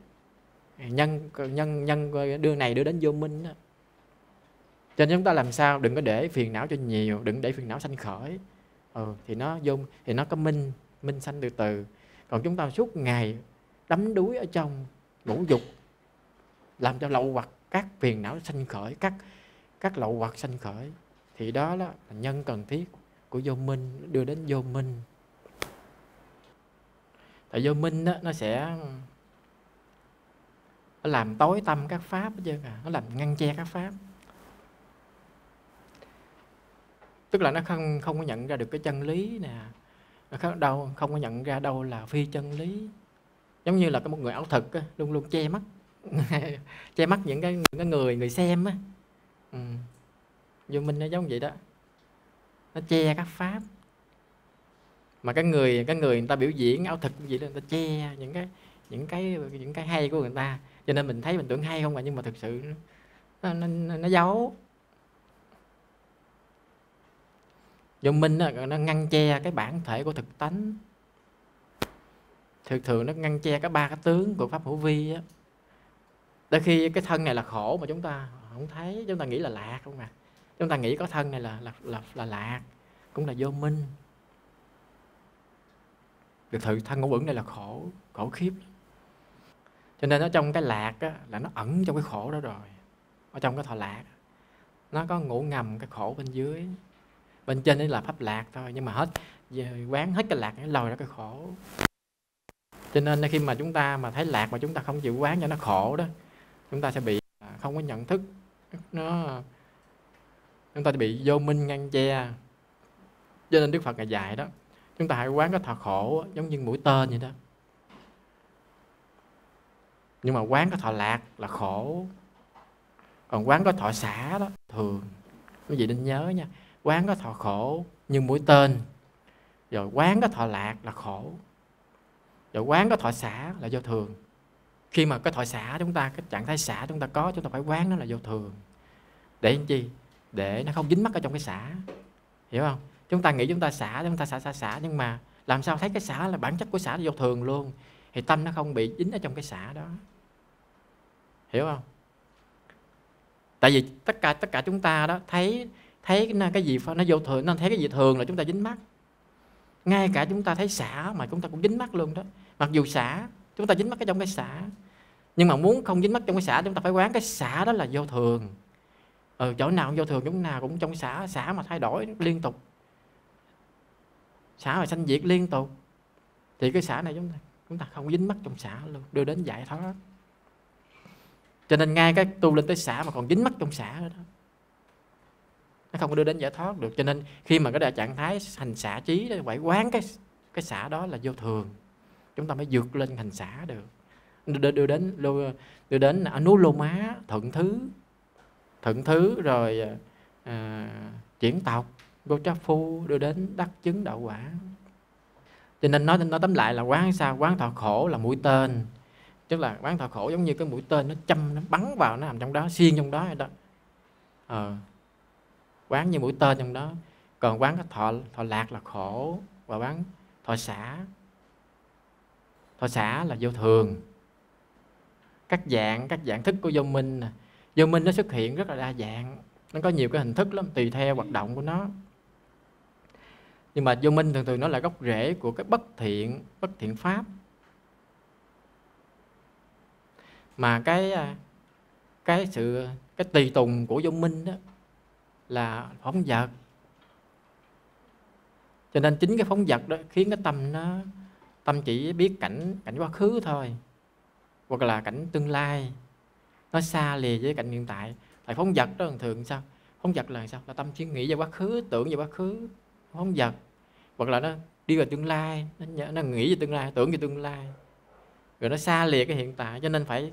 nhân nhân nhân đưa này đưa đến vô minh đó. Cho nên chúng ta làm sao đừng có để phiền não cho nhiều, đừng để phiền não sanh khởi. Ừ, thì nó vô, thì nó có minh, minh sanh từ từ. Còn chúng ta suốt ngày đắm đuối ở trong ngũ dục, làm cho lậu hoặc các phiền não sanh khởi, các các lậu hoặc sanh khởi, thì đó là nhân cần thiết của vô minh đưa đến vô minh. Tại vô minh đó, nó sẽ nó làm tối tâm các pháp chứ, nó làm ngăn che các pháp. Tức là nó không không có nhận ra được cái chân lý nè, nó khác đâu, không có nhận ra đâu là phi chân lý. Giống như là cái một người ảo thực á, luôn luôn che mắt che mắt những cái, những cái người người xem á. Ừ, vô minh nó giống vậy đó, nó che các pháp. Mà cái người cái người người ta biểu diễn ảo thực vậy đó, người ta che những cái những cái những cái hay của người ta, cho nên mình thấy mình tưởng hay không à, nhưng mà thực sự nó nó, nó giấu. Vô minh đó, nó ngăn che cái bản thể của thực tánh. Thường thường nó ngăn che cái ba cái tướng của pháp hữu vi á. Đôi khi cái thân này là khổ mà chúng ta không thấy, chúng ta nghĩ là lạc không à. Chúng ta nghĩ có thân này là là là, là lạc, cũng là vô minh. Thực sự thân ngũ uẩn này là khổ, khổ khiếp. Cho nên ở trong cái lạc á, là nó ẩn trong cái khổ đó rồi. Ở trong cái thọ lạc, nó có ngủ ngầm cái khổ bên dưới. Bên trên đấy là pháp lạc thôi, nhưng mà hết quán hết cái lạc nó lòi ra cái khổ. Cho nên khi mà chúng ta mà thấy lạc mà chúng ta không chịu quán cho nó khổ đó, chúng ta sẽ bị không có nhận thức, nó chúng ta bị vô minh ngăn che. Cho nên Đức Phật là dạy đó, chúng ta hãy quán cái thọ khổ giống như mũi tên vậy đó. Nhưng mà quán cái thọ lạc là khổ, còn quán cái thọ xả đó thường. Quý vị nên nhớ nha, quán có thọ khổ như mũi tên, rồi quán có thọ lạc là khổ. Rồi quán có thọ xả là vô thường. Khi mà cái thọ xả chúng ta, cái trạng thái xả chúng ta có, chúng ta phải quán nó là vô thường. Để làm chi? Để nó không dính mắc ở trong cái xả. Hiểu không? Chúng ta nghĩ chúng ta xả, chúng ta xả xả xả, nhưng mà làm sao thấy cái xả là bản chất của xả là vô thường luôn. Thì tâm nó không bị dính ở trong cái xả đó. Hiểu không? Tại vì tất cả tất cả chúng ta đó thấy thấy cái gì nó vô thường, nó thấy cái gì thường là chúng ta dính mắc. Ngay cả chúng ta thấy xả mà chúng ta cũng dính mắc luôn đó. Mặc dù xả, chúng ta dính mắc ở trong cái xả. Nhưng mà muốn không dính mắc trong cái xả, chúng ta phải quán cái xả đó là vô thường. Ừ, chỗ nào cũng vô thường, chỗ nào cũng trong xả, xả mà thay đổi liên tục. Xả mà sanh diệt liên tục. Thì cái xả này chúng ta, chúng ta không dính mắc trong xả luôn, đưa đến giải thoát. Cho nên ngay cái tu lên tới xả mà còn dính mắc trong xả nữa đó, nó không có đưa đến giải thoát được. Cho nên khi mà cái đại trạng thái hành xả trí đó, phải quán cái cái xả đó là vô thường, chúng ta mới vượt lên hành xả được, đưa, đưa đến đưa đến anuloma, thuận thứ thuận thứ rồi à, chuyển tộc Gotchafu, đưa đến đắc chứng đạo quả. Cho nên nói nói tóm lại là quán sao? Quán thọ khổ là mũi tên, tức là quán thọ khổ giống như cái mũi tên nó châm, nó bắn vào, nó nằm trong đó, xuyên trong đó đó. Ờ, quán như mũi tên trong đó. Còn quán thọ thọ lạc là khổ, và quán thọ xả, thọ xả là vô thường. Các dạng các dạng thức của vô minh nè. Vô minh nó xuất hiện rất là đa dạng, nó có nhiều cái hình thức lắm, tùy theo hoạt động của nó. Nhưng mà vô minh thường thường nó là gốc rễ của cái bất thiện, bất thiện pháp. Mà cái cái sự cái tùy tùng của vô minh đó là phóng dật. Cho nên chính cái phóng dật đó khiến cái tâm nó tâm chỉ biết cảnh cảnh quá khứ thôi, hoặc là cảnh tương lai, nó xa lìa với cảnh hiện tại. Tại phóng dật đó thường thường sao? Phóng dật là sao? Là tâm chỉ nghĩ về quá khứ, tưởng về quá khứ, phóng dật. Hoặc là nó đi về tương lai, nó, nhớ, nó nghĩ về tương lai, tưởng về tương lai, rồi nó xa lìa cái hiện tại. Cho nên phải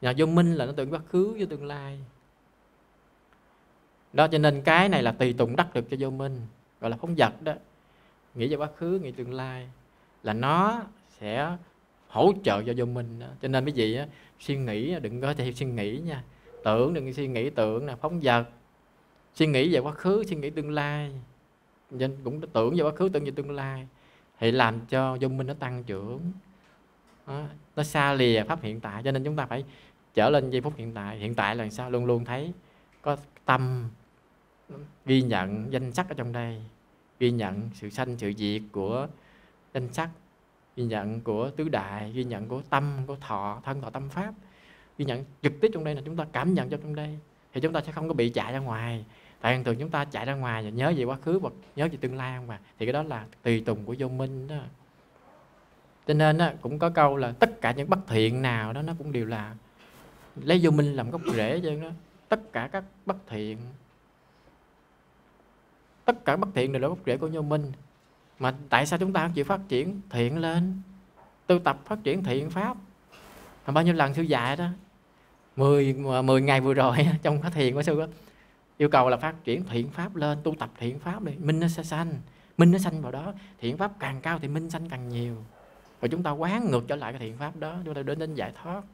nhờ vô minh là nó tưởng quá khứ với tương lai. Đó, cho nên cái này là tùy tùng đắc được cho vô minh, gọi là phóng dật đó. Nghĩ về quá khứ, nghĩ tương lai là nó sẽ hỗ trợ cho vô minh đó. Cho nên quý vị á, suy nghĩ đừng có theo suy nghĩ nha, tưởng đừng suy nghĩ tưởng là phóng dật. Suy nghĩ về quá khứ, suy nghĩ tương lai, nên cũng tưởng về quá khứ, tưởng về tương lai, thì làm cho vô minh nó tăng trưởng. Đó, nó xa lìa pháp hiện tại. Cho nên chúng ta phải trở lên giây phút hiện tại. Hiện tại là sao? Luôn luôn thấy, có tâm ghi nhận danh sắc ở trong đây, ghi nhận sự sanh sự diệt của danh sắc, ghi nhận của tứ đại, ghi nhận của tâm, của thọ, thân thọ tâm pháp, ghi nhận trực tiếp trong đây, là chúng ta cảm nhận trong đây. Thì chúng ta sẽ không có bị chạy ra ngoài. Tại thường thường chúng ta chạy ra ngoài và nhớ về quá khứ hoặc nhớ về tương lai mà. Thì cái đó là tùy tùng của vô minh đó. Cho nên đó, cũng có câu là tất cả những bất thiện nào đó nó cũng đều là lấy vô minh làm gốc rễ chứ đó. Tất cả các bất thiện, tất cả bất thiện đều là gốc rễ của vô minh. Mà tại sao chúng ta không chịu phát triển thiện lên, tu tập phát triển thiện pháp? Mà bao nhiêu lần sư dạy đó, mười, mười ngày vừa rồi trong khóa thiền của sư đó, yêu cầu là phát triển thiện pháp lên, tu tập thiện pháp đi, minh nó sẽ sanh, minh nó sanh vào đó. Thiện pháp càng cao thì minh sanh càng nhiều. Và chúng ta quán ngược trở lại cái thiện pháp đó, chúng ta đến đến giải thoát.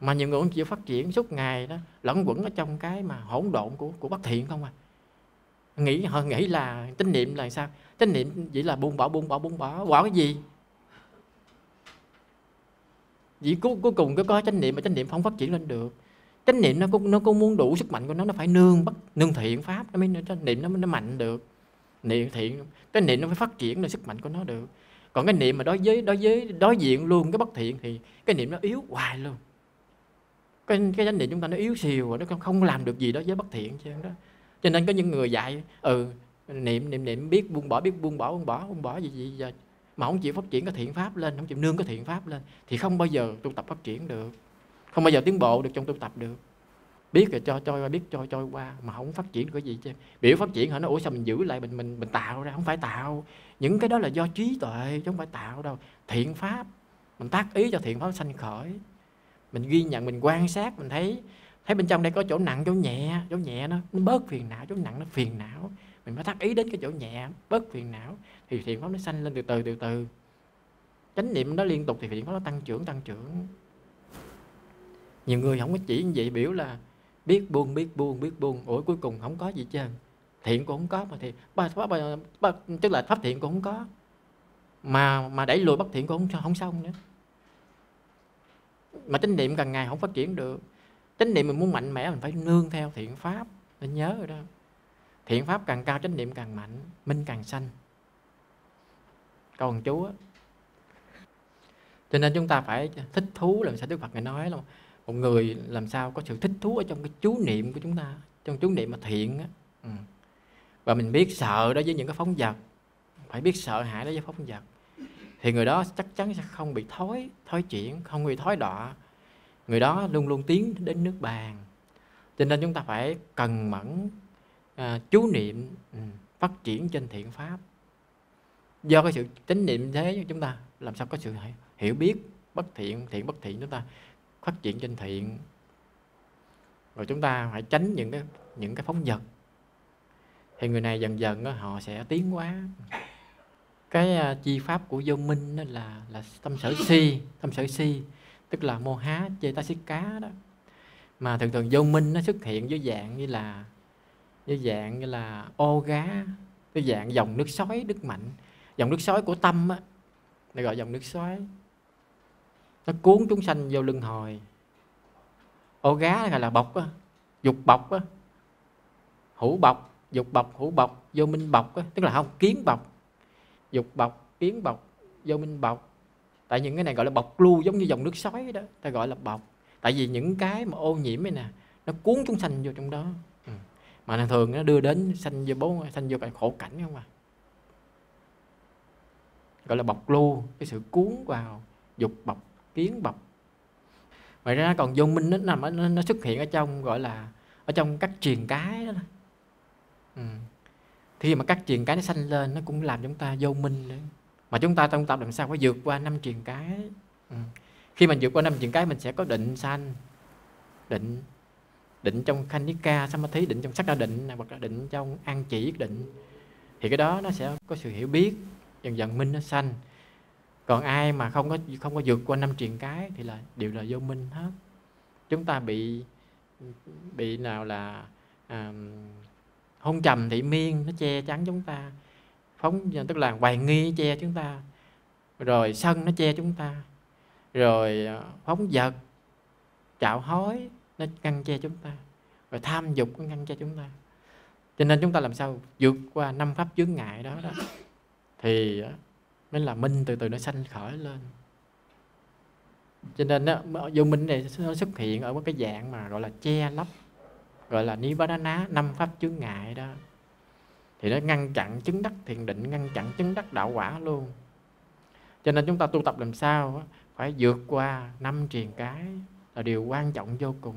Mà nhiều người cũng chịu phát triển suốt ngày đó, lẫn quẩn ở trong cái mà hỗn độn của của bất thiện không à. Nghĩ họ nghĩ là tín niệm là sao? Tín niệm chỉ là buông bỏ buông bỏ buông bỏ, bỏ cái gì? Vì cuối cuối cùng cứ có chánh niệm mà chánh niệm không phát triển lên được. Chánh niệm nó cũng nó cũng muốn đủ sức mạnh của nó, nó phải nương bất nương thiện pháp nó mới chánh niệm nó nó mạnh được. Niệm thiện, cái niệm nó phải phát triển là sức mạnh của nó được. Còn cái niệm mà đối với đối với đối diện luôn cái bất thiện thì cái niệm nó yếu hoài luôn. Cái cái chánh niệm chúng ta nó yếu xìu rồi, nó không làm được gì đối với bất thiện chứ đó. Cho nên có những người dạy ừ niệm niệm niệm biết buông bỏ, biết buông bỏ buông bỏ buông bỏ gì gì giờ mà không chịu phát triển cái thiện pháp lên, không chịu nương cái thiện pháp lên thì không bao giờ tu tập phát triển được, không bao giờ tiến bộ được trong tu tập được. Biết rồi cho trôi qua, biết cho trôi qua mà không phát triển cái gì chứ. Biểu phát triển họ nói ủa sao mình giữ lại, mình mình mình tạo ra, không phải tạo. Những cái đó là do trí tuệ chứ không phải tạo đâu. Thiện pháp mình tác ý cho thiện pháp sanh khởi. Mình ghi nhận, mình quan sát, mình thấy thấy bên trong đây có chỗ nặng, chỗ nhẹ, chỗ nhẹ nó, nó bớt phiền não, chỗ nặng nó phiền não. Mình phải tác ý đến cái chỗ nhẹ, bớt phiền não thì thiện pháp nó sanh lên từ từ từ từ. chánh niệm nó liên tục thì chuyện đó nó tăng trưởng tăng trưởng. Nhiều người không có chỉ như vậy, biểu là biết buông biết buông biết buông, ủa cuối cùng không có gì chứ, thiện cũng không có mà thì ba, ba, ba, ba, tức là pháp thiện cũng không có, mà mà đẩy lùi bất thiện cũng không, không xong nữa. Mà chánh niệm càng ngày không phát triển được. Chánh niệm mình muốn mạnh mẽ mình phải nương theo thiện pháp, nên nhớ rồi đó. Thiện pháp càng cao chánh niệm càng mạnh, minh càng xanh. Còn chú á, cho nên chúng ta phải thích thú, làm sao Đức Phật Ngài nói là một người làm sao có sự thích thú ở trong cái chú niệm của chúng ta, trong chú niệm mà thiện á. Ừ. Và mình biết sợ đối với những cái phóng vật, phải biết sợ hãi đối với phóng vật, thì người đó chắc chắn sẽ không bị thói thói chuyển, không bị thói đọa. Người đó luôn luôn tiến đến nước bàn. Cho nên chúng ta phải cần mẫn à, chú niệm ừ, phát triển trên thiện pháp. Do cái sự chánh niệm thế của chúng ta làm sao có sự hiểu biết bất thiện, thiện bất thiện, chúng ta phát triển trên thiện. Rồi chúng ta phải tránh những cái những cái phóng dật. Thì người này dần dần đó, họ sẽ tiến hóa. Cái chi pháp của vô minh đó là là tâm sở si, tâm sở si tức là mô há chê tá xích cá đó. Mà thường thường vô minh nó xuất hiện dưới dạng như là dưới dạng như là ô gá, dưới dạng dòng nước sói đức mạnh, dòng nước sói của tâm á, nó gọi dòng nước sói. Nó cuốn chúng sanh vô luân hồi. Ô gá gọi là bọc á, dục bọc á, hữu bọc, dục bọc, hữu bọc, vô minh bọc á, tức là không kiến bọc, dục bọc, kiến bọc, vô minh bọc. Tại những cái này gọi là bọc lưu, giống như dòng nước sói đó, ta gọi là bọc. Tại vì những cái mà ô nhiễm này nè, nó cuốn chúng sanh vô trong đó. Ừ. Mà thường nó đưa đến sanh vô bốn, sanh vô cảnh khổ cảnh không à. Gọi là bọc lưu, cái sự cuốn vào dục bọc, kiến bọc. Ngoài ra còn vô minh nó nằm nó, nó xuất hiện ở trong gọi là ở trong các triền cái đó. Ừ. Thì mà các triền cái nó sanh lên nó cũng làm chúng ta vô minh nữa. Mà chúng ta trong tập làm sao phải vượt qua năm triền cái. Ừ. Khi mình vượt qua năm triền cái mình sẽ có định sanh. Định định trong Khanika Samadhi, định trong sắc đa định, hoặc là định trong an chỉ định. Thì cái đó nó sẽ có sự hiểu biết, dần dần minh nó sanh. Còn ai mà không có không có vượt qua năm triền cái thì là đều là vô minh hết. Chúng ta bị bị nào là à, hôn trầm thị miên nó che chắn chúng ta. Phóng tức là hoài nghi che chúng ta, rồi sân nó che chúng ta, rồi phóng vật trạo hối nó ngăn che chúng ta, rồi tham dục nó ngăn che chúng ta. Cho nên chúng ta làm sao vượt qua năm pháp chướng ngại đó, đó thì mới là minh từ từ nó sanh khởi lên. Cho nên đó, vô minh này nó xuất hiện ở một cái dạng mà gọi là che lấp, gọi là Nibbana, năm pháp chướng ngại đó. Thì nó ngăn chặn chứng đắc thiền định, ngăn chặn chứng đắc đạo quả luôn. Cho nên chúng ta tu tập làm sao phải vượt qua năm triền cái là điều quan trọng vô cùng.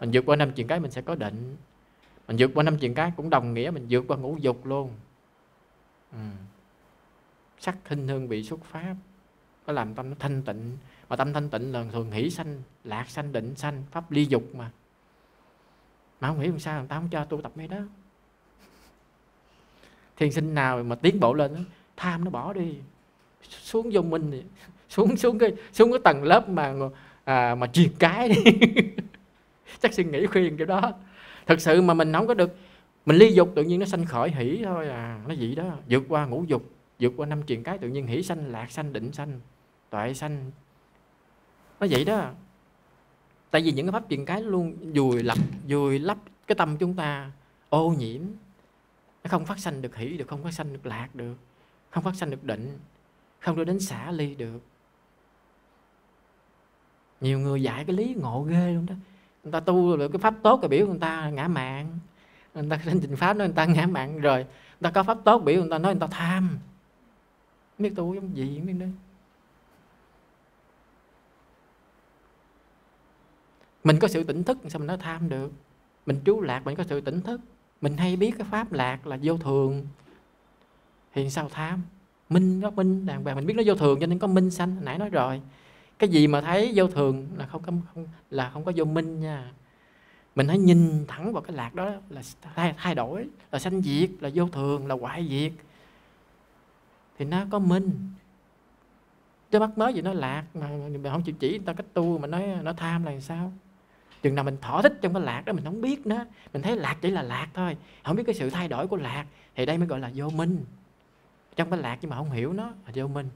Mình vượt qua năm triền cái mình sẽ có định. Mình vượt qua năm triền cái cũng đồng nghĩa mình vượt qua ngũ dục luôn. Ừ. Sắc thinh hương vị xúc pháp, nó làm tâm nó thanh tịnh. Mà tâm thanh tịnh là thường hỷ sanh, lạc sanh, định sanh, pháp ly dục mà. Mà không hiểu làm sao người ta không cho tu tập mấy đó. Thiền sinh nào mà tiến bộ lên, tham nó bỏ đi, xuống vô minh, xuống xuống cái xuống cái tầng lớp mà à, mà truyền cái đi. Chắc suy nghĩ khuyên kiểu đó. Thật sự mà mình không có được, mình ly dục tự nhiên nó sanh khởi hỷ thôi à, nó vậy đó. Vượt qua ngũ dục, vượt qua năm truyền cái tự nhiên hỷ sanh, lạc sanh, định sanh, tuệ sanh. Nó vậy đó. Tại vì những cái pháp truyền cái luôn vùi lấp, vùi lấp cái tâm chúng ta ô nhiễm. Nó không phát sanh được hỷ được, không phát sanh được lạc được, không phát sanh được định, không đưa đến xả ly được. Nhiều người dạy cái lý ngộ ghê luôn đó. Người ta tu được cái pháp tốt rồi biểu người ta ngã mạn. Người ta lên trình pháp nói người ta ngã mạn rồi. Người ta có pháp tốt biểu người ta nói người ta tham. Không biết tu giống gì không biết nữa. Mình có sự tỉnh thức sao mình nói tham được. Mình trú lạc mình có sự tỉnh thức. Mình hay biết cái pháp lạc là vô thường. Thì sao tham? Minh có minh, đàng hoàng mình biết nó vô thường cho nên có minh sanh, nãy nói rồi. Cái gì mà thấy vô thường là không có không, là không có vô minh nha. Mình hãy nhìn thẳng vào cái lạc đó là thay, thay đổi, là sanh diệt, là vô thường, là hoại diệt. Thì nó có minh. chứ mắc mới gì nó lạc mà mình không chịu chỉ người ta cách tu, mà nói nó tham là sao? Chừng nào mình thỏa thích trong cái lạc đó mình không biết nữa, mình thấy lạc chỉ là lạc thôi, không biết cái sự thay đổi của lạc, thì đây mới gọi là vô minh. Trong cái lạc nhưng mà không hiểu nó là vô minh.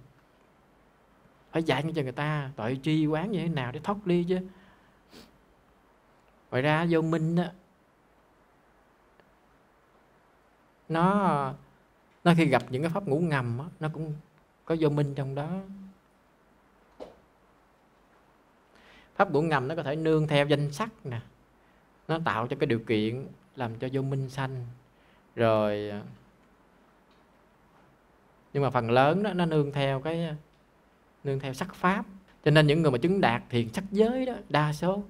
Phải dạy cho người ta tội tri quán như thế nào để thoát ly chứ. Ngoài ra vô minh đó, nó nó khi gặp những cái pháp ngủ ngầm đó, nó cũng có vô minh trong đó. Pháp ngủ ngầm nó có thể nương theo danh sắc nè, nó tạo cho cái điều kiện làm cho vô minh sanh rồi. Nhưng mà phần lớn đó, nó nương theo cái nương theo sắc pháp, cho nên những người mà chứng đạt thiền sắc giới đó, đa số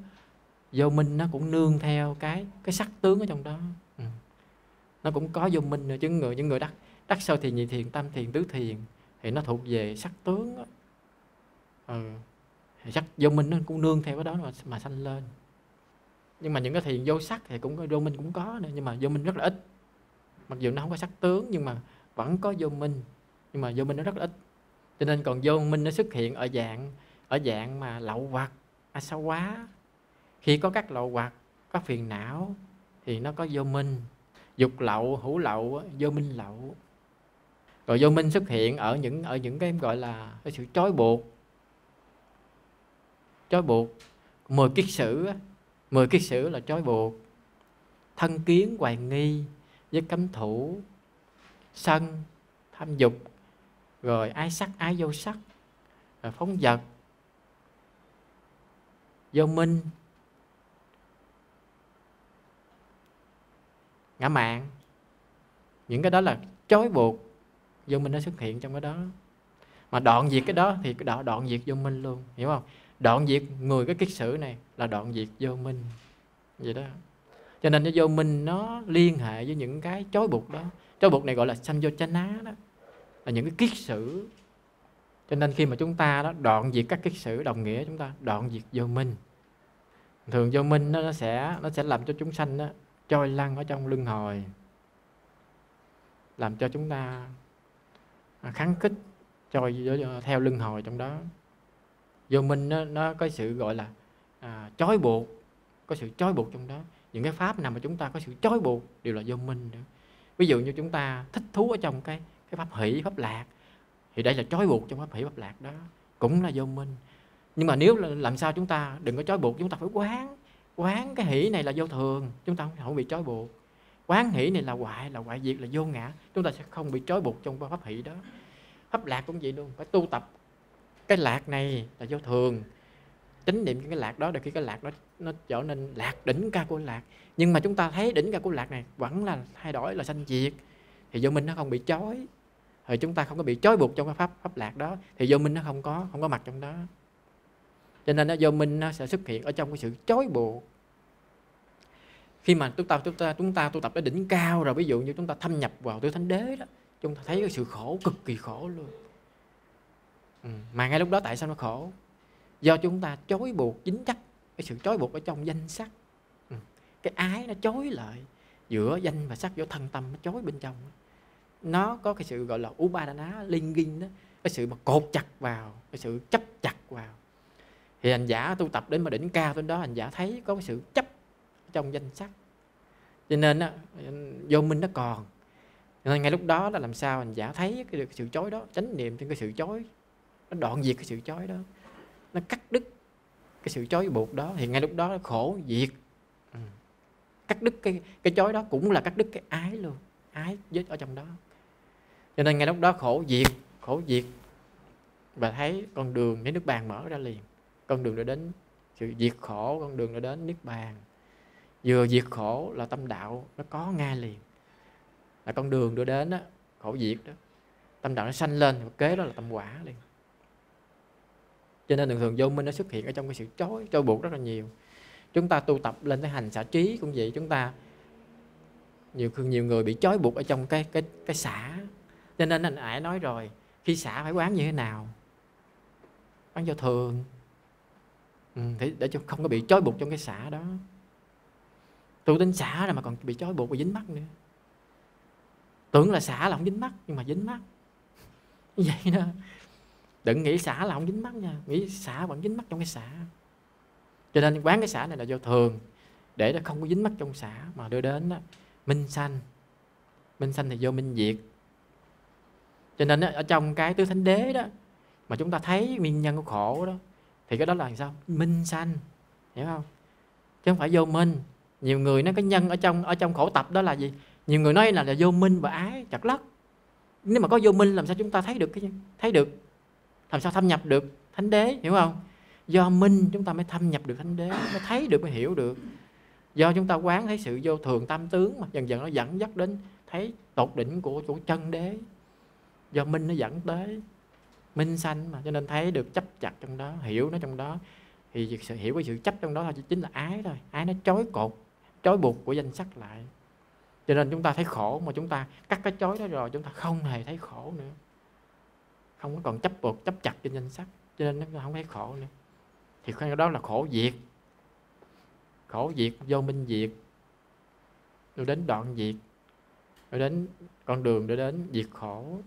vô minh nó cũng nương theo cái cái sắc tướng ở trong đó. Ừ. Nó cũng có vô minh nữa, chứ người những người đắc đắc sơ thiền, nhị thiền, tam thiền, tứ thiền thì nó thuộc về sắc tướng đó. Ừ. Thì sắc vô minh nó cũng nương theo cái đó mà mà sanh lên. Nhưng mà những cái thiền vô sắc thì cũng có vô minh, cũng có nữa, nhưng mà vô minh rất là ít. Mặc dù nó không có sắc tướng nhưng mà vẫn có vô minh, nhưng mà vô minh nó rất là ít. Cho nên còn vô minh nó xuất hiện ở dạng ở dạng mà lậu hoặc asawa. Khi có các lậu hoặc, các phiền não thì nó có vô minh, dục lậu, hữu lậu, vô minh lậu. Rồi vô minh xuất hiện ở những ở những cái gọi là cái sự trói buộc. Trói buộc mười kiết sử, mười kiết sử là trói buộc. Thân kiến, hoài nghi với cấm thủ, sân, tham dục, rồi ái sắc, ái vô sắc, rồi phóng dật, vô minh, ngã mạn. Những cái đó là trói buộc, vô minh nó xuất hiện trong cái đó. Mà đoạn diệt cái đó thì đoạn, đoạn diệt vô minh luôn, hiểu không? Đoạn diệt người cái kiết sử này là đoạn diệt vô minh. Vậy đó. Cho nên cái vô minh nó liên hệ với những cái trói buộc đó. Trói buộc này gọi là samyochana đó, là những cái kiết sử. Cho nên khi mà chúng ta đó đoạn diệt các kiết sử, đồng nghĩa chúng ta đoạn diệt vô minh. Thường vô minh nó, nó sẽ nó sẽ làm cho chúng sanh đó trôi lăn ở trong luân hồi, làm cho chúng ta kháng khích trôi theo luân hồi trong đó. Vô minh nó, nó có sự gọi là à, trói buộc, có sự trói buộc trong đó. Những cái pháp nào mà chúng ta có sự trói buộc đều là vô minh nữa. Ví dụ như chúng ta thích thú ở trong cái cái pháp hỷ, pháp lạc, thì đây là trói buộc trong pháp hỷ, pháp lạc đó, cũng là vô minh. Nhưng mà nếu là, làm sao chúng ta đừng có trói buộc, chúng ta phải quán. Quán cái hỷ này là vô thường, chúng ta không bị trói buộc. Quán hỷ này là hoại, là hoại diệt, là vô ngã, chúng ta sẽ không bị trói buộc trong pháp hỷ đó. Pháp lạc cũng vậy luôn, phải tu tập cái lạc này là vô thường, chánh niệm cái lạc đó, để khi cái lạc đó nó trở nên lạc đỉnh cao của lạc. Nhưng mà chúng ta thấy đỉnh cao của lạc này vẫn là thay đổi, là sanh diệt, thì vô minh nó không bị trói. Rồi chúng ta không có bị trói buộc trong cái pháp pháp lạc đó, thì vô minh nó không có không có mặt trong đó. Cho nên nó vô minh nó sẽ xuất hiện ở trong cái sự trói buộc. Khi mà chúng ta chúng ta chúng ta tu tập tới đỉnh cao rồi, ví dụ như chúng ta thâm nhập vào tứ thánh đế đó, chúng ta thấy cái sự khổ cực kỳ khổ luôn. Ừ. Mà ngay lúc đó tại sao nó khổ? Do chúng ta trói buộc dính chắc, cái sự trói buộc ở trong danh sắc. Ừ. Cái ái nó trói lại giữa danh và sắc, giữa thân tâm nó trói bên trong. Nó có cái sự gọi là upadana linking đó, cái sự mà cột chặt vào, cái sự chấp chặt vào. Thì hành giả tu tập đến mà đỉnh cao đến đó, hành giả thấy có cái sự chấp trong danh sắc, cho nên đó, vô minh nó còn. Cho nên ngay lúc đó là làm sao hành giả thấy cái, cái sự chói đó, chánh niệm trên cái sự chói, nó đoạn diệt cái sự chói đó, nó cắt đứt cái sự chói buộc đó, thì ngay lúc đó khổ diệt. Ừ. Cắt đứt cái cái chói đó cũng là cắt đứt cái ái luôn, ái vết ở trong đó. Cho nên ngay lúc đó khổ diệt, khổ diệt và thấy con đường đến nước bàn mở ra liền, con đường đã đến sự diệt khổ, con đường đã đến niết bàn. Vừa diệt khổ là tâm đạo nó có ngay liền, là con đường đưa đến đó, khổ diệt đó, tâm đạo nó sanh lên, và kế đó là tâm quả liền. Cho nên thường thường vô minh nó xuất hiện ở trong cái sự trói, trói buộc rất là nhiều. Chúng ta tu tập lên tới hành xả trí cũng vậy, chúng ta nhiều nhiều người bị trói buộc ở trong cái cái cái xả. Cho nên anh Ải nói rồi, khi xả phải quán như thế nào? Quán vô thường. Ừ, để cho không có bị trói buộc trong cái xả đó. Tu đến xả rồi mà còn bị trói buộc và dính mắt nữa. Tưởng là xả là không dính mắt, nhưng mà dính mắt. Vậy đó. Đừng nghĩ xả là không dính mắt nha, nghĩ xả vẫn dính mắt trong cái xả. Cho nên quán cái xả này là vô thường, để nó không có dính mắt trong xả mà đưa đến đó, minh sanh. Minh sanh thì vô minh diệt. Cho nên đó, ở trong cái tứ thánh đế đó mà chúng ta thấy nguyên nhân của khổ đó, thì cái đó là sao? Minh sanh, hiểu không? Chứ không phải vô minh. Nhiều người nói cái nhân ở trong ở trong khổ tập đó là gì? Nhiều người nói là, là vô minh và ái chặt lất. Nếu mà có vô minh làm sao chúng ta thấy được cái thấy được? Làm sao thâm nhập được thánh đế, hiểu không? Do minh chúng ta mới thâm nhập được thánh đế, mới thấy được, mới hiểu được. Do chúng ta quán thấy sự vô thường tam tướng mà dần dần nó dẫn dắt đến thấy tột đỉnh của chỗ chân đế. Do minh nó dẫn tới minh sanh mà, cho nên thấy được chấp chặt trong đó, hiểu nó trong đó. Thì sự hiểu cái sự chấp trong đó là chính là ái thôi. Ái nó trói cột, trói buộc của danh sắc lại. Cho nên chúng ta thấy khổ mà chúng ta cắt cái trói đó rồi chúng ta không hề thấy khổ nữa. Không có còn chấp buộc, chấp chặt trên danh sắc, cho nên nó không thấy khổ nữa. Thì cái đó là khổ diệt. Khổ diệt, vô minh diệt, rồi đến đoạn diệt, rồi đến con đường để đến diệt khổ.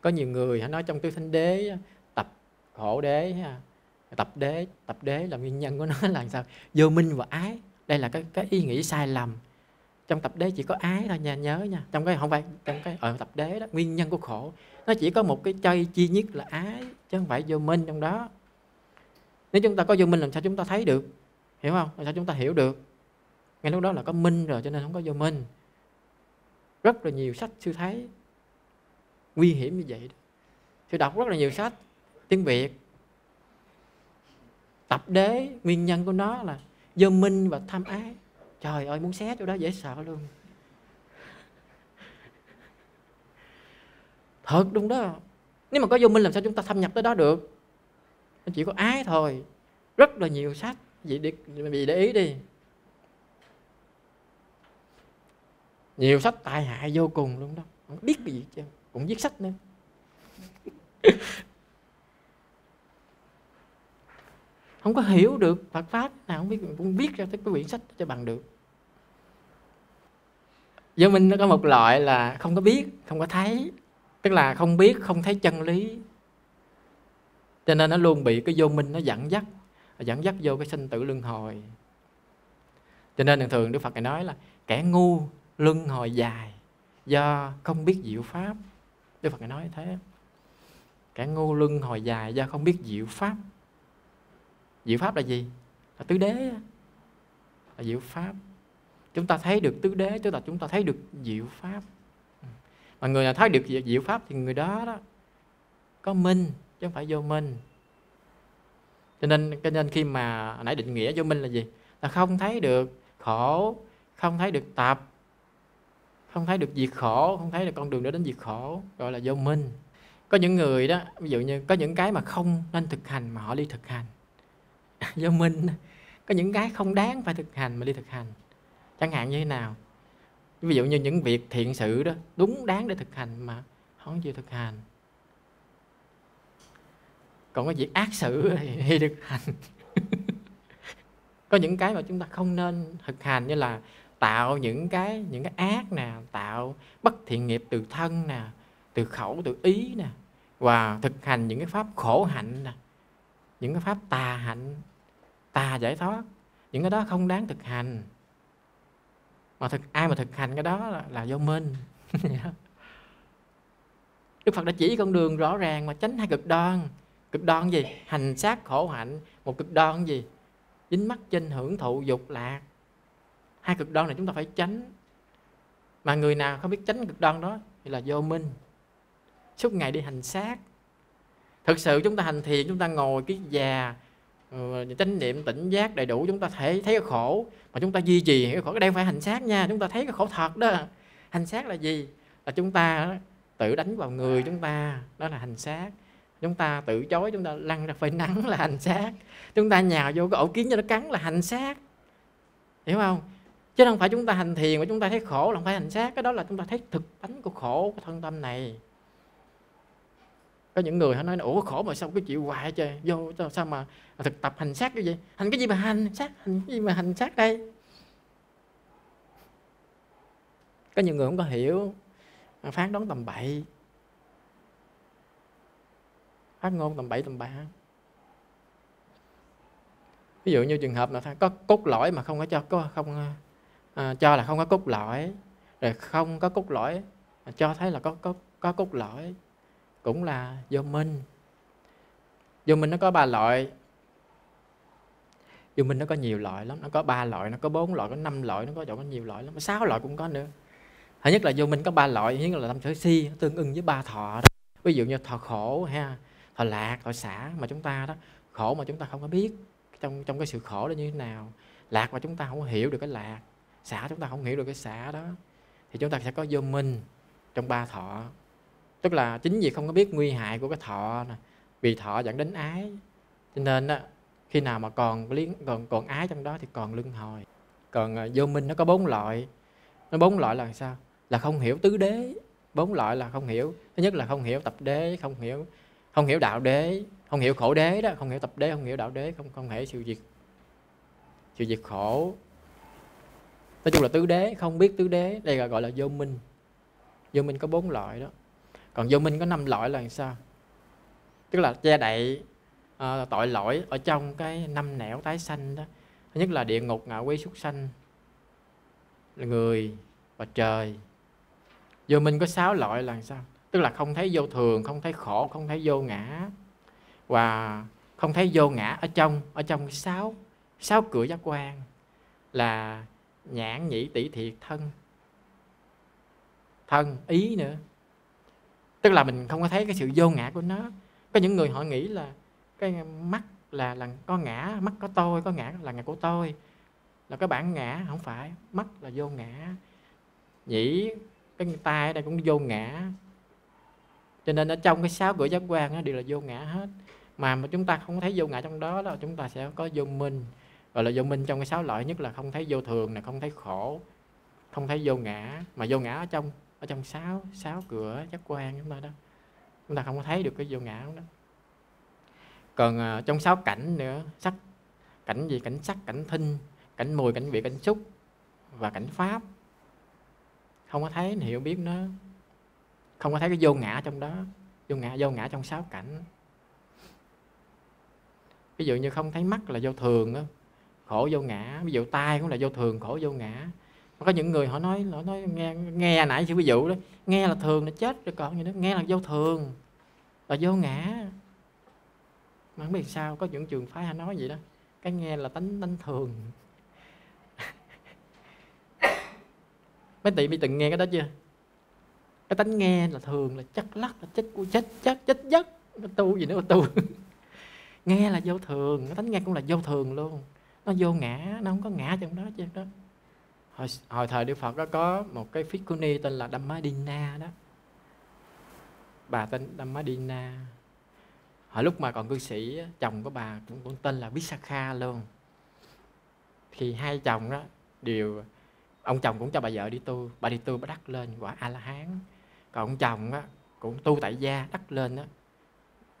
Có nhiều người họ nói trong tứ thánh đế tập khổ đế, tập đế, tập đế là nguyên nhân của nó là sao? Vô minh và ái. Đây là cái cái ý nghĩ sai lầm. Trong tập đế chỉ có ái thôi nha, nhớ nha. Trong cái không phải trong cái ở tập đế đó, nguyên nhân của khổ nó chỉ có một cái chơi duy nhất là ái, chứ không phải vô minh trong đó. Nếu chúng ta có vô minh làm sao chúng ta thấy được, hiểu không? Làm sao chúng ta hiểu được? Ngay lúc đó là có minh rồi, cho nên không có vô minh. Rất là nhiều sách sư thấy nguy hiểm như vậy. Sư đọc rất là nhiều sách tiếng Việt. Tập đế nguyên nhân của nó là vô minh và tham ái. Trời ơi, muốn xé chỗ đó dễ sợ luôn. Thật đúng đó. Nếu mà có vô minh làm sao chúng ta thâm nhập tới đó được? Nó chỉ có ái thôi. Rất là nhiều sách. Vì để, vì để ý đi. Nhiều sách tai hại vô cùng luôn đó. Không biết cái gì chứ. Cũng viết sách nữa. Không có hiểu được Phật Pháp nào, không biết, cũng biết ra cái quyển sách cho bằng được. Vô minh nó có một loại là không có biết, không có thấy. Tức là không biết, không thấy chân lý. Cho nên nó luôn bị cái vô minh nó dẫn dắt, dẫn dắt vô cái sinh tử luân hồi. Cho nên thường thường Đức Phật này nói là kẻ ngu luân hồi dài do không biết diệu pháp. Đức Phật này nói thế. Kẻ ngu luân hồi dài do không biết diệu pháp. Diệu pháp là gì? Là tứ đế. Là diệu pháp. Chúng ta thấy được tứ đế, tức là chúng ta thấy được diệu pháp. Mà người nào thấy được diệu pháp thì người đó đó có minh, chứ không phải vô minh. Cho nên, cho nên khi mà nãy định nghĩa vô minh là gì? Là không thấy được khổ, không thấy được tập, không thấy được diệt khổ, không thấy được con đường để đến diệt khổ, gọi là vô minh. Có những người đó, ví dụ như có những cái mà không nên thực hành mà họ đi thực hành. Vô minh. Có những cái không đáng phải thực hành mà đi thực hành. Chẳng hạn như thế nào? Ví dụ như những việc thiện sự đó, đúng đáng để thực hành mà không chịu thực hành. Còn cái việc ác sự thì thực hành. Có những cái mà chúng ta không nên thực hành, như là tạo những cái những cái ác nè, tạo bất thiện nghiệp từ thân nè, từ khẩu, từ ý nè, và thực hành những cái pháp khổ hạnh nè, những cái pháp tà hạnh, tà giải thoát. Những cái đó không đáng thực hành. Mà thực ai mà thực hành cái đó là, là vô minh. Đức Phật đã chỉ con đường rõ ràng mà tránh hai cực đoan. Cực đoan gì? Hành sát khổ hạnh. Một cực đoan gì? Dính mắc trên hưởng thụ dục lạc. Hai cực đoan này chúng ta phải tránh. Mà người nào không biết tránh cực đoan đó thì là vô minh. Suốt ngày đi hành sát. Thực sự chúng ta hành thiền, chúng ta ngồi cái già, chánh niệm, tỉnh giác đầy đủ, chúng ta thấy thấy cái khổ, mà chúng ta duy trì cái khổ, cái đây không phải hành sát nha, chúng ta thấy cái khổ thật đó. Hành sát là gì? Là chúng ta tự đánh vào người chúng ta, đó là hành sát. Chúng ta tự chối, chúng ta lăn ra phơi nắng là hành sát. Chúng ta nhào vô cái ổ kiến cho nó cắn là hành sát. Hiểu không? Chứ không phải chúng ta hành thiền mà chúng ta thấy khổ là không phải hành sát. Cái đó là chúng ta thấy thực tánh của khổ, của thân tâm này. Có những người họ nói, ủa khổ mà sao cứ chịu hoài trời, vô sao mà thực tập hành sát như vậy? Hành cái gì mà hành sát, hành cái gì mà hành sát đây? Có nhiều người không có hiểu, phán đoán tầm bậy. phát ngôn tầm bậy tầm bạ. Ví dụ như trường hợp là có cốt lõi mà không có cho có không à, cho là không có cốt lõi, rồi không có cốt lõi mà cho thấy là có có có cốt lõi, cũng là vô minh. Vô minh nó có ba loại. Vô minh nó có nhiều loại lắm, nó có ba loại, nó có bốn loại, có năm loại, nó có chỗ có nhiều loại lắm, có sáu loại cũng có nữa. Thứ nhất là vô minh có ba loại, thứ nhất là tâm sở si tương ưng với ba thọ đó. Ví dụ như thọ khổ ha, thọ lạc, thọ xả mà chúng ta đó, khổ mà chúng ta không có biết trong trong cái sự khổ đó như thế nào, lạc mà chúng ta không hiểu được cái lạc, xả chúng ta không hiểu được cái xả đó, thì chúng ta sẽ có vô minh trong ba thọ. Tức là chính vì không có biết nguy hại của cái thọ này, vì thọ dẫn đến ái, cho nên đó, khi nào mà còn liên còn còn ái trong đó thì còn luân hồi. Còn vô minh nó có bốn loại, nó bốn loại là sao? Là không hiểu tứ đế. Bốn loại là không hiểu. Thứ nhất là không hiểu tập đế, không hiểu không hiểu đạo đế, không hiểu khổ đế đó, không hiểu tập đế, không hiểu đạo đế, không không hiểu sự diệt sự diệt khổ. Nói chung là tứ đế, không biết tứ đế, đây là gọi là vô minh. Vô minh có bốn loại đó. Còn vô minh có năm loại là sao? Tức là che đậy à, tội lỗi ở trong cái năm nẻo tái sanh đó. Thứ nhất là địa ngục, ngạ quỷ, súc sanh, là người và trời. Vô minh có sáu loại là sao? Tức là không thấy vô thường, không thấy khổ, không thấy vô ngã, và không thấy vô ngã ở trong ở trong sáu sáu cửa giác quan là nhãn, nhĩ, tỷ, thiệt, thân thân ý nữa. Tức là mình không có thấy cái sự vô ngã của nó. Có những người họ nghĩ là cái mắt là là có ngã, mắt có tôi, có ngã là ngã của tôi, là cái bản ngã. Không phải, mắt là vô ngã, nhĩ cái tai đây cũng vô ngã. Cho nên ở trong cái sáu cửa giác quan đó đều là vô ngã hết. Mà mà chúng ta không thấy vô ngã trong đó đó, chúng ta sẽ có vô minh. Gọi là vô minh trong cái sáu loại, nhất là không thấy vô thường này, không thấy khổ, không thấy vô ngã, mà vô ngã ở trong ở trong sáu sáu cửa giác quan chúng ta đó. Chúng ta không có thấy được cái vô ngã đó. Còn uh, trong sáu cảnh nữa, sắc cảnh gì? Cảnh sắc, cảnh thinh, cảnh mùi, cảnh vị, cảnh xúc và cảnh pháp. Không có thấy, hiểu biết nó. Không có thấy cái vô ngã trong đó. Vô ngã vô ngã trong sáu cảnh. Ví dụ như không thấy mắt là vô thường đó, khổ vô ngã. Ví dụ tai cũng là vô thường, khổ vô ngã. Có những người họ nói họ nói nghe nghe nãy ví dụ đó, nghe là thường nó chết rồi còn gì nữa, nghe là vô thường là vô ngã. Mà không biết sao có những trường phái họ nói vậy đó, cái nghe là tánh tánh thường. Mấy tỷ bị từng nghe cái đó chưa? Cái tánh nghe là thường, là chắc lắc, là chết chết chết chết giấc, tu gì nữa tu. Nghe là vô thường, cái tánh nghe cũng là vô thường luôn, nó vô ngã, nó không có ngã trong đó chứ đó. Hồi, hồi thời Đức Phật đó có một cái phích cô ni tên là Dammadina đó, bà tên Dammadina. Hồi lúc mà còn cư sĩ, chồng của bà cũng, cũng tên là Visakha luôn. Thì hai chồng đó đều, ông chồng cũng cho bà vợ đi tu, bà đi tu bà đắc lên quả A La Hán. Còn ông chồng đó, cũng tu tại gia đắc lên đó,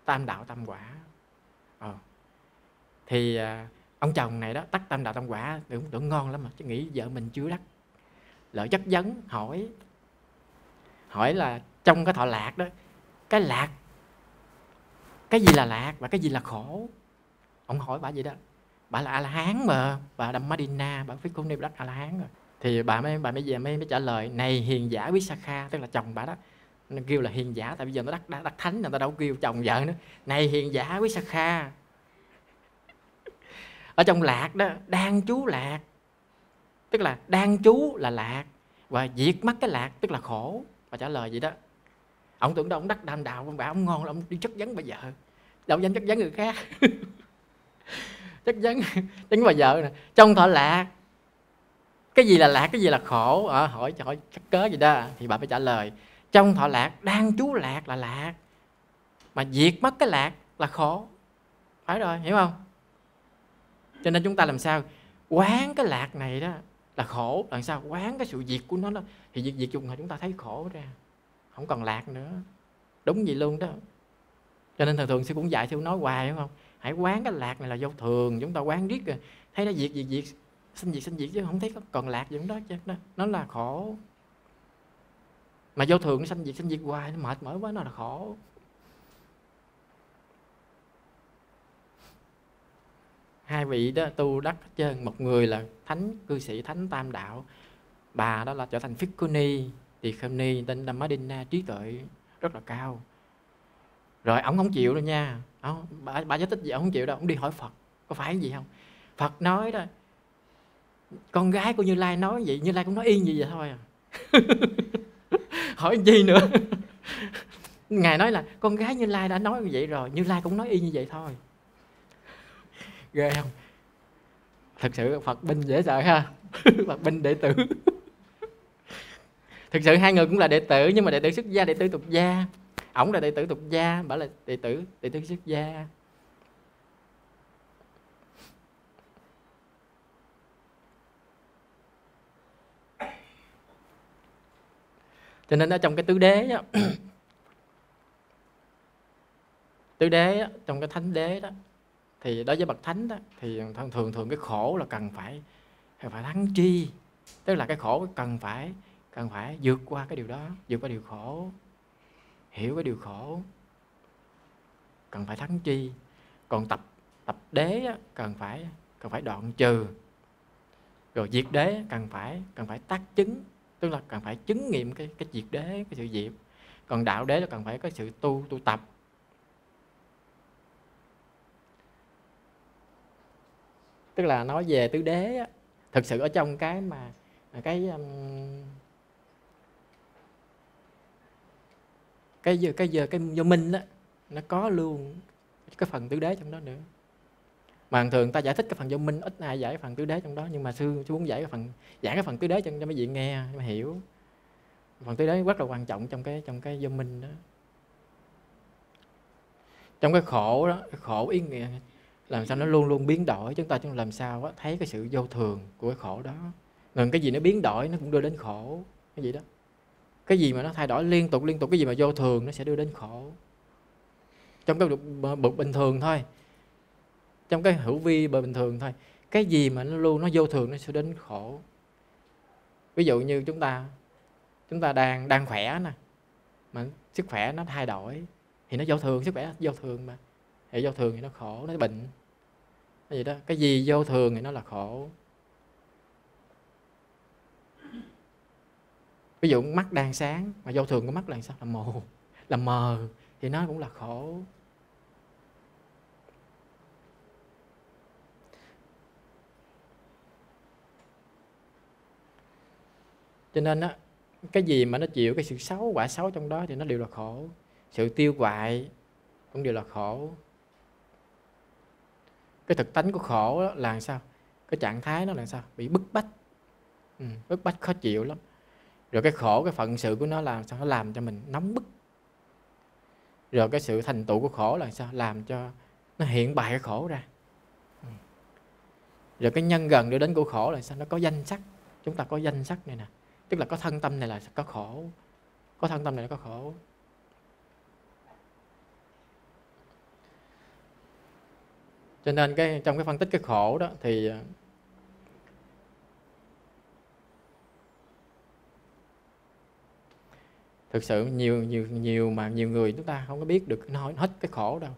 tam đạo tam quả. Ờ. Thì ông chồng này đó đắc tam đạo tam quả tưởng, tưởng ngon lắm mà, chứ nghĩ vợ mình chưa đắc. Lợi chất vấn hỏi hỏi là trong cái thọ lạc đó, cái lạc, cái gì là lạc và cái gì là khổ? Ông hỏi bà vậy đó. Bà là A La Hán mà, bà Dammadina, bà phải cũng đi đắc A La Hán rồi. Thì bà mới bà mới về mới, mới trả lời này hiền giả Visakha, tức là chồng bà đó. Nó kêu là hiền giả, tại bây giờ nó đắc đắc thánh, người ta đâu kêu chồng vợ nữa. Này hiền giả Visakha, ở trong lạc đó đang trú lạc, tức là đang trú là lạc và diệt mất cái lạc tức là khổ. Bà trả lời vậy đó. Ông tưởng đâu ông đắc đam đạo, ông bảo ông ngon là ông đi chất vấn bà vợ, đâu dám chất vấn người khác. Chất vấn đến bà vợ nè, trong thọ lạc cái gì là lạc, cái gì là khổ? À, hỏi hỏi chắc cớ gì đó. Thì bà mới trả lời trong thọ lạc đang trú lạc là lạc, mà diệt mất cái lạc là khổ. Phải rồi, hiểu không? Cho nên chúng ta làm sao quán cái lạc này đó là khổ, làm sao quán cái sự diệt của nó đó, thì diệt diệt chung là chúng ta thấy khổ ra, không còn lạc nữa. Đúng vậy luôn đó. Cho nên thường thường sư cũng dạy, sư nói hoài, đúng không? Hãy quán cái lạc này là vô thường, chúng ta quán riết rồi thấy nó diệt diệt diệt, sinh diệt sinh diệt, chứ không thấy còn lạc gì đó chứ. Nó là khổ. Mà vô thường nó sanh diệt sanh diệt hoài, nó mệt mỏi quá, nó là khổ. hai vị đó tu đắc hết trơn. Một người là thánh cư sĩ thánh tam đạo, bà đó là trở thành Fikuni, Tỳ-kheo-ni tên Dammadina, trí tuệ rất là cao. Rồi ổng không chịu đâu nha, ông, bà, bà giải thích gì ổng không chịu đâu, ổng đi hỏi Phật có phải gì không. Phật nói đó, con gái của Như Lai nói vậy, Như Lai cũng nói y như vậy thôi à. Hỏi gì nữa. Ngài nói là con gái Như Lai đã nói như vậy rồi, Như Lai cũng nói y như vậy thôi. Ghê không? Thật sự Phật binh dễ sợ ha. Phật binh đệ tử. Thực sự hai người cũng là đệ tử, nhưng mà đệ tử xuất gia, đệ tử tục gia. Ổng là đệ tử tục gia, bảo là đệ tử đệ tử xuất gia. Cho nên ở trong cái tứ đế đó, tứ đế đó, trong cái thánh đế đó, thì đối với bậc thánh đó thì thường thường cái khổ là cần phải phải thắng tri, tức là cái khổ cần phải cần phải vượt qua cái điều đó, vượt qua điều khổ, hiểu cái điều khổ, cần phải thắng tri. Còn tập tập đế đó, cần phải cần phải đoạn trừ. Rồi diệt đế cần phải cần phải tác chứng, tức là cần phải chứng nghiệm cái cái diệt đế, cái sự diệt. Còn đạo đế là cần phải có sự tu tu tập. Tức là nói về tứ đế á, thực sự ở trong cái mà cái cái giờ cái giờ cái vô minh đó, nó có luôn cái phần tứ đế trong đó nữa. Mà thường ta giải thích cái phần vô minh, ít ai giải phần tứ đế trong đó, nhưng mà sư sư muốn giải cái phần giải cái phần tứ đế cho cho mấy vị nghe, cho mấy hiểu. Phần tứ đế rất là quan trọng trong cái trong cái vô minh đó. Trong cái khổ đó, cái khổ ý nghĩa làm sao nó luôn luôn biến đổi, chúng ta chúng làm sao đó, thấy cái sự vô thường của cái khổ đó. Ngừng cái gì nó biến đổi nó cũng đưa đến khổ, cái gì đó. Cái gì mà nó thay đổi liên tục liên tục, cái gì mà vô thường nó sẽ đưa đến khổ. Trong cái bậc bình thường thôi. Trong cái hữu vi bình thường thôi. Cái gì mà nó luôn nó vô thường nó sẽ đến khổ. Ví dụ như chúng ta chúng ta đang đang khỏe nè, mà sức khỏe nó thay đổi thì nó vô thường, sức khỏe nó vô thường mà. Thì vô thường thì nó khổ, nó bệnh. Cái gì đó, cái gì vô thường thì nó là khổ. Ví dụ mắt đang sáng mà vô thường của mắt là sao? Là mù, là mờ thì nó cũng là khổ. Cho nên á, cái gì mà nó chịu cái sự xấu, quả xấu trong đó thì nó đều là khổ. Sự tiêu hoại cũng đều là khổ. Cái thực tánh của khổ đó là sao? Cái trạng thái nó là sao? Bị bức bách. Ừ, bức bách khó chịu lắm. Rồi cái khổ, cái phận sự của nó là sao? Nó làm cho mình nóng bức. Rồi cái sự thành tựu của khổ là sao? Làm cho nó hiện bày cái khổ ra. Ừ. Rồi cái nhân gần đưa đến của khổ là sao? Nó có danh sắc. Chúng ta có danh sắc này nè. Tức là có thân tâm này là có khổ. Có thân tâm này là có khổ. Cho nên cái trong cái phân tích cái khổ đó thì thực sự nhiều nhiều nhiều mà nhiều người chúng ta không có biết được nói hết cái khổ đâu.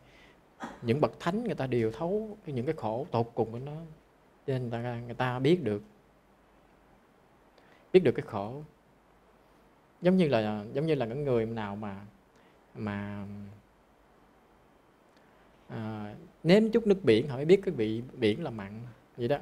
Những bậc thánh người ta đều thấu những cái khổ tột cùng của nó, cho nên người ta, người ta biết được biết được cái khổ. Giống như là giống như là những người nào mà mà à, nếm chút nước biển họ mới biết cái vị biển là mặn vậy đó.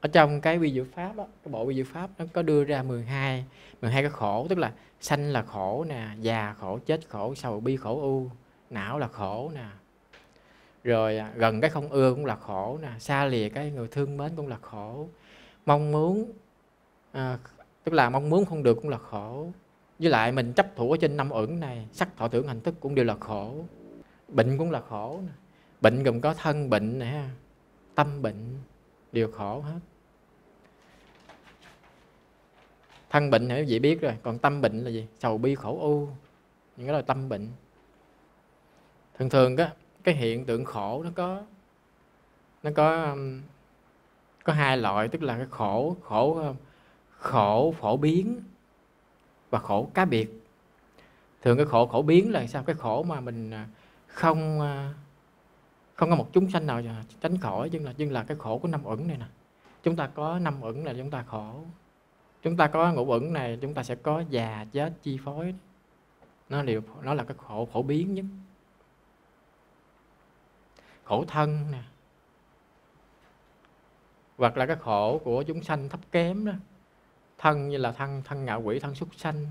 Ở trong cái vi diệu pháp đó, cái bộ vi diệu pháp nó có đưa ra mười hai cái khổ, tức là sanh là khổ nè, già khổ, chết khổ, sầu bi khổ u, não là khổ nè. Rồi gần cái không ưa cũng là khổ nè, xa lìa cái người thương mến cũng là khổ. Mong muốn à, tức là mong muốn không được cũng là khổ. Với lại mình chấp thủ ở trên năm uẩn này, sắc thọ tưởng hành thức cũng đều là khổ. Bệnh cũng là khổ. Bệnh gồm có thân bệnh nè, tâm bệnh đều khổ hết. Thân bệnh thì quý vị biết rồi, còn tâm bệnh là gì? Sầu bi khổ u, những cái là tâm bệnh. Thường thường cái cái hiện tượng khổ nó có nó có có hai loại, tức là cái khổ khổ khổ phổ biến và khổ cá biệt. Thường cái khổ phổ biến là sao? Cái khổ mà mình không Không có một chúng sanh nào tránh khỏi, nhưng là, nhưng là cái khổ của năm uẩn này nè. Chúng ta có năm uẩn là chúng ta khổ. Chúng ta có ngũ uẩn này, chúng ta sẽ có già, chết, chi phối. Nó, đều, nó là cái khổ phổ biến nhất. Khổ thân nè, hoặc là cái khổ của chúng sanh thấp kém đó. Thân như là thân thân ngạ quỷ, thân súc sanh,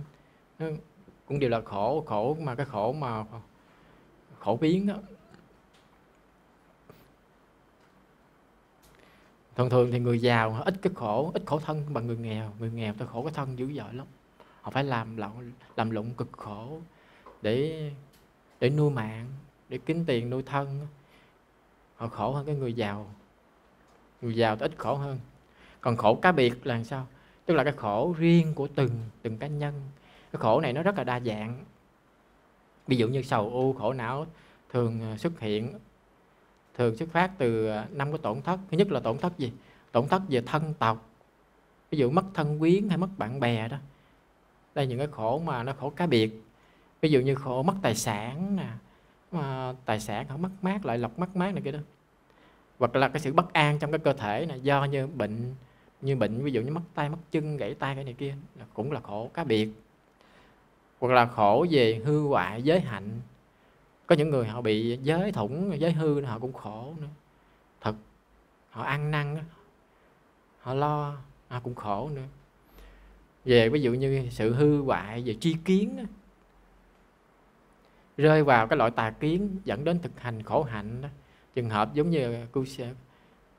cũng đều là khổ, khổ mà cái khổ mà khổ biến đó. Thường thường thì người giàu ít cái khổ, ít khổ thân bằng người nghèo. Người nghèo ta khổ cái thân dữ dội lắm. Họ phải làm lụng, làm lụng cực khổ để để nuôi mạng, để kiếm tiền nuôi thân. Họ khổ hơn cái người giàu. Người giàu thì ít khổ hơn. Còn khổ cá biệt là sao? Tức là cái khổ riêng của từng từng cá nhân. Cái khổ này nó rất là đa dạng. Ví dụ như sầu u, khổ não thường xuất hiện, thường xuất phát từ năm cái tổn thất. Thứ nhất là tổn thất gì? Tổn thất về thân tộc. Ví dụ mất thân quyến hay mất bạn bè đó. Đây là những cái khổ mà nó khổ cá biệt. Ví dụ như khổ mất tài sản nè, mà tài sản họ mất mát, lại lọc mất mát này kia đó. Hoặc là cái sự bất an trong cái cơ thể này, do như bệnh, như bệnh ví dụ như mất tay, mất chân, gãy tay cái này kia, cũng là khổ cá biệt. Hoặc là khổ về hư hoại, giới hạnh. Có những người họ bị giới thủng, giới hư họ cũng khổ nữa. Thật, họ ăn năn, họ lo, họ cũng khổ nữa. Về ví dụ như sự hư hoại về tri kiến, rơi vào cái loại tà kiến dẫn đến thực hành khổ hạnh đó. Trường hợp giống như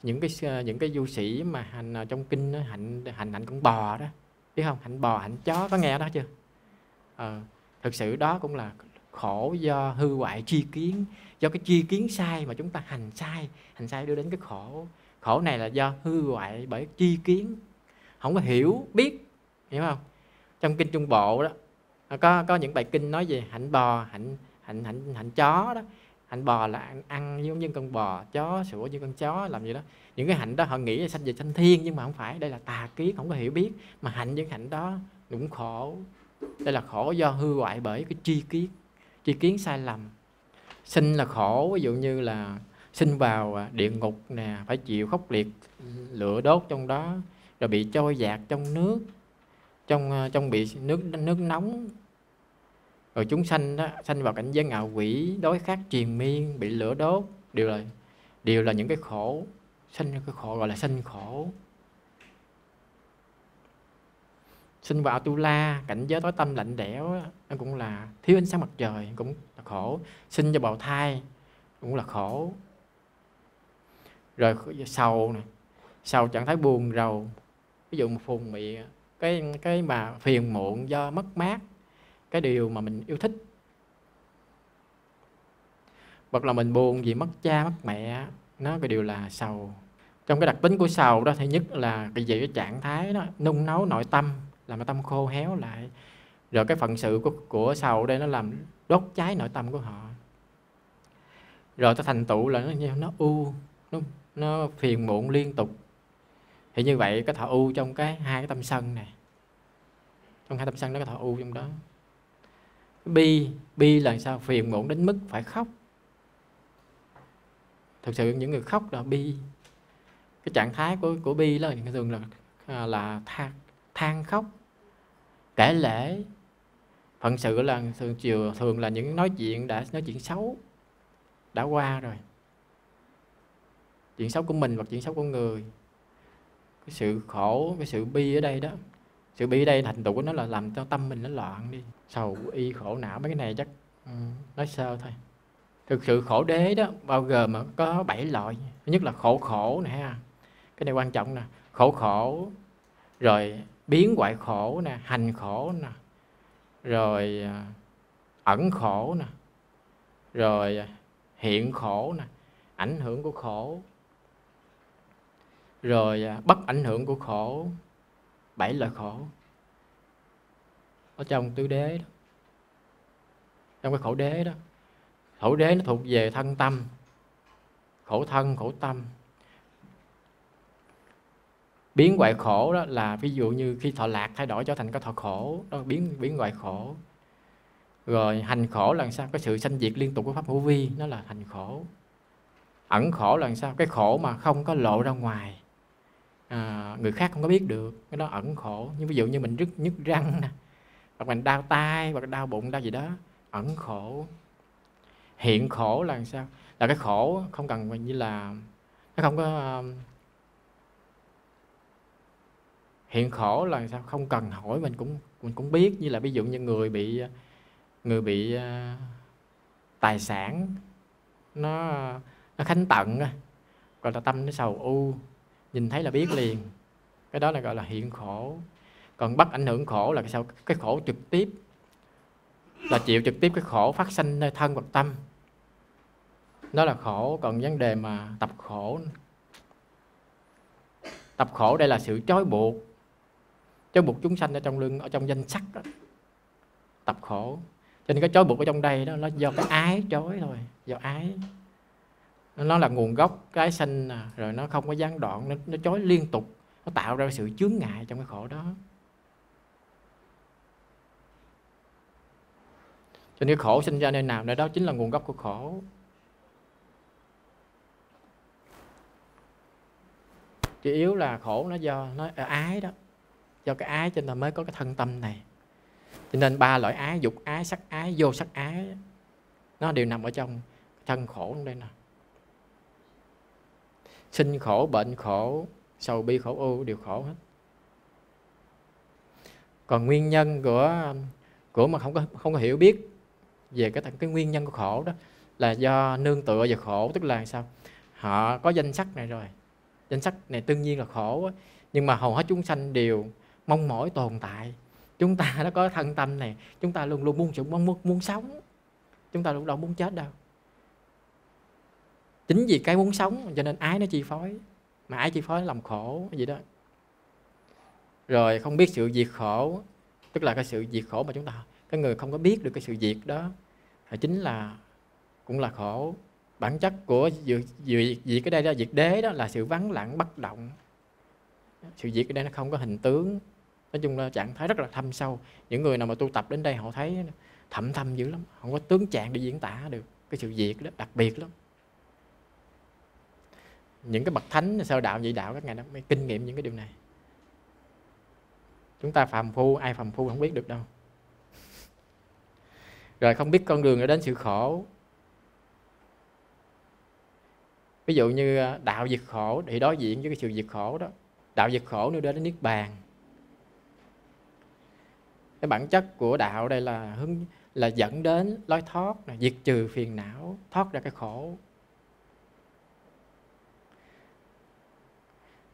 những cái những cái du sĩ mà hành trong kinh đó, hành hành hạnh con bò đó, biết không? Hạnh bò, hạnh chó, có nghe đó chưa? Ờ, thực sự đó cũng là khổ do hư hoại tri kiến, do cái tri kiến sai mà chúng ta hành sai, hành sai đưa đến cái khổ. Khổ này là do hư hoại bởi tri kiến, không có hiểu biết, hiểu không? Trong kinh Trung Bộ đó có có những bài kinh nói về hạnh bò, hạnh hạnh hạnh hạnh chó đó. Hạnh bò là ăn, ăn giống như con bò, chó sủa như con chó, làm gì đó. Những cái hạnh đó họ nghĩ là sanh về sanh thiên, nhưng mà không phải, đây là tà kiến, không có hiểu biết. Mà hạnh những hạnh đó cũng khổ. Đây là khổ do hư hoại bởi cái tri kiến, tri kiến sai lầm. Sinh là khổ, ví dụ như là sinh vào địa ngục nè, phải chịu khốc liệt lửa đốt trong đó, rồi bị trôi dạt trong nước, trong trong bị nước nước nóng. Rồi chúng sanh đó, sanh vào cảnh giới ngạ quỷ, đói khát triền miên, bị lửa đốt, đều là đều là những cái khổ, sanh cái khổ gọi là sanh khổ. Sinh vào Atula, cảnh giới tối tâm lạnh đẽo, nó cũng là thiếu ánh sáng mặt trời, cũng là khổ. Sinh vào bào thai cũng là khổ. Rồi sầu này, sầu trạng thái buồn rầu, ví dụ một phùng mị cái cái mà phiền muộn do mất mát cái điều mà mình yêu thích. Hoặc là mình buồn vì mất cha, mất mẹ, nó cái điều là sầu. Trong cái đặc tính của sầu đó, thứ nhất là cái gì cái trạng thái nó nung nấu nội tâm, làm nội tâm khô héo lại. Rồi cái phận sự của, của sầu đây nó làm đốt cháy nội tâm của họ. Rồi ta thành tựu là nó, nó u, nó, nó phiền muộn liên tục. Thì như vậy cái thọ u trong cái hai cái tâm sân này. Trong hai tâm sân nó có thọ u trong đó. Bi, bi là sao? Phiền muộn đến mức phải khóc. Thực sự những người khóc là bi. Cái trạng thái của, của bi là thường là, là than, than khóc, kể lể. Phận sự là thường, thường là những nói chuyện đã nói chuyện xấu, đã qua rồi. Chuyện xấu của mình hoặc chuyện xấu của người. Cái sự khổ, cái sự bi ở đây đó. Sự bi đây thành tựu của nó là làm cho tâm mình nó loạn đi. Sầu y khổ não mấy cái này chắc ừ, nói sơ thôi. Thực sự khổ đế đó bao gồm mà có bảy loại. Thứ nhất là khổ khổ nè ha. Cái này quan trọng nè, khổ khổ, rồi biến hoại khổ nè, hành khổ nè, rồi ẩn khổ nè, rồi hiện khổ nè, ảnh hưởng của khổ, rồi bất ảnh hưởng của khổ. Bảy loại khổ ở trong tứ đế đó. Trong cái khổ đế đó, khổ đế nó thuộc về thân tâm, khổ thân, khổ tâm. Biến hoại khổ đó là ví dụ như khi thọ lạc thay đổi trở thành cái thọ khổ, đó biến biến hoại khổ. Rồi hành khổ là sao? Cái sự sanh diệt liên tục của pháp hữu vi, nó là hành khổ. Ẩn khổ là sao? Cái khổ mà không có lộ ra ngoài, à, người khác không có biết được, cái đó ẩn khổ. Nhưng ví dụ như mình rứt nhức răng nè, hoặc mình đau tai, hoặc đau bụng, đau gì đó, ẩn khổ. Hiện khổ là sao? Là cái khổ không cần như là nó không có. Hiện khổ là sao? Không cần hỏi mình cũng mình cũng biết. Như là ví dụ như người bị người bị uh, tài sản nó nó khánh tận, gọi là tâm nó sầu u, nhìn thấy là biết liền, cái đó là gọi là hiện khổ. Còn bất ảnh hưởng khổ là cái sao? Cái khổ trực tiếp, là chịu trực tiếp cái khổ phát sinh nơi thân hoặc tâm, đó là khổ. Còn vấn đề mà tập khổ, tập khổ đây là sự trói buộc, trói buộc chúng sanh ở trong lương, ở trong danh sắc đó. Tập khổ, cho nên cái trói buộc ở trong đây đó, nó do cái ái trói thôi, do ái, nó là nguồn gốc cái sanh rồi, nó không có gián đoạn, nó, nó trói liên tục, nó tạo ra sự chướng ngại trong cái khổ đó. Cho nên khổ sinh ra nơi nào, nơi đó chính là nguồn gốc của khổ. Chủ yếu là khổ nó do nó ái đó, do cái ái cho nên mới có cái thân tâm này. Cho nên ba loại ái, dục ái, sắc ái, vô sắc ái, nó đều nằm ở trong thân khổ đây nè. Sinh khổ, bệnh khổ, sầu bi khổ ưu đều khổ hết. Còn nguyên nhân của của mà không có không có hiểu biết về cái cái nguyên nhân của khổ đó là do nương tựa vào khổ, tức là sao? Họ có danh sắc này rồi, danh sắc này đương nhiên là khổ, nhưng mà hầu hết chúng sanh đều mong mỏi tồn tại. Chúng ta nó có thân tâm này, chúng ta luôn luôn muốn muốn muốn sống, chúng ta luôn đâu muốn chết đâu. Chính vì cái muốn sống cho nên ái nó chi phối, mà ái chi phối nó làm khổ vậy đó. Rồi không biết sự diệt khổ, tức là cái sự diệt khổ mà chúng ta, cái người không có biết được cái sự diệt đó, thì chính là cũng là khổ. Bản chất của diệt cái đây đó, diệt đế đó là sự vắng lặng bất động. Sự diệt ở đây nó không có hình tướng, nói chung là trạng thái rất là thâm sâu. Những người nào mà tu tập đến đây họ thấy thậm thâm dữ lắm, không có tướng trạng để diễn tả được cái sự diệt đó, đặc biệt lắm. Những cái bậc thánh sơ đạo, nhị đạo các ngài mới kinh nghiệm những cái điều này. Chúng ta phàm phu, ai phàm phu không biết được đâu. Rồi không biết con đường để đến sự khổ. Ví dụ như đạo diệt khổ thì đối diện với cái sự diệt khổ đó. Đạo diệt khổ nếu đến niết bàn. Cái bản chất của đạo đây là hướng là dẫn đến lối thoát, diệt trừ phiền não, thoát ra cái khổ.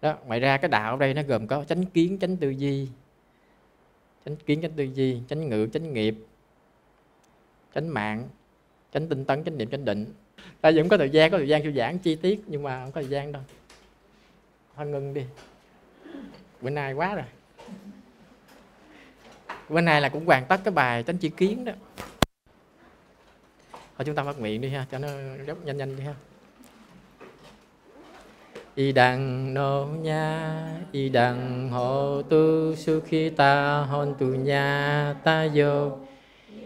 Đó, ngoài ra cái đạo ở đây nó gồm có chánh kiến, chánh tư duy, chánh kiến, chánh tư duy, chánh ngữ, chánh nghiệp, chánh mạng, chánh tinh tấn, chánh niệm, chánh định. Ta vẫn có thời gian, có thời gian suy giảng chi tiết nhưng mà không có thời gian đâu. Thôi ngưng đi. Bữa nay quá rồi. Bữa nay là cũng hoàn tất cái bài chánh chi kiến đó. Thôi chúng ta bắt miệng đi ha, cho nó nhanh nhanh đi ha. Y đằng nô nha, y đằng hộ tu su khi ta hôn tu nha ta vô.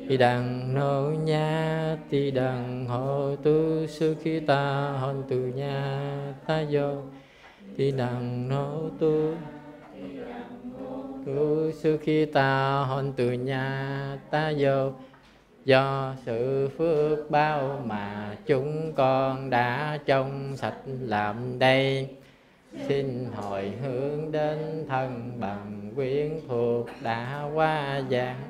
Y đằng nô nha, y đằng hộ tu su khi ta hôn tu nha ta vô. Y đằng nô tu tu su khi ta hôn tu nha ta vô. Do sự phước bao mà chúng con đã trong sạch làm đây, xin hồi hướng đến thân bằng quyến thuộc đã qua vãng,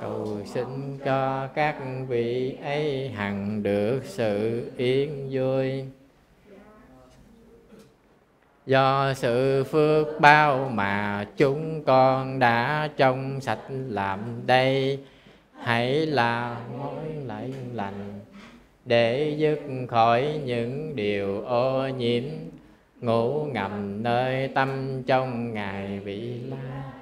cầu xin cho các vị ấy hằng được sự yên vui. Do sự phước bao mà chúng con đã trong sạch làm đây, hãy là mối lợi lành để dứt khỏi những điều ô nhiễm ngủ ngầm nơi tâm trong ngày vị lai.